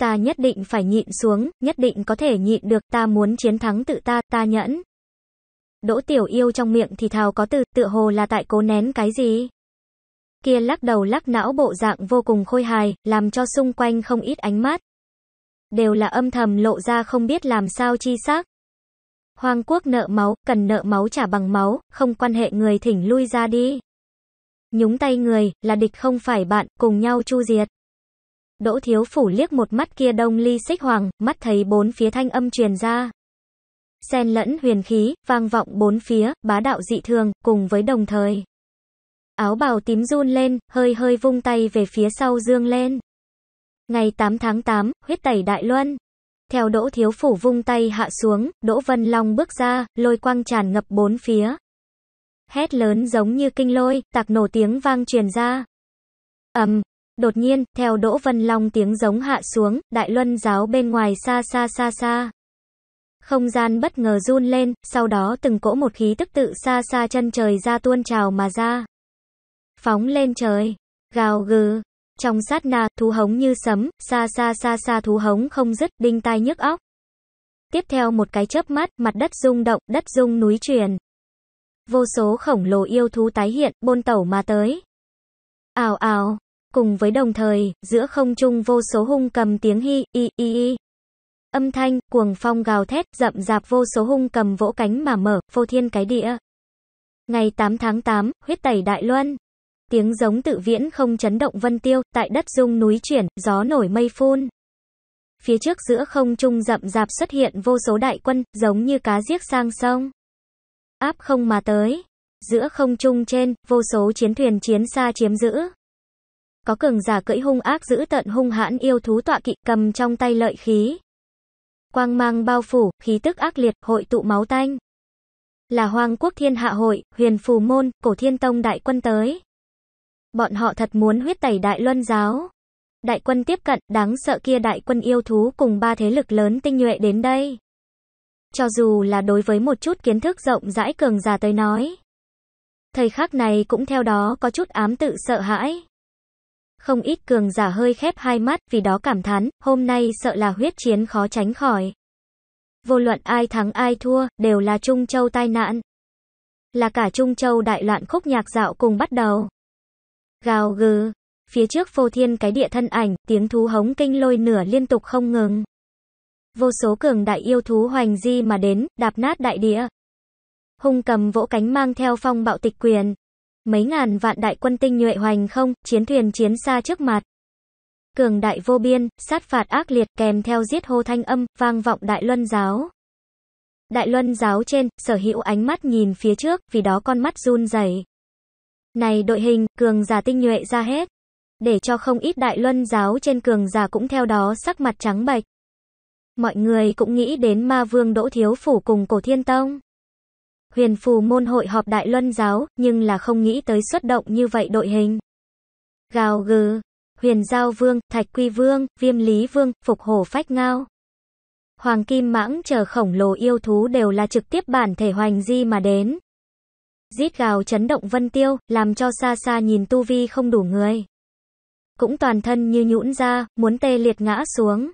Ta nhất định phải nhịn xuống, nhất định có thể nhịn được, ta muốn chiến thắng tự ta, ta nhẫn. Đỗ Tiểu Yêu trong miệng thì thào có từ, tựa hồ là tại cố nén cái gì. Kia lắc đầu lắc não bộ dạng vô cùng khôi hài, làm cho xung quanh không ít ánh mắt. Đều là âm thầm lộ ra không biết làm sao chi sắc. Hoang quốc nợ máu, cần nợ máu trả bằng máu, không quan hệ người thỉnh lui ra đi. Nhúng tay người, là địch không phải bạn, cùng nhau chu diệt. Đỗ Thiếu Phủ liếc một mắt kia Đông Ly Xích Hoàng, mắt thấy bốn phía thanh âm truyền ra. Xen lẫn huyền khí, vang vọng bốn phía, bá đạo dị thường, cùng với đồng thời. Áo bào tím run lên, hơi hơi vung tay về phía sau dương lên. Ngày tám tháng tám, huyết tẩy Đại Luân. Theo Đỗ Thiếu Phủ vung tay hạ xuống, Đỗ Vân Long bước ra, lôi quang tràn ngập bốn phía. Hét lớn giống như kinh lôi, tạc nổ tiếng vang truyền ra. Ầm, đột nhiên, theo Đỗ Vân Long tiếng giống hạ xuống, Đại Luân Giáo bên ngoài xa xa xa xa. Không gian bất ngờ run lên, sau đó từng cỗ một khí tức tự xa xa chân trời ra tuôn trào mà ra. Phóng lên trời, gào gừ. Trong sát na, thú hống như sấm, xa xa xa xa thú hống không dứt, đinh tai nhức óc. Tiếp theo một cái chớp mắt, mặt đất rung động, đất rung núi chuyển. Vô số khổng lồ yêu thú tái hiện, bôn tẩu mà tới. Ào ào, cùng với đồng thời, giữa không trung vô số hung cầm tiếng hi, y, y, y. Âm thanh, cuồng phong gào thét, rậm rạp vô số hung cầm vỗ cánh mà mở, phô thiên cái địa. Ngày tám tháng tám, huyết tẩy Đại Luân. Tiếng giống tự viễn không chấn động vân tiêu, tại đất rung núi chuyển, gió nổi mây phun. Phía trước giữa không trung rậm rạp xuất hiện vô số đại quân, giống như cá giếc sang sông. Áp không mà tới. Giữa không trung trên, vô số chiến thuyền chiến xa chiếm giữ. Có cường giả cưỡi hung ác giữ tận hung hãn yêu thú tọa kỵ cầm trong tay lợi khí. Quang mang bao phủ, khí tức ác liệt, hội tụ máu tanh. Là Hoang Quốc Thiên Hạ Hội, Huyền Phù Môn, Cổ Thiên Tông đại quân tới. Bọn họ thật muốn huyết tẩy Đại Luân Giáo. Đại quân tiếp cận, đáng sợ kia đại quân yêu thú cùng ba thế lực lớn tinh nhuệ đến đây. Cho dù là đối với một chút kiến thức rộng rãi cường giả tới nói. Thời khắc này cũng theo đó có chút ám tự sợ hãi. Không ít cường giả hơi khép hai mắt vì đó cảm thán, hôm nay sợ là huyết chiến khó tránh khỏi. Vô luận ai thắng ai thua, đều là Trung Châu tai nạn. Là cả Trung Châu đại loạn khúc nhạc dạo cùng bắt đầu. Gào gừ, phía trước phô thiên cái địa thân ảnh, tiếng thú hống kinh lôi nửa liên tục không ngừng. Vô số cường đại yêu thú hoành di mà đến, đạp nát đại địa. Hung cầm vỗ cánh mang theo phong bạo tịch quyền. Mấy ngàn vạn đại quân tinh nhuệ hoành không, chiến thuyền chiến xa trước mặt. Cường đại vô biên, sát phạt ác liệt kèm theo giết hô thanh âm, vang vọng Đại Luân Giáo. Đại Luân Giáo trên, sở hữu ánh mắt nhìn phía trước, vì đó con mắt run rẩy. Này đội hình, cường giả tinh nhuệ ra hết. Để cho không ít Đại Luân Giáo trên cường giả cũng theo đó sắc mặt trắng bệch. Mọi người cũng nghĩ đến Ma Vương Đỗ Thiếu Phủ cùng Cổ Thiên Tông. Huyền Phù Môn hội họp Đại Luân Giáo, nhưng là không nghĩ tới xuất động như vậy đội hình. Gào gừ, Huyền Giao Vương, Thạch Quy Vương, Viêm Lý Vương, Phục Hổ Phách Ngao. Hoàng Kim Mãng chờ khổng lồ yêu thú đều là trực tiếp bản thể hoành di mà đến. Rít gào chấn động vân tiêu, làm cho xa xa nhìn tu vi không đủ người. Cũng toàn thân như nhũn ra, muốn tê liệt ngã xuống.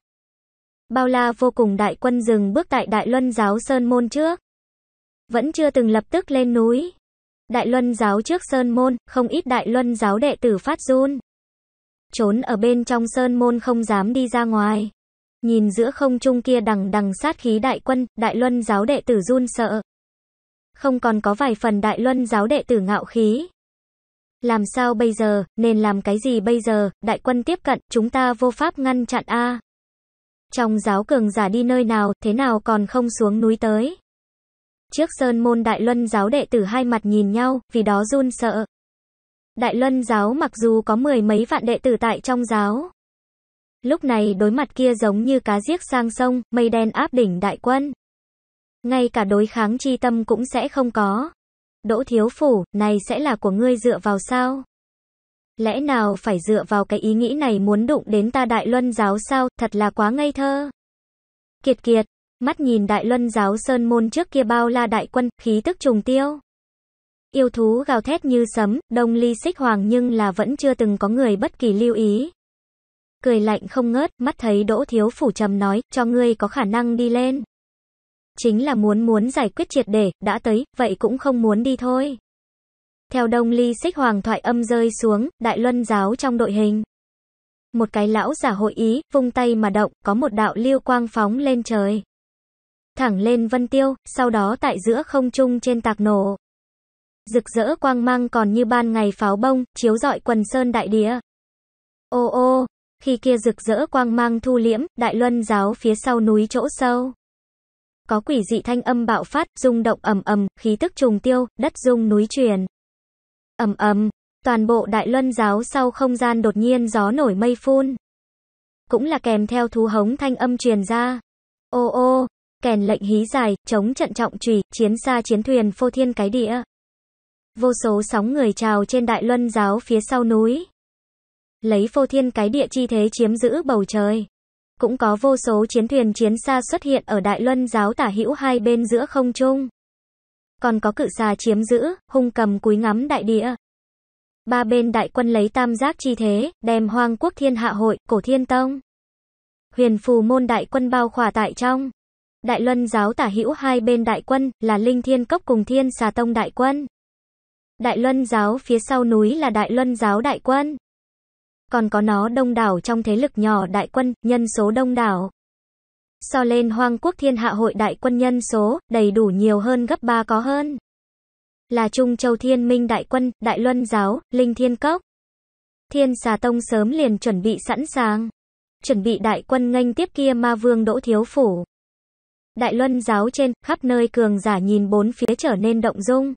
Bao la vô cùng đại quân dừng bước tại Đại Luân Giáo Sơn Môn trước. Vẫn chưa từng lập tức lên núi. Đại Luân Giáo trước Sơn Môn, không ít Đại Luân Giáo đệ tử phát run. Trốn ở bên trong Sơn Môn không dám đi ra ngoài. Nhìn giữa không trung kia đằng đằng sát khí đại quân, Đại Luân Giáo đệ tử run sợ. Không còn có vài phần Đại Luân Giáo đệ tử ngạo khí. Làm sao bây giờ, nên làm cái gì bây giờ, đại quân tiếp cận, chúng ta vô pháp ngăn chặn a. Trong giáo cường giả đi nơi nào, thế nào còn không xuống núi tới. Trước Sơn Môn Đại Luân Giáo đệ tử hai mặt nhìn nhau, vì đó run sợ. Đại Luân Giáo mặc dù có mười mấy vạn đệ tử tại trong giáo. Lúc này đối mặt kia giống như cá giếc sang sông, mây đen áp đỉnh đại quân. Ngay cả đối kháng chi tâm cũng sẽ không có. Đỗ Thiếu Phủ, này sẽ là của ngươi dựa vào sao? Lẽ nào phải dựa vào cái ý nghĩ này muốn đụng đến ta Đại Luân Giáo sao? Thật là quá ngây thơ. Kiệt kiệt, mắt nhìn Đại Luân Giáo Sơn Môn trước kia bao la đại quân, khí tức trùng tiêu. Yêu thú gào thét như sấm, Đông Ly Xích Hoàng nhưng là vẫn chưa từng có người bất kỳ lưu ý. Cười lạnh không ngớt, mắt thấy Đỗ Thiếu Phủ trầm nói, cho ngươi có khả năng đi lên. Chính là muốn muốn giải quyết triệt để, đã tới, vậy cũng không muốn đi thôi. Theo Đông Ly Xích Hoàng thoại âm rơi xuống, Đại Luân Giáo trong đội hình. Một cái lão giả hội ý, vung tay mà động, có một đạo lưu quang phóng lên trời. Thẳng lên vân tiêu, sau đó tại giữa không trung trên tạc nổ. Rực rỡ quang mang còn như ban ngày pháo bông, chiếu rọi quần sơn đại địa. Ô ô, Khi kia rực rỡ quang mang thu liễm, Đại Luân Giáo phía sau núi chỗ sâu. Có quỷ dị thanh âm bạo phát, rung động ầm ầm, khí tức trùng tiêu, đất rung núi chuyển. Ầm ầm, toàn bộ Đại Luân Giáo sau không gian đột nhiên gió nổi mây phun. Cũng là kèm theo thú hống thanh âm truyền ra. Ô ô, kèn lệnh hí dài, chống trận trọng trùy, chiến xa chiến thuyền phô thiên cái địa. Vô số sóng người trào trên Đại Luân Giáo phía sau núi. Lấy phô thiên cái địa chi thế chiếm giữ bầu trời. Cũng có vô số chiến thuyền chiến xa xuất hiện ở Đại Luân Giáo tả hữu hai bên giữa không trung. Còn có cự xà chiếm giữ, hung cầm cúi ngắm đại địa. Ba bên đại quân lấy tam giác chi thế, đem Hoang Quốc Thiên Hạ Hội, Cổ Thiên Tông, Huyền Phù Môn đại quân bao khỏa tại trong. Đại Luân Giáo tả hữu hai bên đại quân là Linh Thiên Cốc cùng Thiên Xà Tông đại quân. Đại Luân Giáo phía sau núi là Đại Luân Giáo đại quân. Còn có nó đông đảo trong thế lực nhỏ đại quân, nhân số đông đảo. So lên Hoang Quốc Thiên Hạ Hội đại quân nhân số, đầy đủ nhiều hơn gấp ba có hơn. Là Trung Châu Thiên Minh đại quân, Đại Luân Giáo, Linh Thiên Cốc, Thiên Xà Tông sớm liền chuẩn bị sẵn sàng. Chuẩn bị đại quân nghênh tiếp kia ma vương Đỗ Thiếu Phủ. Đại Luân Giáo trên, khắp nơi cường giả nhìn bốn phía trở nên động dung.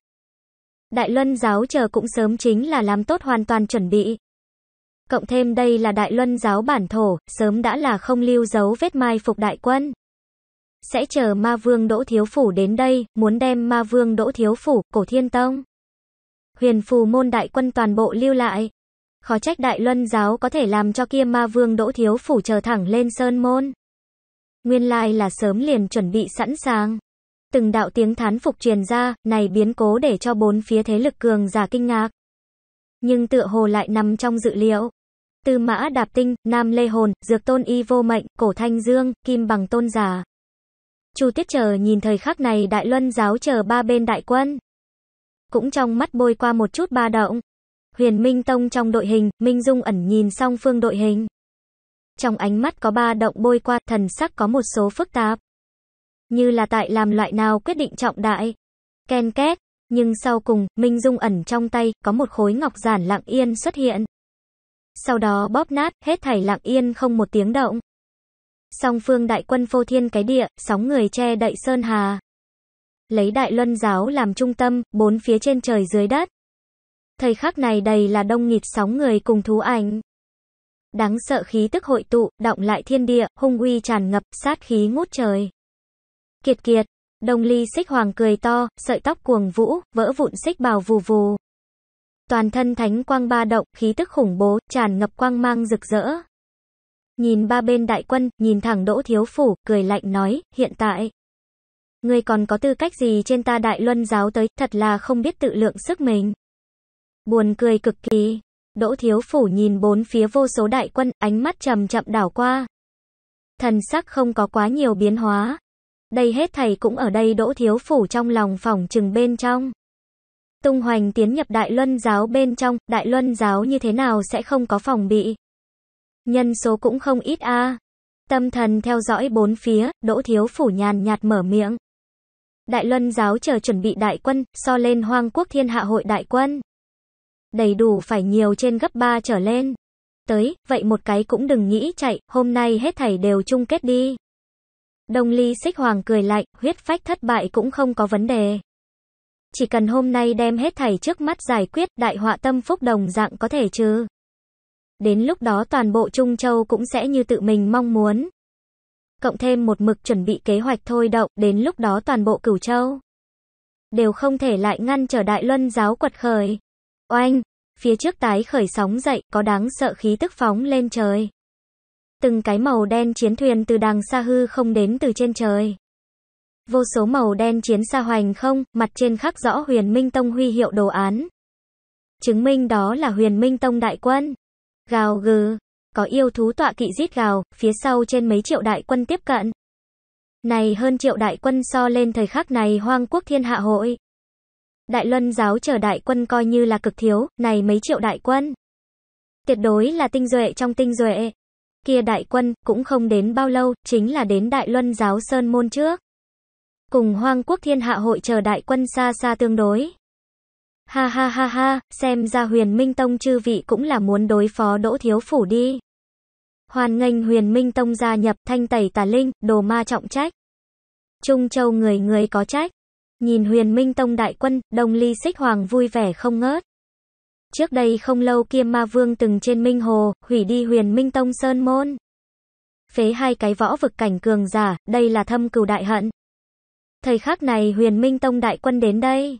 Đại Luân Giáo chờ cũng sớm chính là làm tốt hoàn toàn chuẩn bị. Cộng thêm đây là Đại Luân Giáo bản thổ, sớm đã là không lưu dấu vết mai phục đại quân. Sẽ chờ ma vương Đỗ Thiếu Phủ đến đây, muốn đem ma vương Đỗ Thiếu Phủ, Cổ Thiên Tông, Huyền Phù Môn đại quân toàn bộ lưu lại. Khó trách Đại Luân Giáo có thể làm cho kia ma vương Đỗ Thiếu Phủ chờ thẳng lên sơn môn. Nguyên lai là sớm liền chuẩn bị sẵn sàng. Từng đạo tiếng thán phục truyền ra, này biến cố để cho bốn phía thế lực cường giả kinh ngạc. Nhưng tựa hồ lại nằm trong dự liệu. Từ Mã Đạp Tinh, Nam Lê Hồn, Dược Tôn Y Vô Mệnh, Cổ Thanh Dương, Kim Bằng Tôn giả, Chu Tiết chờ nhìn thời khắc này Đại Luân Giáo chờ ba bên đại quân. Cũng trong mắt bôi qua một chút ba động. Huyền Minh Tông trong đội hình, Minh Dung Ẩn nhìn song phương đội hình. Trong ánh mắt có ba động bôi qua, thần sắc có một số phức tạp. Như là tại làm loại nào quyết định trọng đại. Ken két. Nhưng sau cùng, Minh Dung Ẩn trong tay, có một khối ngọc giản lặng yên xuất hiện. Sau đó bóp nát, hết thảy lặng yên không một tiếng động. Song phương đại quân phô thiên cái địa, sóng người che đậy sơn hà. Lấy Đại Luân Giáo làm trung tâm, bốn phía trên trời dưới đất. Thời khắc này đầy là đông nghịt sóng người cùng thú ảnh. Đáng sợ khí tức hội tụ, động lại thiên địa, hung uy tràn ngập, sát khí ngút trời. Kiệt kiệt. Đông Ly Xích Hoàng cười to, sợi tóc cuồng vũ, vỡ vụn xích bào vù vù. Toàn thân thánh quang ba động, khí tức khủng bố, tràn ngập quang mang rực rỡ. Nhìn ba bên đại quân, nhìn thẳng Đỗ Thiếu Phủ, cười lạnh nói, hiện tại. Ngươi còn có tư cách gì trên ta Đại Luân Giáo tới, thật là không biết tự lượng sức mình. Buồn cười cực kỳ. Đỗ Thiếu Phủ nhìn bốn phía vô số đại quân, ánh mắt chậm chậm đảo qua. Thần sắc không có quá nhiều biến hóa. Đây hết thầy cũng ở đây Đỗ Thiếu Phủ trong lòng phòng trừng bên trong. Tung hoành tiến nhập Đại Luân Giáo bên trong, Đại Luân Giáo như thế nào sẽ không có phòng bị. Nhân số cũng không ít a. À. Tâm thần theo dõi bốn phía, Đỗ Thiếu Phủ nhàn nhạt mở miệng. Đại Luân Giáo chờ chuẩn bị đại quân, so lên Hoang Quốc Thiên Hạ Hội đại quân. Đầy đủ phải nhiều trên gấp ba trở lên. Tới, vậy một cái cũng đừng nghĩ chạy, hôm nay hết thầy đều chung kết đi. Đông Ly Xích Hoàng cười lạnh, huyết phách thất bại cũng không có vấn đề. Chỉ cần hôm nay đem hết thảy trước mắt giải quyết, đại họa tâm phúc đồng dạng có thể trừ. Đến lúc đó toàn bộ Trung Châu cũng sẽ như tự mình mong muốn. Cộng thêm một mực chuẩn bị kế hoạch thôi động, đến lúc đó toàn bộ Cửu Châu đều không thể lại ngăn trở Đại Luân Giáo quật khởi. Oanh, phía trước tái khởi sóng dậy, có đáng sợ khí tức phóng lên trời. Từng cái màu đen chiến thuyền từ đàng xa hư không đến từ trên trời. Vô số màu đen chiến xa hoành không, mặt trên khắc rõ Huyền Minh Tông huy hiệu đồ án. Chứng minh đó là Huyền Minh Tông đại quân. Gào gừ, có yêu thú tọa kỵ rít gào, phía sau trên mấy triệu đại quân tiếp cận. Này hơn triệu đại quân so lên thời khắc này Hoang Quốc Thiên Hạ Hội. Đại Luân Giáo chờ đại quân coi như là cực thiếu, này mấy triệu đại quân. Tuyệt đối là tinh duệ trong tinh duệ. Kia đại quân, cũng không đến bao lâu, chính là đến Đại Luân Giáo sơn môn trước. Cùng Hoang Quốc Thiên Hạ Hội chờ đại quân xa xa tương đối. Ha ha ha ha, xem ra Huyền Minh Tông chư vị cũng là muốn đối phó Đỗ Thiếu Phủ đi. Hoan nghênh Huyền Minh Tông gia nhập, thanh tẩy tà linh, đồ ma trọng trách. Trung Châu người người có trách. Nhìn Huyền Minh Tông đại quân, Đông Ly Xích Hoàng vui vẻ không ngớt. Trước đây không lâu kia ma vương từng trên Minh Hồ, hủy đi Huyền Minh Tông sơn môn. Phế hai cái võ vực cảnh cường giả, đây là thâm cừu đại hận. Thời khắc này Huyền Minh Tông đại quân đến đây.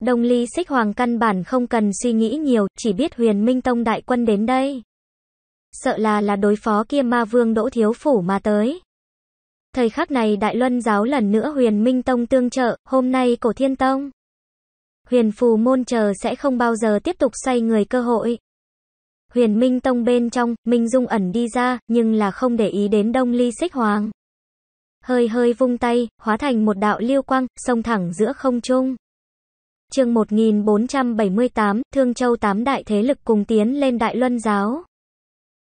Đông Ly Xích Hoàng căn bản không cần suy nghĩ nhiều, chỉ biết Huyền Minh Tông đại quân đến đây. Sợ là là đối phó kia ma vương Đỗ Thiếu Phủ mà tới. Thời khắc này Đại Luân Giáo lần nữa Huyền Minh Tông tương trợ, hôm nay Cổ Thiên Tông, Huyền Phù Môn chờ sẽ không bao giờ tiếp tục xoay người cơ hội. Huyền Minh Tông bên trong, Minh Dung Ẩn đi ra, nhưng là không để ý đến Đông Ly Xích Hoàng. Hơi hơi vung tay, hóa thành một đạo lưu quang, xông thẳng giữa không trung. Chương một nghìn bốn trăm bảy mươi tám, Thương Châu tám đại thế lực cùng tiến lên Đại Luân Giáo.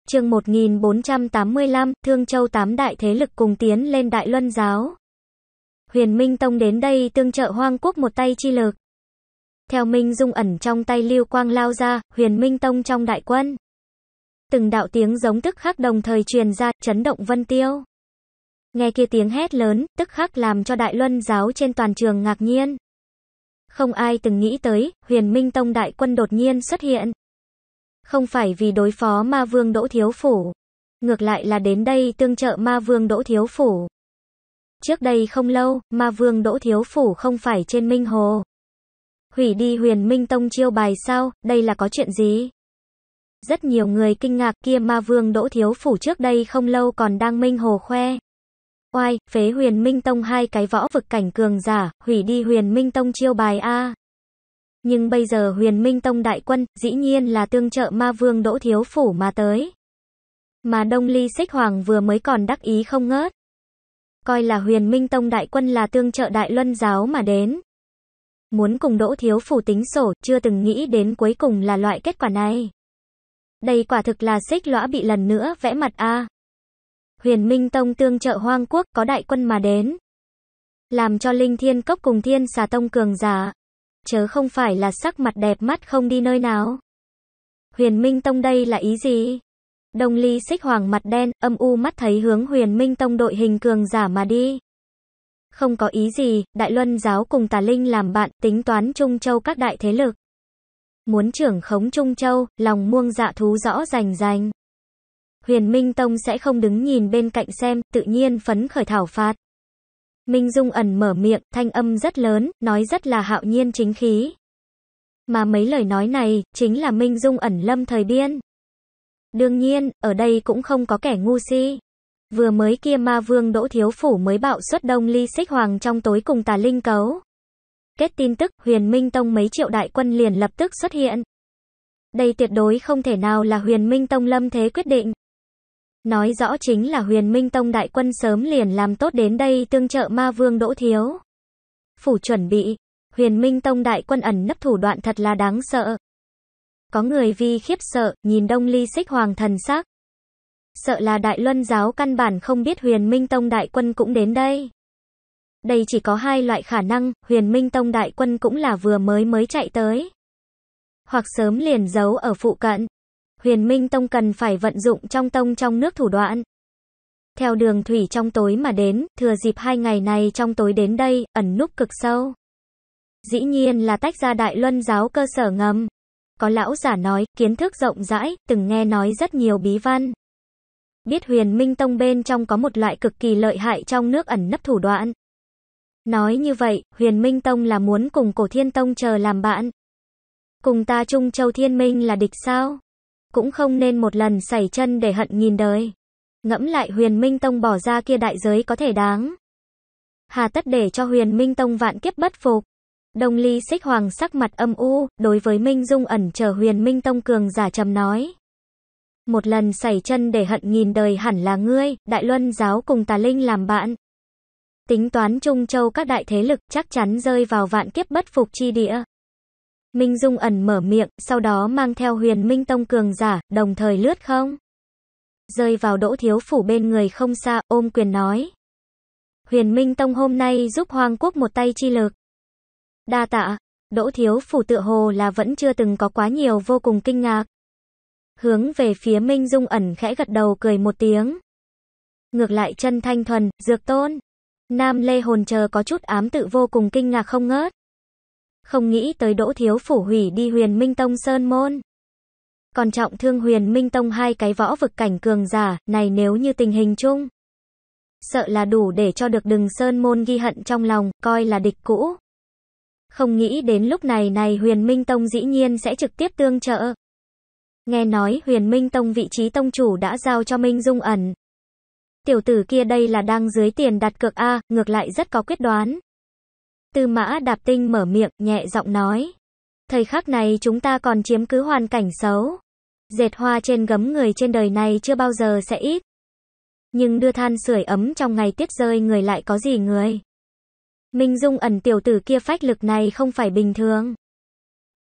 Chương một nghìn bốn trăm tám mươi lăm, Thương Châu tám đại thế lực cùng tiến lên Đại Luân Giáo. Huyền Minh Tông đến đây tương trợ Hoang Quốc một tay chi lực. Theo Minh Dung Ẩn trong tay lưu quang lao ra, Huyền Minh Tông trong đại quân. Từng đạo tiếng giống tức khắc đồng thời truyền ra, chấn động vân tiêu. Nghe kia tiếng hét lớn, tức khắc làm cho Đại Luân Giáo trên toàn trường ngạc nhiên. Không ai từng nghĩ tới, Huyền Minh Tông đại quân đột nhiên xuất hiện. Không phải vì đối phó ma vương Đỗ Thiếu Phủ. Ngược lại là đến đây tương trợ ma vương Đỗ Thiếu Phủ. Trước đây không lâu, ma vương Đỗ Thiếu Phủ không phải trên Minh Hồ. Hủy đi Huyền Minh Tông chiêu bài sao, đây là có chuyện gì? Rất nhiều người kinh ngạc kia ma vương Đỗ Thiếu Phủ trước đây không lâu còn đang Minh Hồ khoe. Oai, phế Huyền Minh Tông hai cái võ vực cảnh cường giả, hủy đi Huyền Minh Tông chiêu bài a. Nhưng bây giờ Huyền Minh Tông đại quân, dĩ nhiên là tương trợ ma vương Đỗ Thiếu Phủ mà tới. Mà Đông Ly Xích Hoàng vừa mới còn đắc ý không ngớt. Coi là Huyền Minh Tông đại quân là tương trợ Đại Luân Giáo mà đến. Muốn cùng Đỗ Thiếu Phủ tính sổ, chưa từng nghĩ đến cuối cùng là loại kết quả này. Đây quả thực là xích lõa bị lần nữa vẽ mặt a. Huyền Minh Tông tương trợ Hoang Quốc có đại quân mà đến. Làm cho Linh Thiên Cốc cùng Thiên Xà Tông cường giả. Chớ không phải là sắc mặt đẹp mắt không đi nơi nào. Huyền Minh Tông đây là ý gì? Đông Ly Xích Hoàng mặt đen, âm u mắt thấy hướng Huyền Minh Tông đội hình cường giả mà đi. Không có ý gì, Đại Luân Giáo cùng Tà Linh làm bạn tính toán Trung Châu các đại thế lực. Muốn trưởng khống Trung Châu, lòng muông dạ thú rõ rành rành. Huyền Minh Tông sẽ không đứng nhìn bên cạnh xem, tự nhiên phấn khởi thảo phạt. Minh Dung Ẩn mở miệng, thanh âm rất lớn, nói rất là hạo nhiên chính khí. Mà mấy lời nói này, chính là Minh Dung Ẩn lâm thời biên. Đương nhiên, ở đây cũng không có kẻ ngu si. Vừa mới kia ma vương Đỗ Thiếu Phủ mới bạo xuất Đông Ly Xích Hoàng trong tối cùng Tà Linh cấu. Kết tin tức, Huyền Minh Tông mấy triệu đại quân liền lập tức xuất hiện. Đây tuyệt đối không thể nào là Huyền Minh Tông lâm thế quyết định. Nói rõ chính là Huyền Minh Tông đại quân sớm liền làm tốt đến đây tương trợ ma vương Đỗ Thiếu Phủ chuẩn bị. Huyền Minh Tông đại quân ẩn nấp thủ đoạn thật là đáng sợ. Có người vì khiếp sợ, nhìn Đông Ly Xích Hoàng thần sắc. Sợ là Đại Luân Giáo căn bản không biết Huyền Minh Tông đại quân cũng đến đây. Đây chỉ có hai loại khả năng, Huyền Minh Tông đại quân cũng là vừa mới mới chạy tới. Hoặc sớm liền giấu ở phụ cận. Huyền Minh Tông cần phải vận dụng trong tông trong nước thủ đoạn. Theo đường thủy trong tối mà đến, thừa dịp hai ngày này trong tối đến đây, ẩn núp cực sâu. Dĩ nhiên là tách ra Đại Luân Giáo cơ sở ngầm. Có lão giả nói, kiến thức rộng rãi, từng nghe nói rất nhiều bí văn. Biết Huyền Minh Tông bên trong có một loại cực kỳ lợi hại trong nước ẩn nấp thủ đoạn. Nói như vậy, Huyền Minh Tông là muốn cùng Cổ Thiên Tông chờ làm bạn. Cùng ta Trung Châu Thiên Minh là địch sao? Cũng không nên một lần sẩy chân để hận nghìn đời. Ngẫm lại Huyền Minh Tông bỏ ra kia đại giới có thể đáng. Hà tất để cho Huyền Minh Tông vạn kiếp bất phục. Đông Ly Xích Hoàng sắc mặt âm u, đối với Minh Dung Ẩn chờ Huyền Minh Tông cường giả trầm nói. Một lần sẩy chân để hận nghìn đời hẳn là ngươi, Đại Luân Giáo cùng Tà Linh làm bạn. Tính toán Trung Châu các đại thế lực chắc chắn rơi vào vạn kiếp bất phục chi địa. Minh Dung Ẩn mở miệng, sau đó mang theo Huyền Minh Tông cường giả, đồng thời lướt không. Rơi vào Đỗ Thiếu Phủ bên người không xa, ôm quyền nói. Huyền Minh Tông hôm nay giúp Hoang Quốc một tay chi lực. Đa tạ, Đỗ Thiếu Phủ tựa hồ là vẫn chưa từng có quá nhiều vô cùng kinh ngạc. hướng về phía Minh Dung Ẩn khẽ gật đầu cười một tiếng. Ngược lại chân thanh thuần, Dược Tôn, Nam Lê Hồn chờ có chút ám tự vô cùng kinh ngạc không ngớt. Không nghĩ tới Đỗ Thiếu Phủ hủy đi Huyền Minh Tông sơn môn, còn trọng thương Huyền Minh Tông hai cái võ vực cảnh cường giả, này nếu như tình hình chung, sợ là đủ để cho được đừng sơn môn ghi hận trong lòng, coi là địch cũ. Không nghĩ đến lúc này này Huyền Minh Tông dĩ nhiên sẽ trực tiếp tương trợ. Nghe nói Huyền Minh Tông vị trí tông chủ đã giao cho Minh Dung Ẩn. Tiểu tử kia đây là đang dưới tiền đặt cược a, ngược lại rất có quyết đoán. Từ Mã Đạp Tinh mở miệng, nhẹ giọng nói. Thời khắc này chúng ta còn chiếm cứ hoàn cảnh xấu. Dệt hoa trên gấm người trên đời này chưa bao giờ sẽ ít. Nhưng đưa than sưởi ấm trong ngày tiết rơi người lại có gì người. Minh Dung Ẩn tiểu tử kia phách lực này không phải bình thường.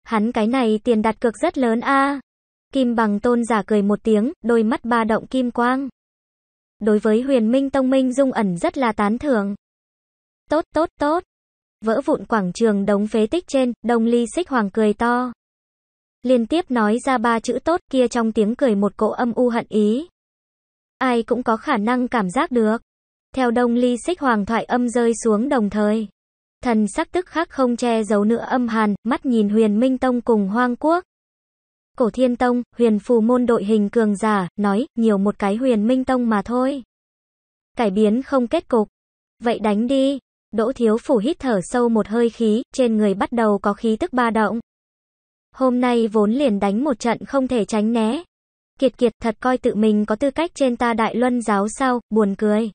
Hắn cái này tiền đặt cược rất lớn a. À. Kim Bằng Tôn giả cười một tiếng, đôi mắt ba động kim quang. Đối với Huyền Minh Tông Minh Dung Ẩn rất là tán thưởng. Tốt tốt tốt. Vỡ vụn quảng trường đống phế tích trên, Đông Ly Xích Hoàng cười to. Liên tiếp nói ra ba chữ tốt kia trong tiếng cười một cỗ âm u hận ý. Ai cũng có khả năng cảm giác được. Theo Đông Ly Xích Hoàng thoại âm rơi xuống đồng thời, thần sắc tức khắc không che giấu nữa âm hàn, mắt nhìn Huyền Minh Tông cùng Hoang Quốc, Cổ Thiên Tông, Huyền Phù Môn đội hình cường giả, nói, nhiều một cái Huyền Minh Tông mà thôi. Cải biến không kết cục. Vậy đánh đi. Đỗ Thiếu Phủ hít thở sâu một hơi khí, trên người bắt đầu có khí tức ba động. Hôm nay vốn liền đánh một trận không thể tránh né. Kiệt kiệt thật coi tự mình có tư cách trên ta Đại Luân Giáo sao, buồn cười.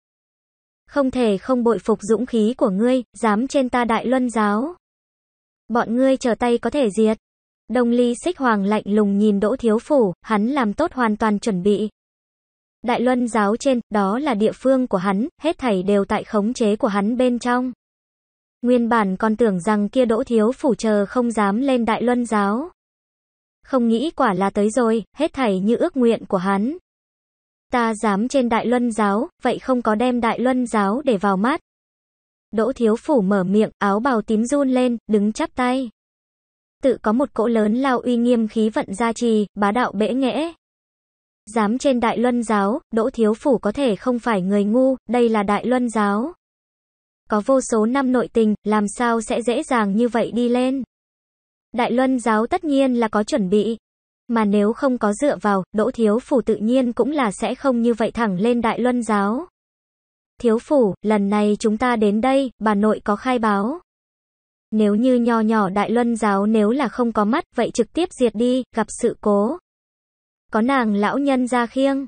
Không thể không bội phục dũng khí của ngươi, dám trên ta Đại Luân Giáo. Bọn ngươi trở tay có thể diệt. Đông Ly Xích Hoàng lạnh lùng nhìn Đỗ Thiếu Phủ, hắn làm tốt hoàn toàn chuẩn bị. Đại Luân Giáo trên, đó là địa phương của hắn, hết thảy đều tại khống chế của hắn bên trong. Nguyên bản còn tưởng rằng kia Đỗ Thiếu Phủ chờ không dám lên Đại Luân Giáo. Không nghĩ quả là tới rồi, hết thảy như ước nguyện của hắn. Ta dám trên Đại Luân Giáo, vậy không có đem Đại Luân Giáo để vào mắt. Đỗ Thiếu Phủ mở miệng, áo bào tím run lên, đứng chắp tay. Tự có một cỗ lớn lao uy nghiêm khí vận gia trì, bá đạo bẽ nghẽ. Dám trên Đại Luân Giáo, Đỗ Thiếu Phủ có thể không phải người ngu, đây là Đại Luân Giáo. Có vô số năm nội tình, làm sao sẽ dễ dàng như vậy đi lên. Đại Luân Giáo tất nhiên là có chuẩn bị. Mà nếu không có dựa vào, Đỗ Thiếu Phủ tự nhiên cũng là sẽ không như vậy thẳng lên Đại Luân Giáo. Thiếu Phủ, lần này chúng ta đến đây, bà nội có khai báo. Nếu như nho nhỏ Đại Luân Giáo nếu là không có mắt, vậy trực tiếp diệt đi, gặp sự cố. Có nàng lão nhân ra khiêng.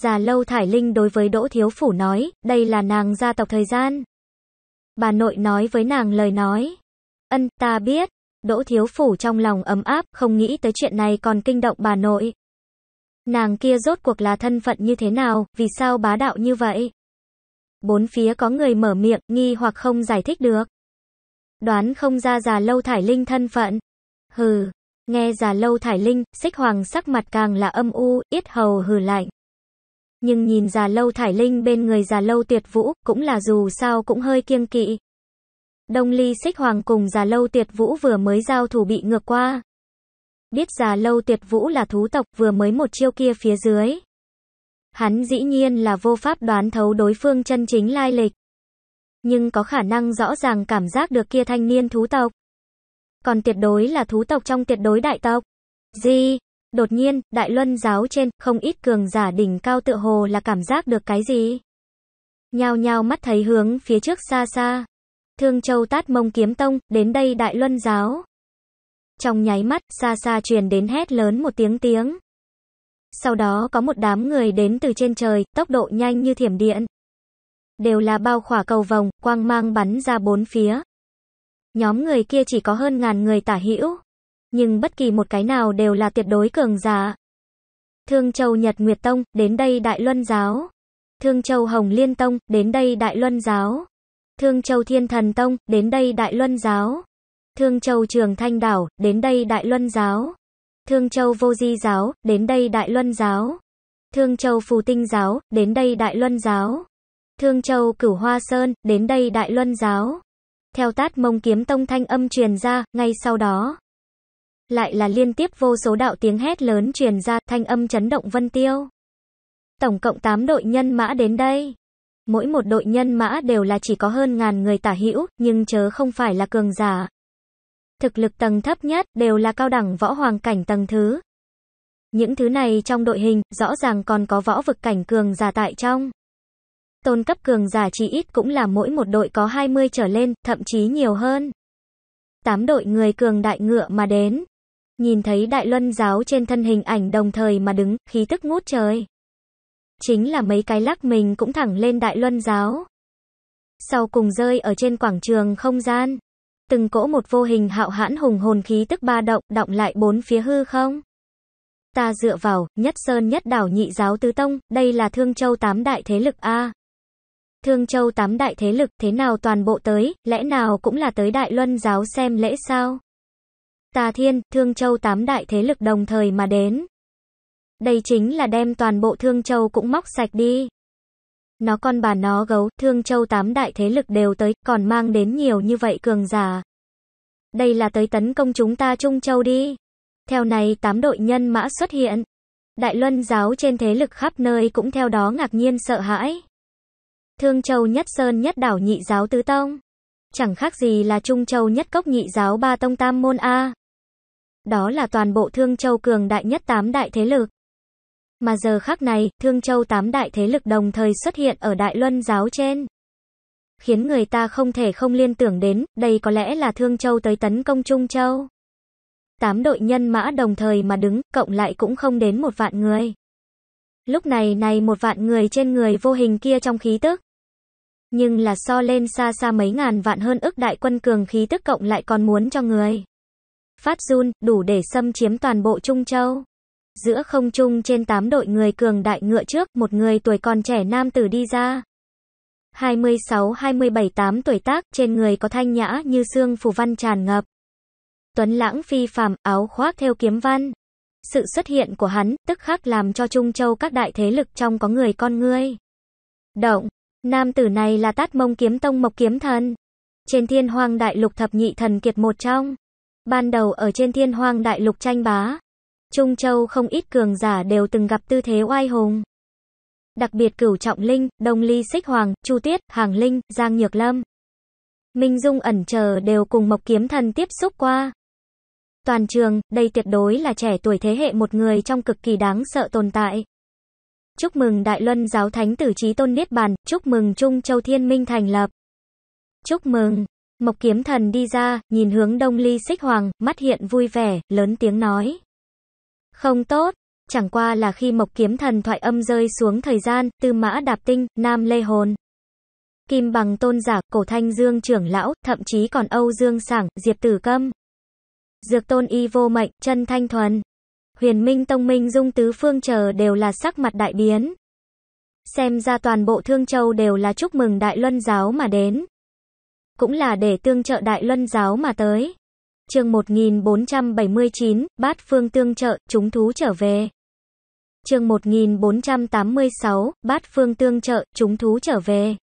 Già Lâu Thải Linh đối với Đỗ Thiếu Phủ nói, đây là nàng gia tộc thời gian. Bà nội nói với nàng lời nói. Ân, ta biết. Đỗ Thiếu Phủ trong lòng ấm áp, không nghĩ tới chuyện này còn kinh động bà nội. Nàng kia rốt cuộc là thân phận như thế nào, vì sao bá đạo như vậy? Bốn phía có người mở miệng, nghi hoặc không giải thích được. Đoán không ra Già Lâu Thải Linh thân phận. Hừ. Nghe Già Lâu Thải Linh, Xích Hoàng sắc mặt càng là âm u, yết hầu hừ lạnh. Nhưng nhìn Già Lâu Thải Linh bên người Già Lâu Tuyệt Vũ, cũng là dù sao cũng hơi kiêng kỵ. Đông Ly Xích Hoàng cùng Già Lâu Tuyệt Vũ vừa mới giao thủ bị ngược qua. Biết Già Lâu Tuyệt Vũ là thú tộc, vừa mới một chiêu kia phía dưới, hắn dĩ nhiên là vô pháp đoán thấu đối phương chân chính lai lịch. Nhưng có khả năng rõ ràng cảm giác được kia thanh niên thú tộc. Còn tuyệt đối là thú tộc trong tuyệt đối đại tộc. Gì? Đột nhiên, Đại Luân Giáo trên, không ít cường giả đỉnh cao tựa hồ là cảm giác được cái gì. Nhao nhao mắt thấy hướng phía trước xa xa. Thương Châu Tát Mông Kiếm Tông, đến đây Đại Luân Giáo. Trong nháy mắt, xa xa truyền đến hét lớn một tiếng tiếng. Sau đó có một đám người đến từ trên trời, tốc độ nhanh như thiểm điện. Đều là bao khỏa cầu vồng, quang mang bắn ra bốn phía. Nhóm người kia chỉ có hơn ngàn người tả hữu, nhưng bất kỳ một cái nào đều là tuyệt đối cường giả. Thương Châu Nhật Nguyệt Tông, đến đây Đại Luân Giáo. Thương Châu Hồng Liên Tông, đến đây Đại Luân Giáo. Thương Châu Thiên Thần Tông, đến đây Đại Luân Giáo. Thương Châu Trường Thanh Đảo, đến đây Đại Luân Giáo. Thương Châu Vô Di Giáo, đến đây Đại Luân Giáo. Thương Châu Phù Tinh Giáo, đến đây Đại Luân Giáo. Thương Châu Cửu Hoa Sơn, đến đây Đại Luân Giáo. Theo Tát Mông Kiếm Tông thanh âm truyền ra, ngay sau đó lại là liên tiếp vô số đạo tiếng hét lớn truyền ra, thanh âm chấn động vân tiêu. Tổng cộng tám đội nhân mã đến đây. Mỗi một đội nhân mã đều là chỉ có hơn ngàn người tả hữu, nhưng chớ không phải là cường giả. Thực lực tầng thấp nhất đều là cao đẳng võ hoàng cảnh tầng thứ. Những thứ này trong đội hình, rõ ràng còn có võ vực cảnh cường giả tại trong. Tôn cấp cường giả chỉ ít cũng là mỗi một đội có hai mươi trở lên, thậm chí nhiều hơn. Tám đội người cường đại ngựa mà đến. Nhìn thấy Đại Luân Giáo trên thân hình ảnh đồng thời mà đứng, khí tức ngút trời. Chính là mấy cái lắc mình cũng thẳng lên Đại Luân Giáo. Sau cùng rơi ở trên quảng trường không gian. Từng cỗ một vô hình hạo hãn hùng hồn khí tức ba động, động lại bốn phía hư không. Ta dựa vào, nhất sơn nhất đảo nhị giáo tứ tông, đây là Thương Châu tám đại thế lực a. Thương Châu tám đại thế lực thế nào toàn bộ tới, lẽ nào cũng là tới Đại Luân Giáo xem lễ sao? Tà Thiên, Thương Châu tám đại thế lực đồng thời mà đến. Đây chính là đem toàn bộ Thương Châu cũng móc sạch đi. Nó con bà nó gấu, Thương Châu tám đại thế lực đều tới, còn mang đến nhiều như vậy cường giả. Đây là tới tấn công chúng ta Trung Châu đi. Theo này tám đội nhân mã xuất hiện. Đại Luân Giáo trên thế lực khắp nơi cũng theo đó ngạc nhiên sợ hãi. Thương Châu nhất sơn nhất đảo nhị giáo tứ tông. Chẳng khác gì là Trung Châu nhất cốc nhị giáo ba tông tam môn a. Đó là toàn bộ Thương Châu cường đại nhất tám đại thế lực. Mà giờ khắc này, Thương Châu tám đại thế lực đồng thời xuất hiện ở Đại Luân Giáo trên. Khiến người ta không thể không liên tưởng đến, đây có lẽ là Thương Châu tới tấn công Trung Châu. Tám đội nhân mã đồng thời mà đứng, cộng lại cũng không đến một vạn người. Lúc này này một vạn người trên người vô hình kia trong khí tức. Nhưng là so lên xa xa mấy ngàn vạn hơn ức đại quân cường khí tức cộng lại còn muốn cho người phát run, đủ để xâm chiếm toàn bộ Trung Châu. Giữa không trung trên tám đội người cường đại ngựa trước, một người tuổi còn trẻ nam tử đi ra. hai mươi sáu hai mươi bảy tám tuổi tác, trên người có thanh nhã như xương phù văn tràn ngập. Tuấn lãng phi phàm, áo khoác theo kiếm văn. Sự xuất hiện của hắn, tức khắc làm cho Trung Châu các đại thế lực trong có người con ngươi động. Nam tử này là Tát Mông Kiếm Tông Mộc Kiếm Thần. Trên Thiên Hoang Đại Lục thập nhị thần kiệt một trong. Ban đầu ở trên Thiên Hoang Đại Lục tranh bá Trung Châu, không ít cường giả đều từng gặp tư thế oai hùng. Đặc biệt Cửu Trọng Linh, Đông Ly Xích Hoàng, Chu Tiết, Hàng Linh, Giang Nhược Lâm, Minh Dung Ẩn chờ đều cùng Mộc Kiếm Thần tiếp xúc qua. Toàn trường, đây tuyệt đối là trẻ tuổi thế hệ một người trong cực kỳ đáng sợ tồn tại. Chúc mừng Đại Luân Giáo Thánh Tử Chí Tôn Niết Bàn, chúc mừng Trung Châu Thiên Minh thành lập. Chúc mừng, Mộc Kiếm Thần đi ra, nhìn hướng Đông Ly Xích Hoàng, mắt hiện vui vẻ, lớn tiếng nói. Không tốt, chẳng qua là khi Mộc Kiếm Thần thoại âm rơi xuống thời gian, Từ Mã Đạp Tinh, Nam Lê Hồn, Kim Bằng Tôn Giả, Cổ Thanh Dương trưởng lão, thậm chí còn Âu Dương Sảng, Diệp Tử Câm, Dược Tôn Y Vô Mệnh, Chân Thanh Thuần, Huyền Minh Tông Minh Dung tứ phương chờ đều là sắc mặt đại biến. Xem ra toàn bộ Thương Châu đều là chúc mừng Đại Luân Giáo mà đến. Cũng là để tương trợ Đại Luân Giáo mà tới. Chương một nghìn bốn trăm bảy mươi chín, Bát Phương Tương Trợ, chúng thú trở về. Chương một nghìn bốn trăm tám mươi sáu, Bát Phương Tương Trợ, chúng thú trở về.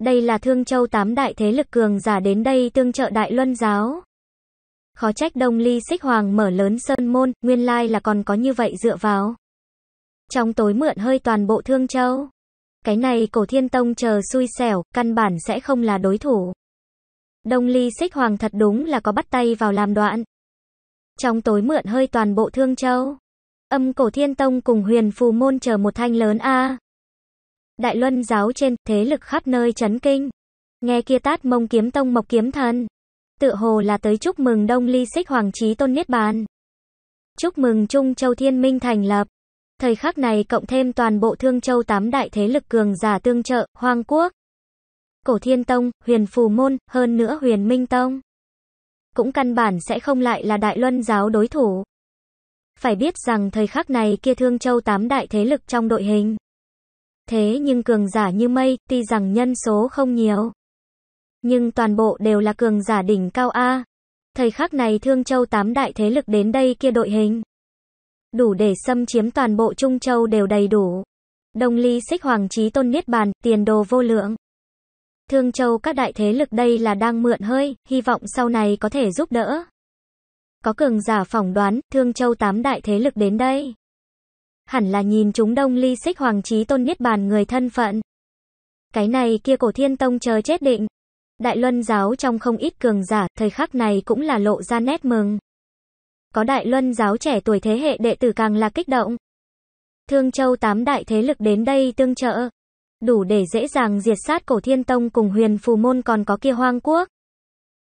Đây là Thương Châu tám đại thế lực cường giả đến đây tương trợ Đại Luân Giáo. Khó trách Đông Ly Xích Hoàng mở lớn sơn môn, nguyên lai là còn có như vậy dựa vào. Trong tối mượn hơi toàn bộ Thương Châu. Cái này Cổ Thiên Tông chờ xui xẻo, căn bản sẽ không là đối thủ. Đông Ly Xích Hoàng thật đúng là có bắt tay vào làm đoạn. Trong tối mượn hơi toàn bộ Thương Châu. Âm Cổ Thiên Tông cùng Huyền Phù Môn chờ một thanh lớn a. Đại Luân Giáo trên, thế lực khắp nơi chấn kinh. Nghe kia Tát Mông Kiếm Tông Mộc Kiếm Thần, tựa hồ là tới chúc mừng Đông Ly Xích Hoàng Chí Tôn Niết Bàn. Chúc mừng Trung Châu Thiên Minh thành lập. Thời khắc này cộng thêm toàn bộ Thương Châu tám đại thế lực cường giả tương trợ, Hoang Quốc, Cổ Thiên Tông, Huyền Phù Môn, hơn nữa Huyền Minh Tông. Cũng căn bản sẽ không lại là Đại Luân Giáo đối thủ. Phải biết rằng thời khắc này kia Thương Châu tám đại thế lực trong đội hình. Thế nhưng cường giả như mây, tuy rằng nhân số không nhiều. Nhưng toàn bộ đều là cường giả đỉnh cao a. Thời khắc này Thương Châu tám đại thế lực đến đây kia đội hình. Đủ để xâm chiếm toàn bộ Trung Châu đều đầy đủ. Đông Ly Xích Hoàng Chí Tôn Niết Bàn, tiền đồ vô lượng. Thương Châu các đại thế lực đây là đang mượn hơi, hy vọng sau này có thể giúp đỡ. Có cường giả phỏng đoán, Thương Châu tám đại thế lực đến đây, hẳn là nhìn chúng Đông Ly Xích Hoàng chí tôn niết bàn người thân phận. Cái này kia Cổ Thiên Tông chờ chết định. Đại Luân Giáo trong không ít cường giả, thời khắc này cũng là lộ ra nét mừng. Có Đại Luân Giáo trẻ tuổi thế hệ đệ tử càng là kích động. Thương Châu tám đại thế lực đến đây tương trợ, đủ để dễ dàng diệt sát Cổ Thiên Tông cùng Huyền Phù Môn còn có kia Hoang Quốc.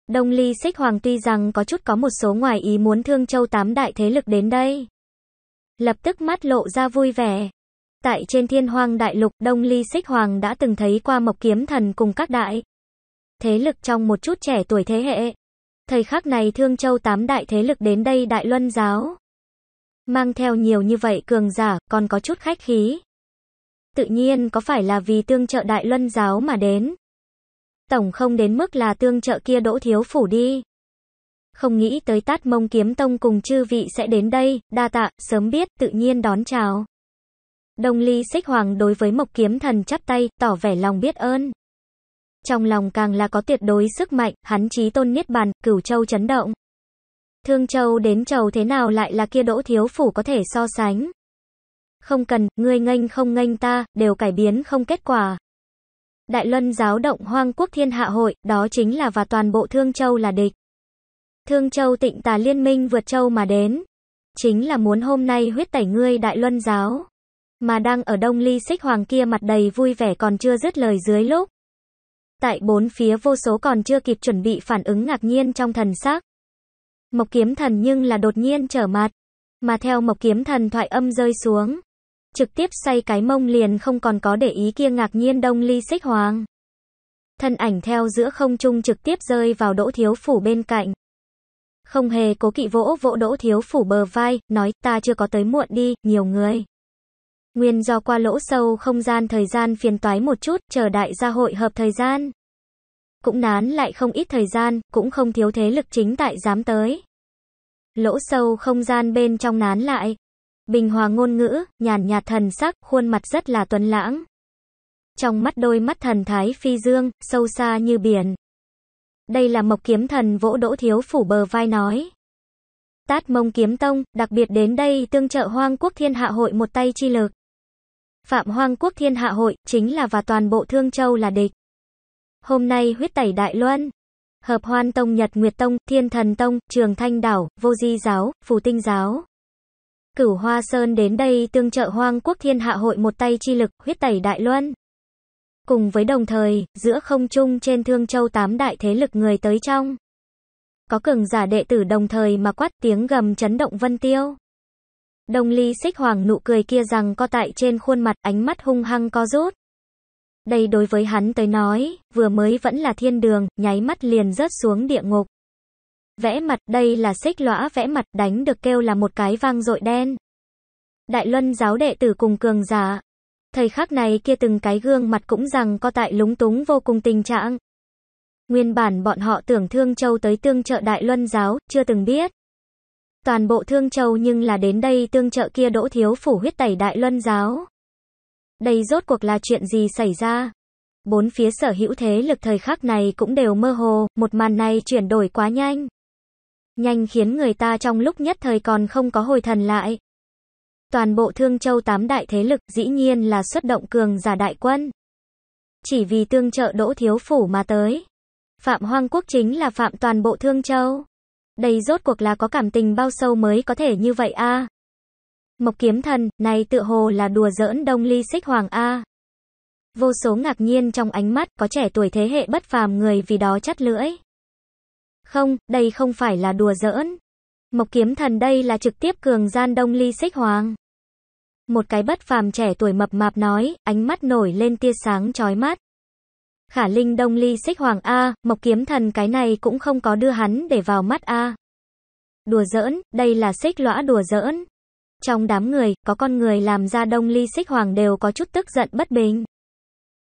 Đông Ly Xích Hoàng tuy rằng có chút có một số ngoài ý muốn Thương Châu tám đại thế lực đến đây, lập tức mắt lộ ra vui vẻ. Tại trên Thiên Hoang Đại Lục, Đông Ly Xích Hoàng đã từng thấy qua Mộc Kiếm Thần cùng các đại thế lực trong một chút trẻ tuổi thế hệ. Thời khắc này Thương Châu tám đại thế lực đến đây Đại Luân Giáo, mang theo nhiều như vậy cường giả, còn có chút khách khí. Tự nhiên có phải là vì tương trợ Đại Luân Giáo mà đến. Tổng không đến mức là tương trợ kia Đỗ Thiếu Phủ đi. Không nghĩ tới Tát Mông Kiếm Tông cùng chư vị sẽ đến đây, đa tạ, sớm biết, tự nhiên đón chào. Đông Ly Xích Hoàng đối với Mộc Kiếm Thần chắp tay, tỏ vẻ lòng biết ơn. Trong lòng càng là có tuyệt đối sức mạnh, hắn chí tôn niết bàn, Cửu Châu chấn động. Thương Châu đến chầu thế nào lại là kia Đỗ Thiếu Phủ có thể so sánh. Không cần, ngươi nghênh không nghênh ta, đều cải biến không kết quả. Đại Luân Giáo động Hoang Quốc Thiên Hạ Hội, đó chính là và toàn bộ Thương Châu là địch. Thương Châu Tịnh Tà Liên Minh vượt châu mà đến, chính là muốn hôm nay huyết tẩy ngươi Đại Luân Giáo. Mà đang ở Đông Ly Xích Hoàng kia mặt đầy vui vẻ còn chưa dứt lời dưới lúc, tại bốn phía vô số còn chưa kịp chuẩn bị phản ứng ngạc nhiên trong thần sắc. Mộc Kiếm Thần nhưng là đột nhiên trở mặt, mà theo Mộc Kiếm Thần thoại âm rơi xuống, trực tiếp xoay cái mông liền không còn có để ý kia ngạc nhiên Đông Ly Xích Hoàng. Thân ảnh theo giữa không trung trực tiếp rơi vào Đỗ Thiếu Phủ bên cạnh. Không hề cố kỵ vỗ vỗ Đỗ Thiếu Phủ bờ vai, nói ta chưa có tới muộn đi, nhiều người. Nguyên do qua lỗ sâu không gian thời gian phiền toái một chút, chờ đại gia hội hợp thời gian. Cũng nán lại không ít thời gian, cũng không thiếu thế lực chính tại dám tới. Lỗ sâu không gian bên trong nán lại. Bình hòa ngôn ngữ, nhàn nhạt thần sắc, khuôn mặt rất là tuấn lãng. Trong mắt đôi mắt thần thái phi dương, sâu xa như biển. Đây là Mộc Kiếm Thần vỗ Đỗ Thiếu Phủ bờ vai nói. Tát Mông Kiếm Tông, đặc biệt đến đây tương trợ Hoang Quốc Thiên Hạ Hội một tay chi lực. Phạm Hoang Quốc Thiên Hạ Hội, chính là và toàn bộ Thương Châu là địch. Hôm nay huyết tẩy Đại Luân, Hợp Hoan Tông, Nhật Nguyệt Tông, Thiên Thần Tông, Trường Thanh Đảo, Vô Di Giáo, Phù Tinh Giáo, Cửu Hoa Sơn đến đây tương trợ Hoang Quốc Thiên Hạ Hội một tay chi lực, huyết tẩy Đại Luân. Cùng với đồng thời, giữa không trung trên Thương Châu tám đại thế lực người tới trong, có cường giả đệ tử đồng thời mà quát tiếng gầm chấn động vân tiêu. Đông Ly Xích Hoàng nụ cười kia rằng co tại trên khuôn mặt, ánh mắt hung hăng co rút. Đây đối với hắn tới nói, vừa mới vẫn là thiên đường, nháy mắt liền rớt xuống địa ngục. Vẽ mặt, đây là xích lõa vẽ mặt, đánh được kêu là một cái vang dội đen. Đại Luân Giáo đệ tử cùng cường giả, thời khắc này kia từng cái gương mặt cũng rằng co tại lúng túng vô cùng tình trạng. Nguyên bản bọn họ tưởng Thương Châu tới tương trợ Đại Luân Giáo, chưa từng biết toàn bộ Thương Châu nhưng là đến đây tương trợ kia Đỗ Thiếu Phủ huyết tẩy Đại Luân Giáo. Đây rốt cuộc là chuyện gì xảy ra? Bốn phía sở hữu thế lực thời khắc này cũng đều mơ hồ, một màn này chuyển đổi quá nhanh. Nhanh khiến người ta trong lúc nhất thời còn không có hồi thần lại. Toàn bộ Thương Châu tám đại thế lực dĩ nhiên là xuất động cường giả đại quân, chỉ vì tương trợ Đỗ Thiếu Phủ mà tới. Phạm Hoang Quốc chính là phạm toàn bộ Thương Châu. Đây rốt cuộc là có cảm tình bao sâu mới có thể như vậy a? À? Mộc Kiếm Thần, này tựa hồ là đùa giỡn Đông Ly Xích Hoàng a. À. Vô số ngạc nhiên trong ánh mắt, có trẻ tuổi thế hệ bất phàm người vì đó chắt lưỡi. Không, đây không phải là đùa giỡn. Mộc Kiếm Thần đây là trực tiếp cường gian Đông Ly Xích Hoàng. Một cái bất phàm trẻ tuổi mập mạp nói, ánh mắt nổi lên tia sáng chói mắt. Khả Linh Đông Ly Xích Hoàng a, Mộc Kiếm Thần cái này cũng không có đưa hắn để vào mắt a. Đùa giỡn, đây là xích lõa đùa giỡn. Trong đám người, có con người làm ra Đông Ly Xích Hoàng đều có chút tức giận bất bình.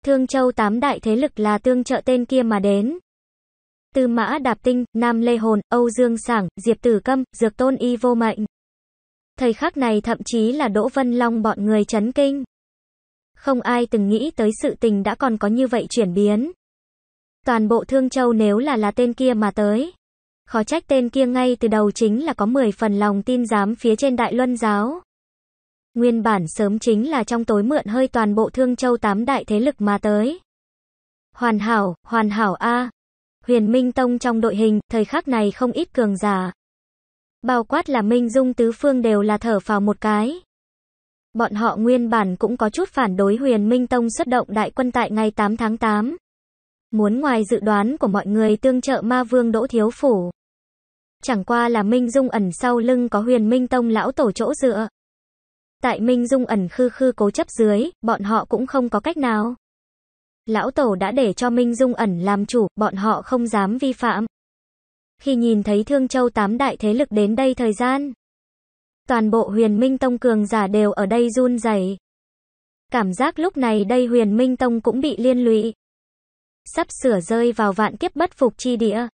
Thương Châu tám đại thế lực là tương trợ tên kia mà đến. Từ Mã Đạp Tinh, Nam Lê Hồn, Âu Dương Sảng, Diệp Tử Câm, Dược Tôn y vô mệnh. Thời khắc này thậm chí là Đỗ Vân Long bọn người chấn kinh. Không ai từng nghĩ tới sự tình đã còn có như vậy chuyển biến. Toàn bộ Thương Châu nếu là là tên kia mà tới, Khó trách tên kia ngay từ đầu chính là có mười phần lòng tin dám phía trên Đại Luân Giáo. Nguyên bản sớm chính là trong tối mượn hơi toàn bộ Thương Châu tám đại thế lực mà tới. Hoàn hảo, hoàn hảo a. Huyền Minh Tông trong đội hình, thời khắc này không ít cường giả. Bao quát là Minh Dung tứ phương đều là thở phào một cái. Bọn họ nguyên bản cũng có chút phản đối Huyền Minh Tông xuất động đại quân tại ngày tám tháng tám. Muốn ngoài dự đoán của mọi người tương trợ Ma Vương Đỗ Thiếu Phủ. Chẳng qua là Minh Dung Ẩn sau lưng có Huyền Minh Tông lão tổ chỗ dựa. Tại Minh Dung Ẩn khư khư cố chấp dưới, bọn họ cũng không có cách nào. Lão tổ đã để cho Minh Dung Ẩn làm chủ, bọn họ không dám vi phạm. Khi nhìn thấy Thương Châu tám đại thế lực đến đây thời gian, toàn bộ Huyền Minh Tông cường giả đều ở đây run rẩy. Cảm giác lúc này đây Huyền Minh Tông cũng bị liên lụy, sắp sửa rơi vào vạn kiếp bất phục chi địa.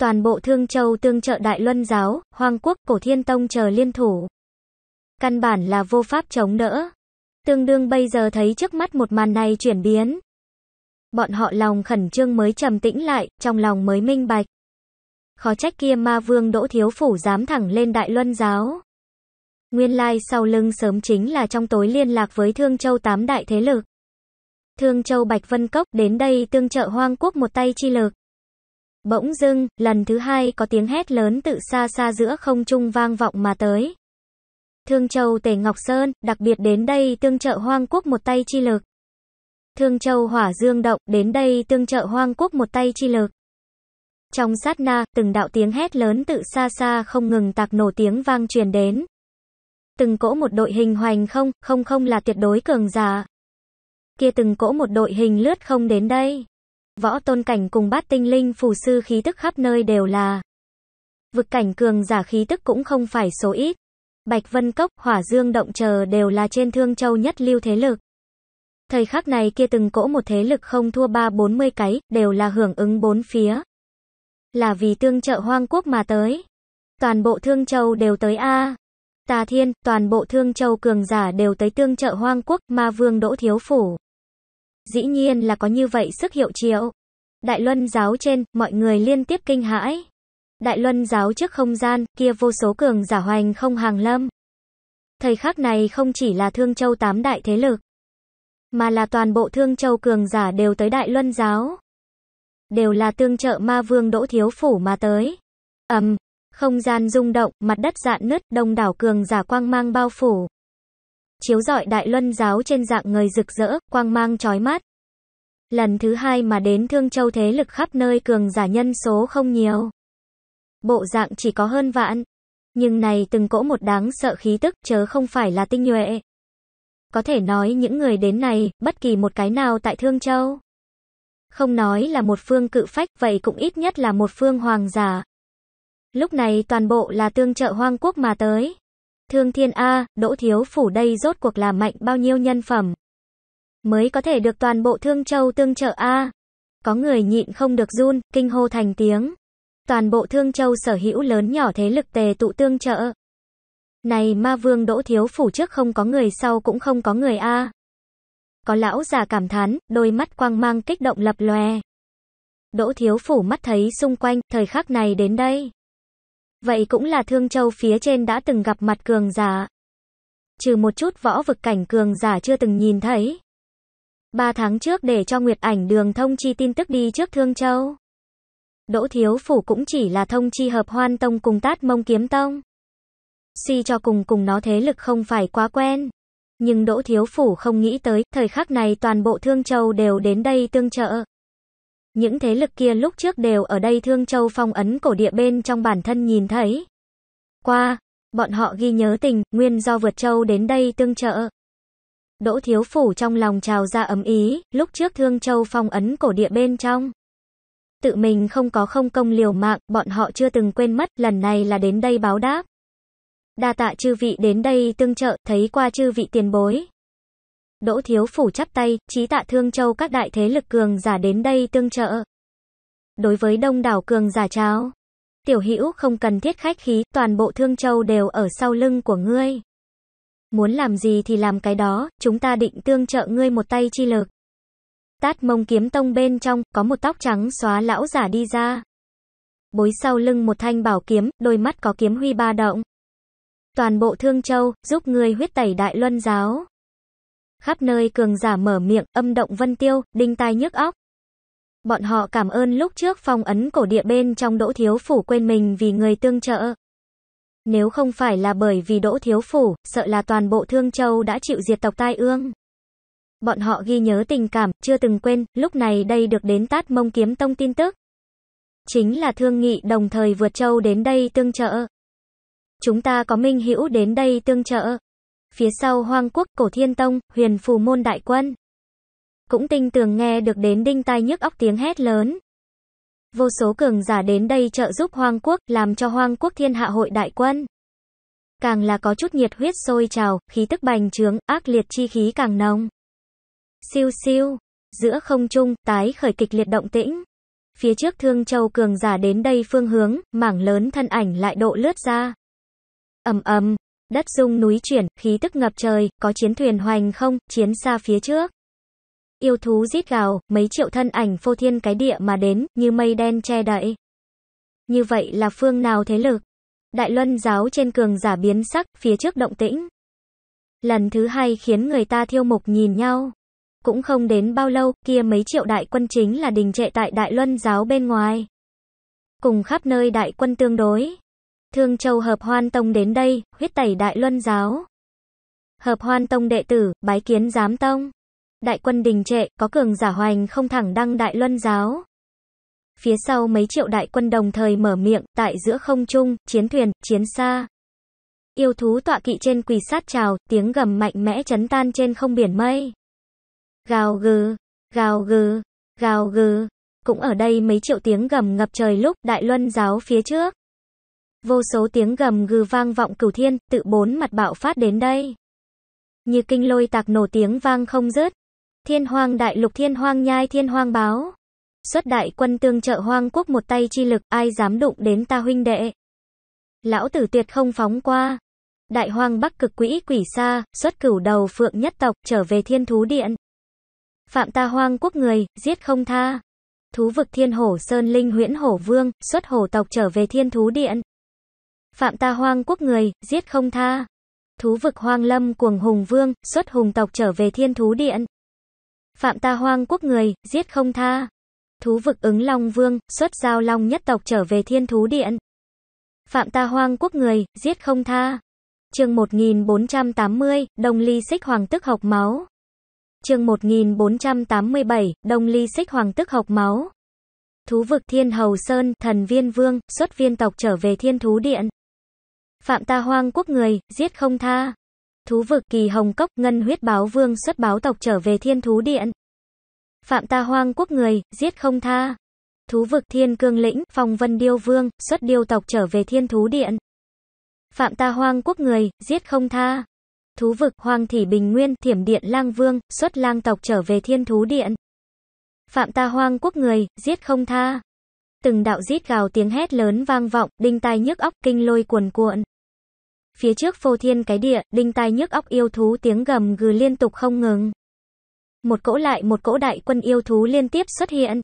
Toàn bộ Thương Châu tương trợ Đại Luân Giáo, Hoang Quốc, Cổ Thiên Tông chờ liên thủ, căn bản là vô pháp chống đỡ. Tương đương bây giờ thấy trước mắt một màn này chuyển biến, bọn họ lòng khẩn trương mới trầm tĩnh lại, trong lòng mới minh bạch. Khó trách kia Ma Vương Đỗ Thiếu Phủ dám thẳng lên Đại Luân Giáo. Nguyên lai sau lưng sớm chính là trong tối liên lạc với Thương Châu tám đại thế lực. Thương Châu Bạch Vân Cốc đến đây tương trợ Hoang Quốc một tay chi lực. Bỗng dưng, lần thứ hai có tiếng hét lớn tự xa xa giữa không trung vang vọng mà tới. Thương Châu Tề Ngọc Sơn, đặc biệt đến đây tương trợ Hoang Quốc một tay chi lực. Thương Châu Hỏa Dương Động, đến đây tương trợ Hoang Quốc một tay chi lực. Trong sát na, từng đạo tiếng hét lớn tự xa xa không ngừng tạc nổ tiếng vang truyền đến. Từng cỗ một đội hình hoành không, không không là tuyệt đối cường giả. Kia từng cỗ một đội hình lướt không đến đây. Võ tôn cảnh cùng bát tinh linh phù sư khí tức khắp nơi đều là. Vực cảnh cường giả khí tức cũng không phải số ít. Bạch Vân Cốc, Hỏa Dương Động chờ đều là trên Thương Châu nhất lưu thế lực. Thời khắc này kia từng cỗ một thế lực không thua ba bốn mươi cái, đều là hưởng ứng bốn phía. Là vì tương trợ Hoang Quốc mà tới. Toàn bộ Thương Châu đều tới a. Tà Thiên, toàn bộ Thương Châu cường giả đều tới tương trợ Hoang Quốc, Ma Vương Đỗ Thiếu Phủ. Dĩ nhiên là có như vậy sức hiệu triệu. Đại Luân Giáo trên, mọi người liên tiếp kinh hãi. Đại Luân Giáo trước không gian, kia vô số cường giả hoành không hàng lâm. Thời khắc này không chỉ là Thương Châu tám đại thế lực, mà là toàn bộ Thương Châu cường giả đều tới Đại Luân Giáo. Đều là tương trợ Ma Vương Đỗ Thiếu Phủ mà tới. Ầm, um, không gian rung động, mặt đất dạn nứt, đông đảo cường giả quang mang bao phủ. Chiếu rọi Đại Luân Giáo trên dạng người rực rỡ, quang mang chói mắt. Lần thứ hai mà đến Thương Châu thế lực khắp nơi cường giả nhân số không nhiều. Bộ dạng chỉ có hơn vạn. Nhưng này từng cỗ một đáng sợ khí tức, chớ không phải là tinh nhuệ. Có thể nói những người đến này, bất kỳ một cái nào tại Thương Châu, không nói là một phương cự phách, vậy cũng ít nhất là một phương hoàng giả. Lúc này toàn bộ là tương trợ Hoang Quốc mà tới. Thương Thiên a, Đỗ Thiếu Phủ đây rốt cuộc là mạnh bao nhiêu nhân phẩm, mới có thể được toàn bộ Thương Châu tương trợ a. Có người nhịn không được run, kinh hô thành tiếng. Toàn bộ Thương Châu sở hữu lớn nhỏ thế lực tề tụ tương trợ. Này Ma Vương Đỗ Thiếu Phủ trước không có người sau cũng không có người a. Có lão già cảm thán, đôi mắt quang mang kích động lập lòe. Đỗ Thiếu Phủ mắt thấy xung quanh, thời khắc này đến đây. Vậy cũng là Thương Châu phía trên đã từng gặp mặt cường giả. Trừ một chút võ vực cảnh cường giả chưa từng nhìn thấy. Ba tháng trước để cho Nguyệt Ảnh Đường thông chi tin tức đi trước Thương Châu. Đỗ Thiếu Phủ cũng chỉ là thông chi Hợp Hoan Tông cùng Tát Mông Kiếm Tông. Suy cho cùng cùng nó thế lực không phải quá quen. Nhưng Đỗ Thiếu Phủ không nghĩ tới, thời khắc này toàn bộ Thương Châu đều đến đây tương trợ. Những thế lực kia lúc trước đều ở đây Thương Châu phong ấn cổ địa bên trong bản thân nhìn thấy. Qua, bọn họ ghi nhớ tình, nguyên do vượt châu đến đây tương trợ. Đỗ Thiếu Phủ trong lòng trào ra ấm ý, lúc trước Thương Châu phong ấn cổ địa bên trong. Tự mình không có không công liều mạng, bọn họ chưa từng quên mất, lần này là đến đây báo đáp. Đa tạ chư vị đến đây tương trợ, thấy qua chư vị tiền bối. Đỗ Thiếu Phủ chắp tay, chí tạ Thương Châu các đại thế lực cường giả đến đây tương trợ. Đối với đông đảo cường giả cháo. Tiểu hữu không cần thiết khách khí, toàn bộ Thương Châu đều ở sau lưng của ngươi. Muốn làm gì thì làm cái đó, chúng ta định tương trợ ngươi một tay chi lực. Tát Mông Kiếm Tông bên trong, có một tóc trắng xóa lão giả đi ra. bối sau lưng một thanh bảo kiếm, đôi mắt có kiếm huy ba động. Toàn bộ Thương Châu, giúp người huyết tẩy Đại Luân Giáo. Khắp nơi cường giả mở miệng, âm động vân tiêu, đinh tai nhức óc. Bọn họ cảm ơn lúc trước phong ấn cổ địa bên trong Đỗ Thiếu Phủ quên mình vì người tương trợ. Nếu không phải là bởi vì Đỗ Thiếu Phủ, sợ là toàn bộ Thương Châu đã chịu diệt tộc tai ương. Bọn họ ghi nhớ tình cảm, chưa từng quên, lúc này đây được đến Tát Mông Kiếm Tông tin tức. Chính là thương nghị đồng thời vượt châu đến đây tương trợ. Chúng ta có minh hữu đến đây tương trợ. Phía sau Hoang Quốc, Cổ Thiên Tông, Huyền Phù Môn đại quân. Cũng tinh tường nghe được đến đinh tai nhức óc tiếng hét lớn. Vô số cường giả đến đây trợ giúp Hoang Quốc, làm cho Hoang Quốc Thiên Hạ Hội đại quân. Càng là có chút nhiệt huyết sôi trào, khí tức bành trướng, ác liệt chi khí càng nồng. Siêu siêu, giữa không trung, tái khởi kịch liệt động tĩnh. Phía trước Thương Châu cường giả đến đây phương hướng, mảng lớn thân ảnh lại độ lướt ra. Ầm ầm, đất rung núi chuyển, khí tức ngập trời, có chiến thuyền hoành không, chiến xa phía trước. Yêu thú rít gào, mấy triệu thân ảnh phô thiên cái địa mà đến, như mây đen che đậy. Như vậy là phương nào thế lực? Đại Luân Giáo trên cường giả biến sắc, phía trước động tĩnh. Lần thứ hai khiến người ta thiêu mục nhìn nhau. Cũng không đến bao lâu, kia mấy triệu đại quân chính là đình trệ tại Đại Luân Giáo bên ngoài. Cùng khắp nơi đại quân tương đối. Thương Châu Hợp Hoan Tông đến đây, huyết tẩy Đại Luân Giáo. Hợp Hoan Tông đệ tử, bái kiến giám tông. Đại quân đình trệ, có cường giả hoành không thẳng đăng Đại Luân Giáo. Phía sau mấy triệu đại quân đồng thời mở miệng, tại giữa không trung, chiến thuyền, chiến xa. Yêu thú tọa kỵ trên quỳ sát trào, tiếng gầm mạnh mẽ chấn tan trên không biển mây. Gào gừ, gào gừ, gào gừ. Cũng ở đây mấy triệu tiếng gầm ngập trời lúc Đại Luân Giáo phía trước. Vô số tiếng gầm gừ vang vọng cửu thiên, tự bốn mặt bạo phát đến đây. Như kinh lôi tạc nổ tiếng vang không dứt. Thiên Hoang Đại Lục, Thiên Hoang Nhai, Thiên Hoang Báo. Xuất đại quân tương trợ Hoang Quốc một tay chi lực, ai dám đụng đến ta huynh đệ. Lão tử tuyệt không phóng qua. Đại Hoang Bắc Cực Quỹ Quỷ Sa, xuất cửu đầu phượng nhất tộc trở về Thiên Thú Điện. Phạm ta Hoang Quốc người, giết không tha. Thú vực Thiên Hổ Sơn Linh Huyễn Hổ Vương, xuất hổ tộc trở về Thiên Thú Điện. Phạm ta Hoang Quốc người, giết không tha. Thú vực Hoang Lâm Cuồng Hùng Vương, xuất hùng tộc trở về Thiên Thú Điện. Phạm ta Hoang Quốc người, giết không tha. Thú vực Ứng Long Vương, xuất giao long nhất tộc trở về Thiên Thú Điện. Phạm ta Hoang Quốc người, giết không tha. Chương một nghìn bốn trăm tám mươi, Đông Ly Xích Hoàng tức học máu. Chương một nghìn bốn trăm tám mươi bảy, Đông Ly Xích Hoàng tức học máu. Thú vực Thiên Hầu Sơn, Thần Viên Vương, xuất viên tộc trở về Thiên Thú Điện. Phạm ta Hoang Quốc người, giết không tha. Thú vực Kỳ Hồng Cốc, Ngân Huyết Báo Vương, xuất báo tộc trở về Thiên Thú Điện. Phạm ta Hoang Quốc người, giết không tha. Thú vực Thiên Cương Lĩnh, Phong Vân Điêu Vương, xuất điêu tộc trở về Thiên Thú Điện. Phạm ta Hoang Quốc người, giết không tha. Thú vực Hoang Thỉ Bình Nguyên, Thiểm Điện Lang Vương, xuất lang tộc trở về Thiên Thú Điện. Phạm ta Hoang Quốc người, giết không tha. Từng đạo rít gào tiếng hét lớn vang vọng, đinh tai nhức óc, kinh lôi cuồn cuộn. Phía trước phô thiên cái địa, đinh tai nhức óc yêu thú tiếng gầm gừ liên tục không ngừng. Một cỗ lại một cỗ đại quân yêu thú liên tiếp xuất hiện.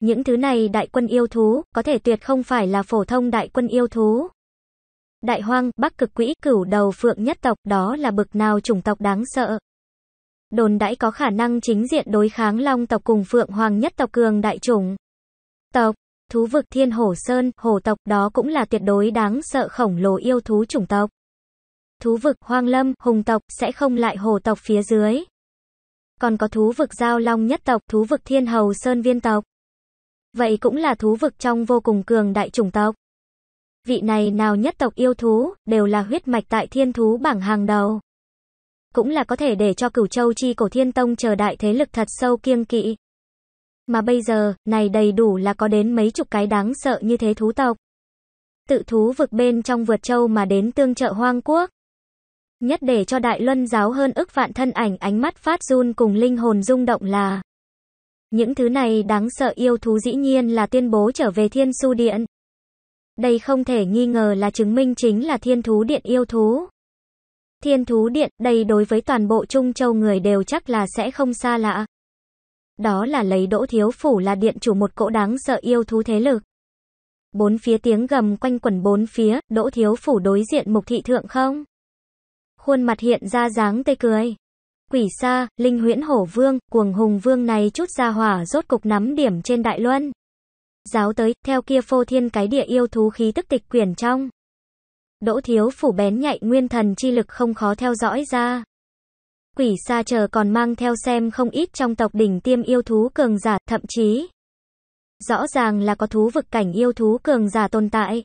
Những thứ này đại quân yêu thú, có thể tuyệt không phải là phổ thông đại quân yêu thú. Đại Hoang, Bắc Cực Quỹ, cửu đầu phượng nhất tộc, đó là bực nào chủng tộc đáng sợ. Đồn đãi có khả năng chính diện đối kháng long tộc cùng phượng hoàng nhất tộc cường đại chủng tộc. Thú vực Thiên Hổ Sơn, hổ tộc, đó cũng là tuyệt đối đáng sợ khổng lồ yêu thú chủng tộc. Thú vực Hoang Lâm, hùng tộc, sẽ không lại hổ tộc phía dưới. Còn có thú vực giao long nhất tộc, thú vực Thiên Hầu Sơn viên tộc. Vậy cũng là thú vực trong vô cùng cường đại chủng tộc. Vị này nào nhất tộc yêu thú, đều là huyết mạch tại thiên thú bảng hàng đầu. Cũng là có thể để cho Cửu Châu chi Cổ Thiên Tông chờ đại thế lực thật sâu kiêng kỵ. Mà bây giờ, này đầy đủ là có đến mấy chục cái đáng sợ như thế thú tộc. Tự thú vực bên trong vượt châu mà đến tương trợ Hoang Quốc. Nhất để cho Đại Luân Giáo hơn ức vạn thân ảnh ánh mắt phát run cùng linh hồn rung động là. Những thứ này đáng sợ yêu thú dĩ nhiên là tuyên bố trở về Thiên Xu Điện. Đây không thể nghi ngờ là chứng minh chính là Thiên Thú Điện yêu thú. Thiên Thú Điện, đây đối với toàn bộ Trung Châu người đều chắc là sẽ không xa lạ. Đó là lấy Đỗ Thiếu Phủ là điện chủ một cỗ đáng sợ yêu thú thế lực. Bốn phía tiếng gầm quanh quẩn bốn phía, Đỗ Thiếu Phủ đối diện Mục Thị Thượng không? Khuôn mặt hiện ra dáng tê cười. Quỷ Sa, Linh Huyễn Hổ Vương, Cuồng Hùng Vương này chút ra hỏa rốt cục nắm điểm trên Đại Luân Giáo tới, theo kia phô thiên cái địa yêu thú khí tức tịch quyển trong. Đỗ Thiếu Phủ bén nhạy nguyên thần chi lực không khó theo dõi ra. Quỷ Sa chờ còn mang theo xem không ít trong tộc đỉnh tiêm yêu thú cường giả, thậm chí rõ ràng là có thú vực cảnh yêu thú cường giả tồn tại.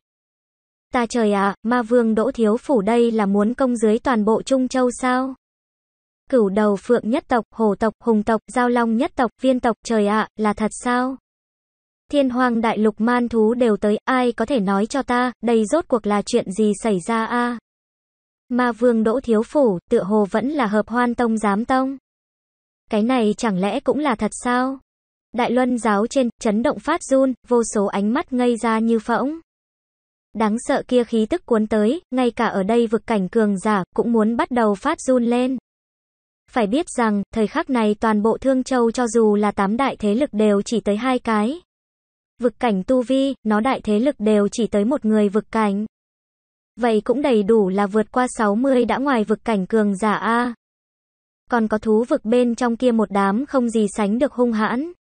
Ta trời ạ, à, ma vương Đỗ Thiếu Phủ đây là muốn công dưới toàn bộ Trung Châu sao? Cửu đầu phượng nhất tộc, hổ tộc, hùng tộc, giao long nhất tộc, viên tộc, trời ạ, à, là thật sao? Thiên Hoàng đại lục man thú đều tới, ai có thể nói cho ta, đây rốt cuộc là chuyện gì xảy ra a? À? Ma vương Đỗ Thiếu Phủ, tựa hồ vẫn là Hợp Hoan Tông giám tông. Cái này chẳng lẽ cũng là thật sao? Đại Luân Giáo trên, chấn động phát run, vô số ánh mắt ngây ra như phỗng. Đáng sợ kia khí tức cuốn tới, ngay cả ở đây vực cảnh cường giả, cũng muốn bắt đầu phát run lên. Phải biết rằng, thời khắc này toàn bộ Thương Châu cho dù là tám đại thế lực đều chỉ tới hai cái. Vực cảnh tu vi, nó đại thế lực đều chỉ tới một người vực cảnh. Vậy cũng đầy đủ là vượt qua sáu mươi đã ngoài vực cảnh cường giả a. Còn có thú vực bên trong kia một đám không gì sánh được hung hãn.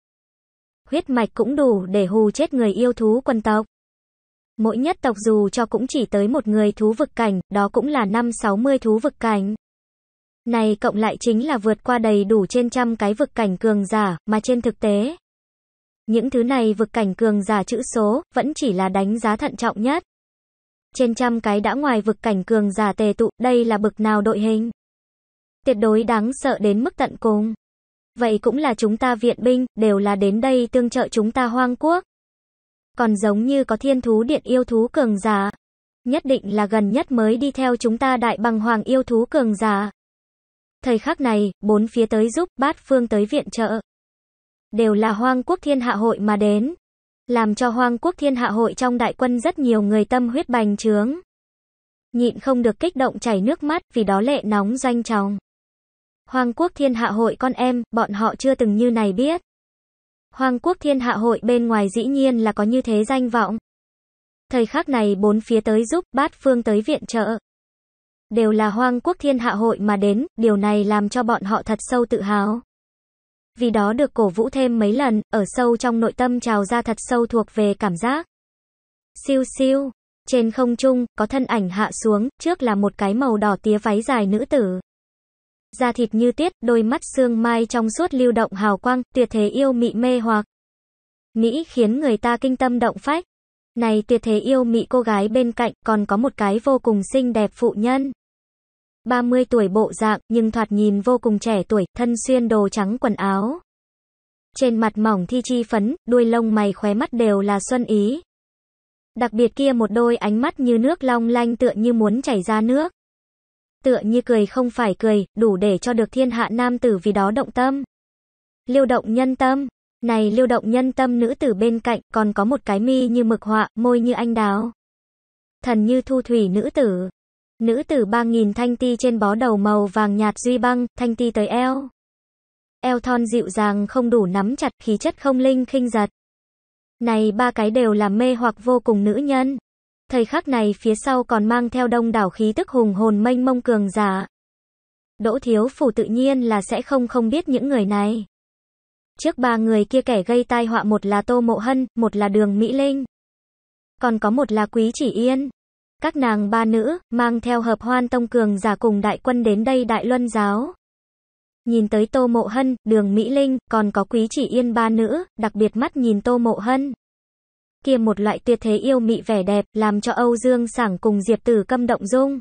Huyết mạch cũng đủ để hù chết người yêu thú quần tộc. Mỗi nhất tộc dù cho cũng chỉ tới một người thú vực cảnh, đó cũng là năm sáu mươi thú vực cảnh. Này cộng lại chính là vượt qua đầy đủ trên trăm cái vực cảnh cường giả, mà trên thực tế, những thứ này vực cảnh cường giả chữ số, vẫn chỉ là đánh giá thận trọng nhất. Trên trăm cái đã ngoài vực cảnh cường giả tề tụ, đây là bực nào đội hình. Tuyệt đối đáng sợ đến mức tận cùng. Vậy cũng là chúng ta viện binh, đều là đến đây tương trợ chúng ta Hoang Quốc. Còn giống như có Thiên Thú Điện yêu thú cường giả. Nhất định là gần nhất mới đi theo chúng ta Đại Bằng Hoàng yêu thú cường giả. Thời khắc này, bốn phía tới giúp, bát phương tới viện trợ. Đều là Hoang Quốc Thiên Hạ Hội mà đến. Làm cho Hoang Quốc Thiên Hạ Hội trong đại quân rất nhiều người tâm huyết bành trướng. Nhịn không được kích động chảy nước mắt vì đó lệ nóng doanh tròng. Hoang Quốc Thiên Hạ Hội con em, bọn họ chưa từng như này biết. Hoang Quốc Thiên Hạ Hội bên ngoài dĩ nhiên là có như thế danh vọng. Thời khắc này bốn phía tới giúp, bát phương tới viện trợ. Đều là Hoang Quốc Thiên Hạ Hội mà đến, điều này làm cho bọn họ thật sâu tự hào. Vì đó được cổ vũ thêm mấy lần, ở sâu trong nội tâm trào ra thật sâu thuộc về cảm giác. Siêu siêu, trên không trung, có thân ảnh hạ xuống, trước là một cái màu đỏ tía váy dài nữ tử. Da thịt như tuyết, đôi mắt sương mai trong suốt lưu động hào quang, tuyệt thế yêu mị mê hoặc. Mỹ khiến người ta kinh tâm động phách. Này tuyệt thế yêu mị cô gái bên cạnh còn có một cái vô cùng xinh đẹp phụ nhân. ba mươi tuổi bộ dạng nhưng thoạt nhìn vô cùng trẻ tuổi, thân xuyên đồ trắng quần áo. Trên mặt mỏng thi chi phấn, đuôi lông mày khóe mắt đều là xuân ý. Đặc biệt kia một đôi ánh mắt như nước long lanh tựa như muốn chảy ra nước. Tựa như cười không phải cười, đủ để cho được thiên hạ nam tử vì đó động tâm. Liêu động nhân tâm. Này liêu động nhân tâm nữ tử bên cạnh còn có một cái mi như mực họa, môi như anh đào. Thần như thu thủy nữ tử. Nữ tử ba nghìn thanh ti trên bó đầu màu vàng nhạt duy băng, thanh ti tới eo. Eo thon dịu dàng không đủ nắm chặt, khí chất không linh khinh giật. Này ba cái đều là mê hoặc vô cùng nữ nhân. Thời khắc này phía sau còn mang theo đông đảo khí tức hùng hồn mênh mông cường giả. Đỗ Thiếu Phủ tự nhiên là sẽ không không biết những người này. Trước ba người kia kẻ gây tai họa một là Tô Mộ Hân, một là Đường Mỹ Linh. Còn có một là Quý Chỉ Yên. Các nàng ba nữ, mang theo Hợp Hoan Tông cường giả cùng đại quân đến đây Đại Luân Giáo. Nhìn tới Tô Mộ Hân, Đường Mỹ Linh, còn có Quý Chỉ Yên ba nữ, đặc biệt mắt nhìn Tô Mộ Hân. Kia một loại tuyệt thế yêu mị vẻ đẹp, làm cho Âu Dương Sảng cùng Diệp Tử Câm động dung.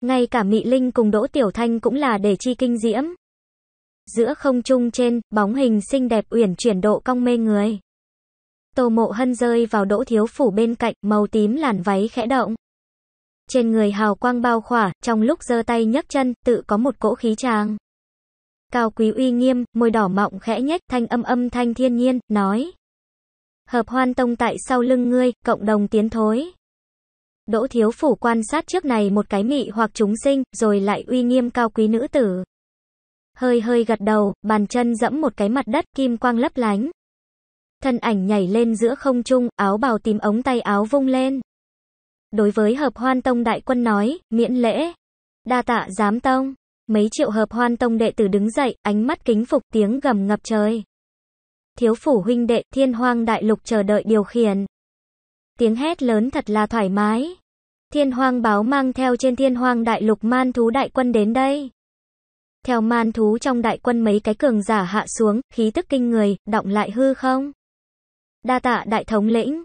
Ngay cả Mỹ Linh cùng Đỗ Tiểu Thanh cũng là để chi kinh diễm. Giữa không trung trên, bóng hình xinh đẹp uyển chuyển độ cong mê người. Tô Mộ Hân rơi vào Đỗ Thiếu Phủ bên cạnh, màu tím làn váy khẽ động. Trên người hào quang bao khỏa, trong lúc giơ tay nhấc chân, tự có một cỗ khí tràng. Cao quý uy nghiêm, môi đỏ mọng khẽ nhếch, thanh âm âm thanh thiên nhiên, nói. Hợp Hoan Tông tại sau lưng ngươi, cộng đồng tiến thối. Đỗ Thiếu Phủ quan sát trước này một cái mị hoặc chúng sinh, rồi lại uy nghiêm cao quý nữ tử. Hơi hơi gật đầu, bàn chân giẫm một cái mặt đất, kim quang lấp lánh. thân ảnh nhảy lên giữa không trung, áo bào tím ống tay áo vung lên. Đối với Hợp Hoan Tông đại quân nói, miễn lễ. Đa tạ giám tông. Mấy triệu Hợp Hoan Tông đệ tử đứng dậy, ánh mắt kính phục, tiếng gầm ngập trời. Thiếu phủ huynh đệ, Thiên Hoang đại lục chờ đợi điều khiển. Tiếng hét lớn thật là thoải mái. Thiên Hoang báo mang theo trên Thiên Hoang đại lục man thú đại quân đến đây. Theo man thú trong đại quân mấy cái cường giả hạ xuống, khí tức kinh người, đọng lại hư không. Đa tạ đại thống lĩnh.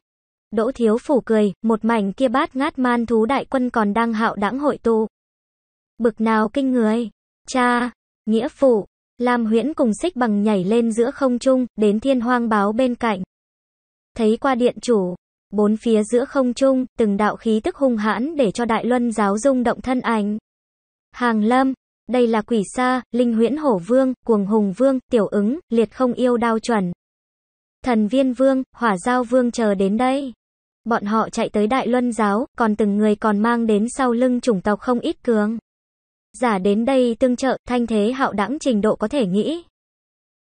Đỗ Thiếu Phủ cười, một mảnh kia bát ngát man thú đại quân còn đang hạo đãng hội tụ. Bực nào kinh người. Cha, nghĩa phụ, Lam Huyễn cùng Xích Bằng nhảy lên giữa không trung, đến Thiên Hoang báo bên cạnh. Thấy qua điện chủ, bốn phía giữa không trung, từng đạo khí tức hung hãn để cho Đại Luân giáo rung động thân ảnh. Hàng Lâm, đây là Quỷ Sa, Linh Huyễn Hổ Vương, Cuồng Hùng Vương, Tiểu Ứng, Liệt Không Yêu Đao Chuẩn. Thần Viên Vương, Hỏa Giao Vương chờ đến đây. Bọn họ chạy tới Đại Luân giáo, còn từng người còn mang đến sau lưng chủng tộc không ít cường giả đến đây tương trợ, thanh thế hạo đãng trình độ có thể nghĩ.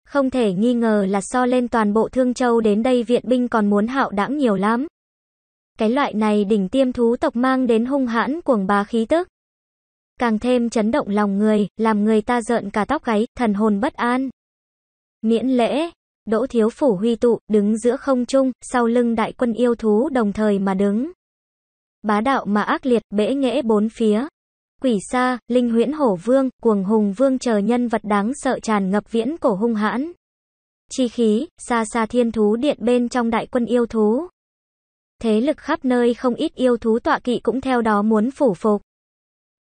Không thể nghi ngờ là so lên toàn bộ Thương Châu đến đây viện binh còn muốn hạo đãng nhiều lắm. Cái loại này đỉnh tiêm thú tộc mang đến hung hãn cuồng bá khí tức, càng thêm chấn động lòng người, làm người ta rợn cả tóc gáy, thần hồn bất an. Miễn lễ. Đỗ Thiếu Phủ huy tụ, đứng giữa không trung, sau lưng đại quân yêu thú đồng thời mà đứng. Bá đạo mà ác liệt, bẽ nghẽ bốn phía. Quỷ Sa, Linh Huyễn Hổ Vương, Cuồng Hùng Vương chờ nhân vật đáng sợ tràn ngập viễn cổ hung hãn chi khí, xa xa Thiên Thú Điện bên trong đại quân yêu thú. Thế lực khắp nơi, không ít yêu thú tọa kỵ cũng theo đó muốn phủ phục.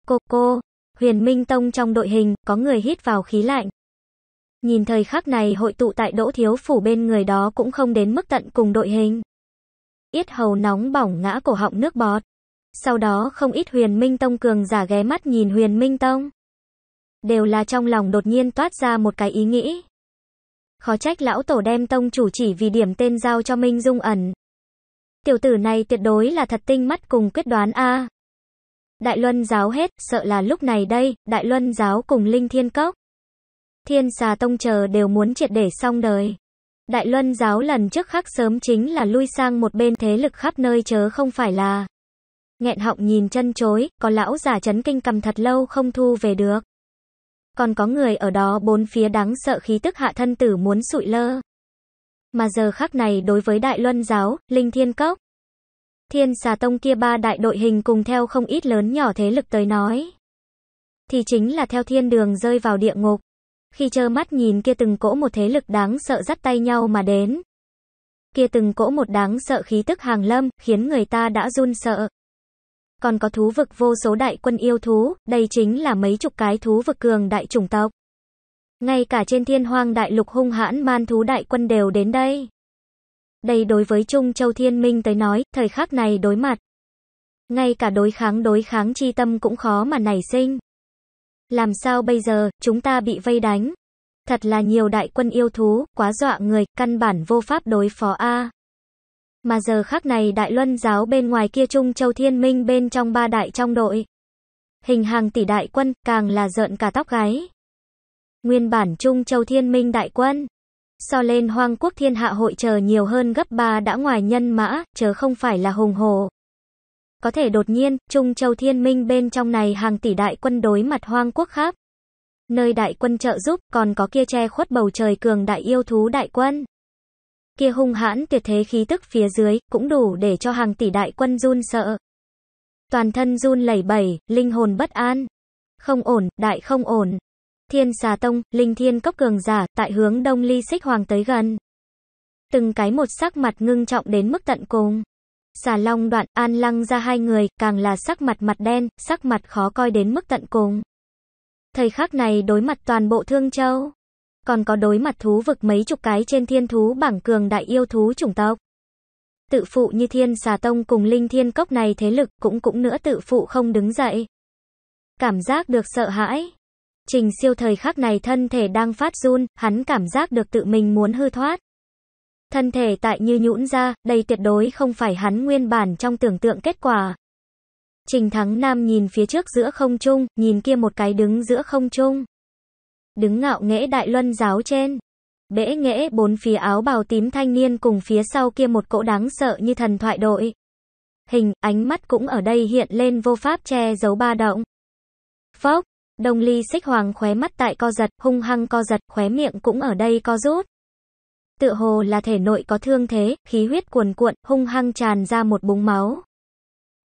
Cô cô, Huyền Minh Tông trong đội hình, có người hít vào khí lạnh. Nhìn thời khắc này hội tụ tại Đỗ Thiếu Phủ bên người đó cũng không đến mức tận cùng đội hình. Yết hầu nóng bỏng ngã cổ họng nước bọt. Sau đó không ít Huyền Minh Tông cường giả ghé mắt nhìn Huyền Minh Tông. Đều là trong lòng đột nhiên toát ra một cái ý nghĩ. Khó trách lão tổ đem tông chủ chỉ vì điểm tên giao cho Minh Dung Ẩn. Tiểu tử này tuyệt đối là thật tinh mắt cùng quyết đoán a. À. Đại Luân giáo hết, sợ là lúc này đây, Đại Luân giáo cùng Linh Thiên Cốc, Thiên Xà Tông chờ đều muốn triệt để xong đời. Đại Luân giáo lần trước khắc sớm chính là lui sang một bên, thế lực khắp nơi chớ không phải là. Nghẹn họng nhìn chân chối, có lão giả chấn kinh cầm thật lâu không thu về được. Còn có người ở đó bốn phía đáng sợ khí tức hạ thân tử muốn sụi lơ. Mà giờ khắc này đối với Đại Luân giáo, Linh Thiên Cốc, Thiên Xà Tông kia ba đại đội hình cùng theo không ít lớn nhỏ thế lực tới nói, thì chính là theo thiên đường rơi vào địa ngục. Khi trơ mắt nhìn kia từng cỗ một thế lực đáng sợ dắt tay nhau mà đến. Kia từng cỗ một đáng sợ khí tức hàng lâm, khiến người ta đã run sợ. Còn có thú vực vô số đại quân yêu thú, đây chính là mấy chục cái thú vực cường đại chủng tộc. Ngay cả trên Thiên Hoang đại lục hung hãn man thú đại quân đều đến đây. Đây đối với Trung Châu Thiên Minh tới nói, thời khắc này đối mặt. Ngay cả đối kháng đối kháng chi tâm cũng khó mà nảy sinh. Làm sao bây giờ, chúng ta bị vây đánh. Thật là nhiều đại quân yêu thú, quá dọa người, căn bản vô pháp đối phó a. Mà giờ khắc này Đại Luân giáo bên ngoài kia Trung Châu Thiên Minh bên trong ba đại trong đội hình hàng tỷ đại quân, càng là rợn cả tóc gáy. Nguyên bản Trung Châu Thiên Minh đại quân, so lên Hoang Quốc Thiên Hạ Hội chờ nhiều hơn gấp ba đã ngoài nhân mã, chớ không phải là hùng hồ. Có thể đột nhiên, Trung Châu Thiên Minh bên trong này hàng tỷ đại quân đối mặt Hoang Quốc khác nơi đại quân trợ giúp, còn có kia che khuất bầu trời cường đại yêu thú đại quân. Kia hung hãn tuyệt thế khí tức phía dưới, cũng đủ để cho hàng tỷ đại quân run sợ. Toàn thân run lẩy bẩy, linh hồn bất an. Không ổn, đại không ổn. Thiên Xà Tông, Linh Thiên Cốc cường giả, tại hướng Đông Ly Xích Hoàng tới gần. Từng cái một sắc mặt ngưng trọng đến mức tận cùng. Xà Long Đoạn, An Lăng ra hai người, càng là sắc mặt mặt đen, sắc mặt khó coi đến mức tận cùng. Thời khắc này đối mặt toàn bộ Thương Châu, còn có đối mặt thú vực mấy chục cái trên thiên thú bảng cường đại yêu thú chủng tộc. Tự phụ như Thiên Xà Tông cùng Linh Thiên Cốc này thế lực cũng cũng nữa tự phụ không đứng dậy. Cảm giác được sợ hãi. Trình Siêu thời khắc này thân thể đang phát run, hắn cảm giác được tự mình muốn hư thoát. Thân thể tại như nhũn ra, đây tuyệt đối không phải hắn nguyên bản trong tưởng tượng kết quả. Trình Thắng Nam nhìn phía trước giữa không trung, nhìn kia một cái đứng giữa không trung, đứng ngạo nghễ Đại Luân giáo trên. bẽ nghẽ bốn phía áo bào tím thanh niên cùng phía sau kia một cỗ đáng sợ như thần thoại đội hình, ánh mắt cũng ở đây hiện lên vô pháp che giấu ba động. Phốc, Đông Ly Xích Hoàng khóe mắt tại co giật, hung hăng co giật, khóe miệng cũng ở đây co rút. Tựa hồ là thể nội có thương thế, khí huyết cuồn cuộn, hung hăng tràn ra một búng máu.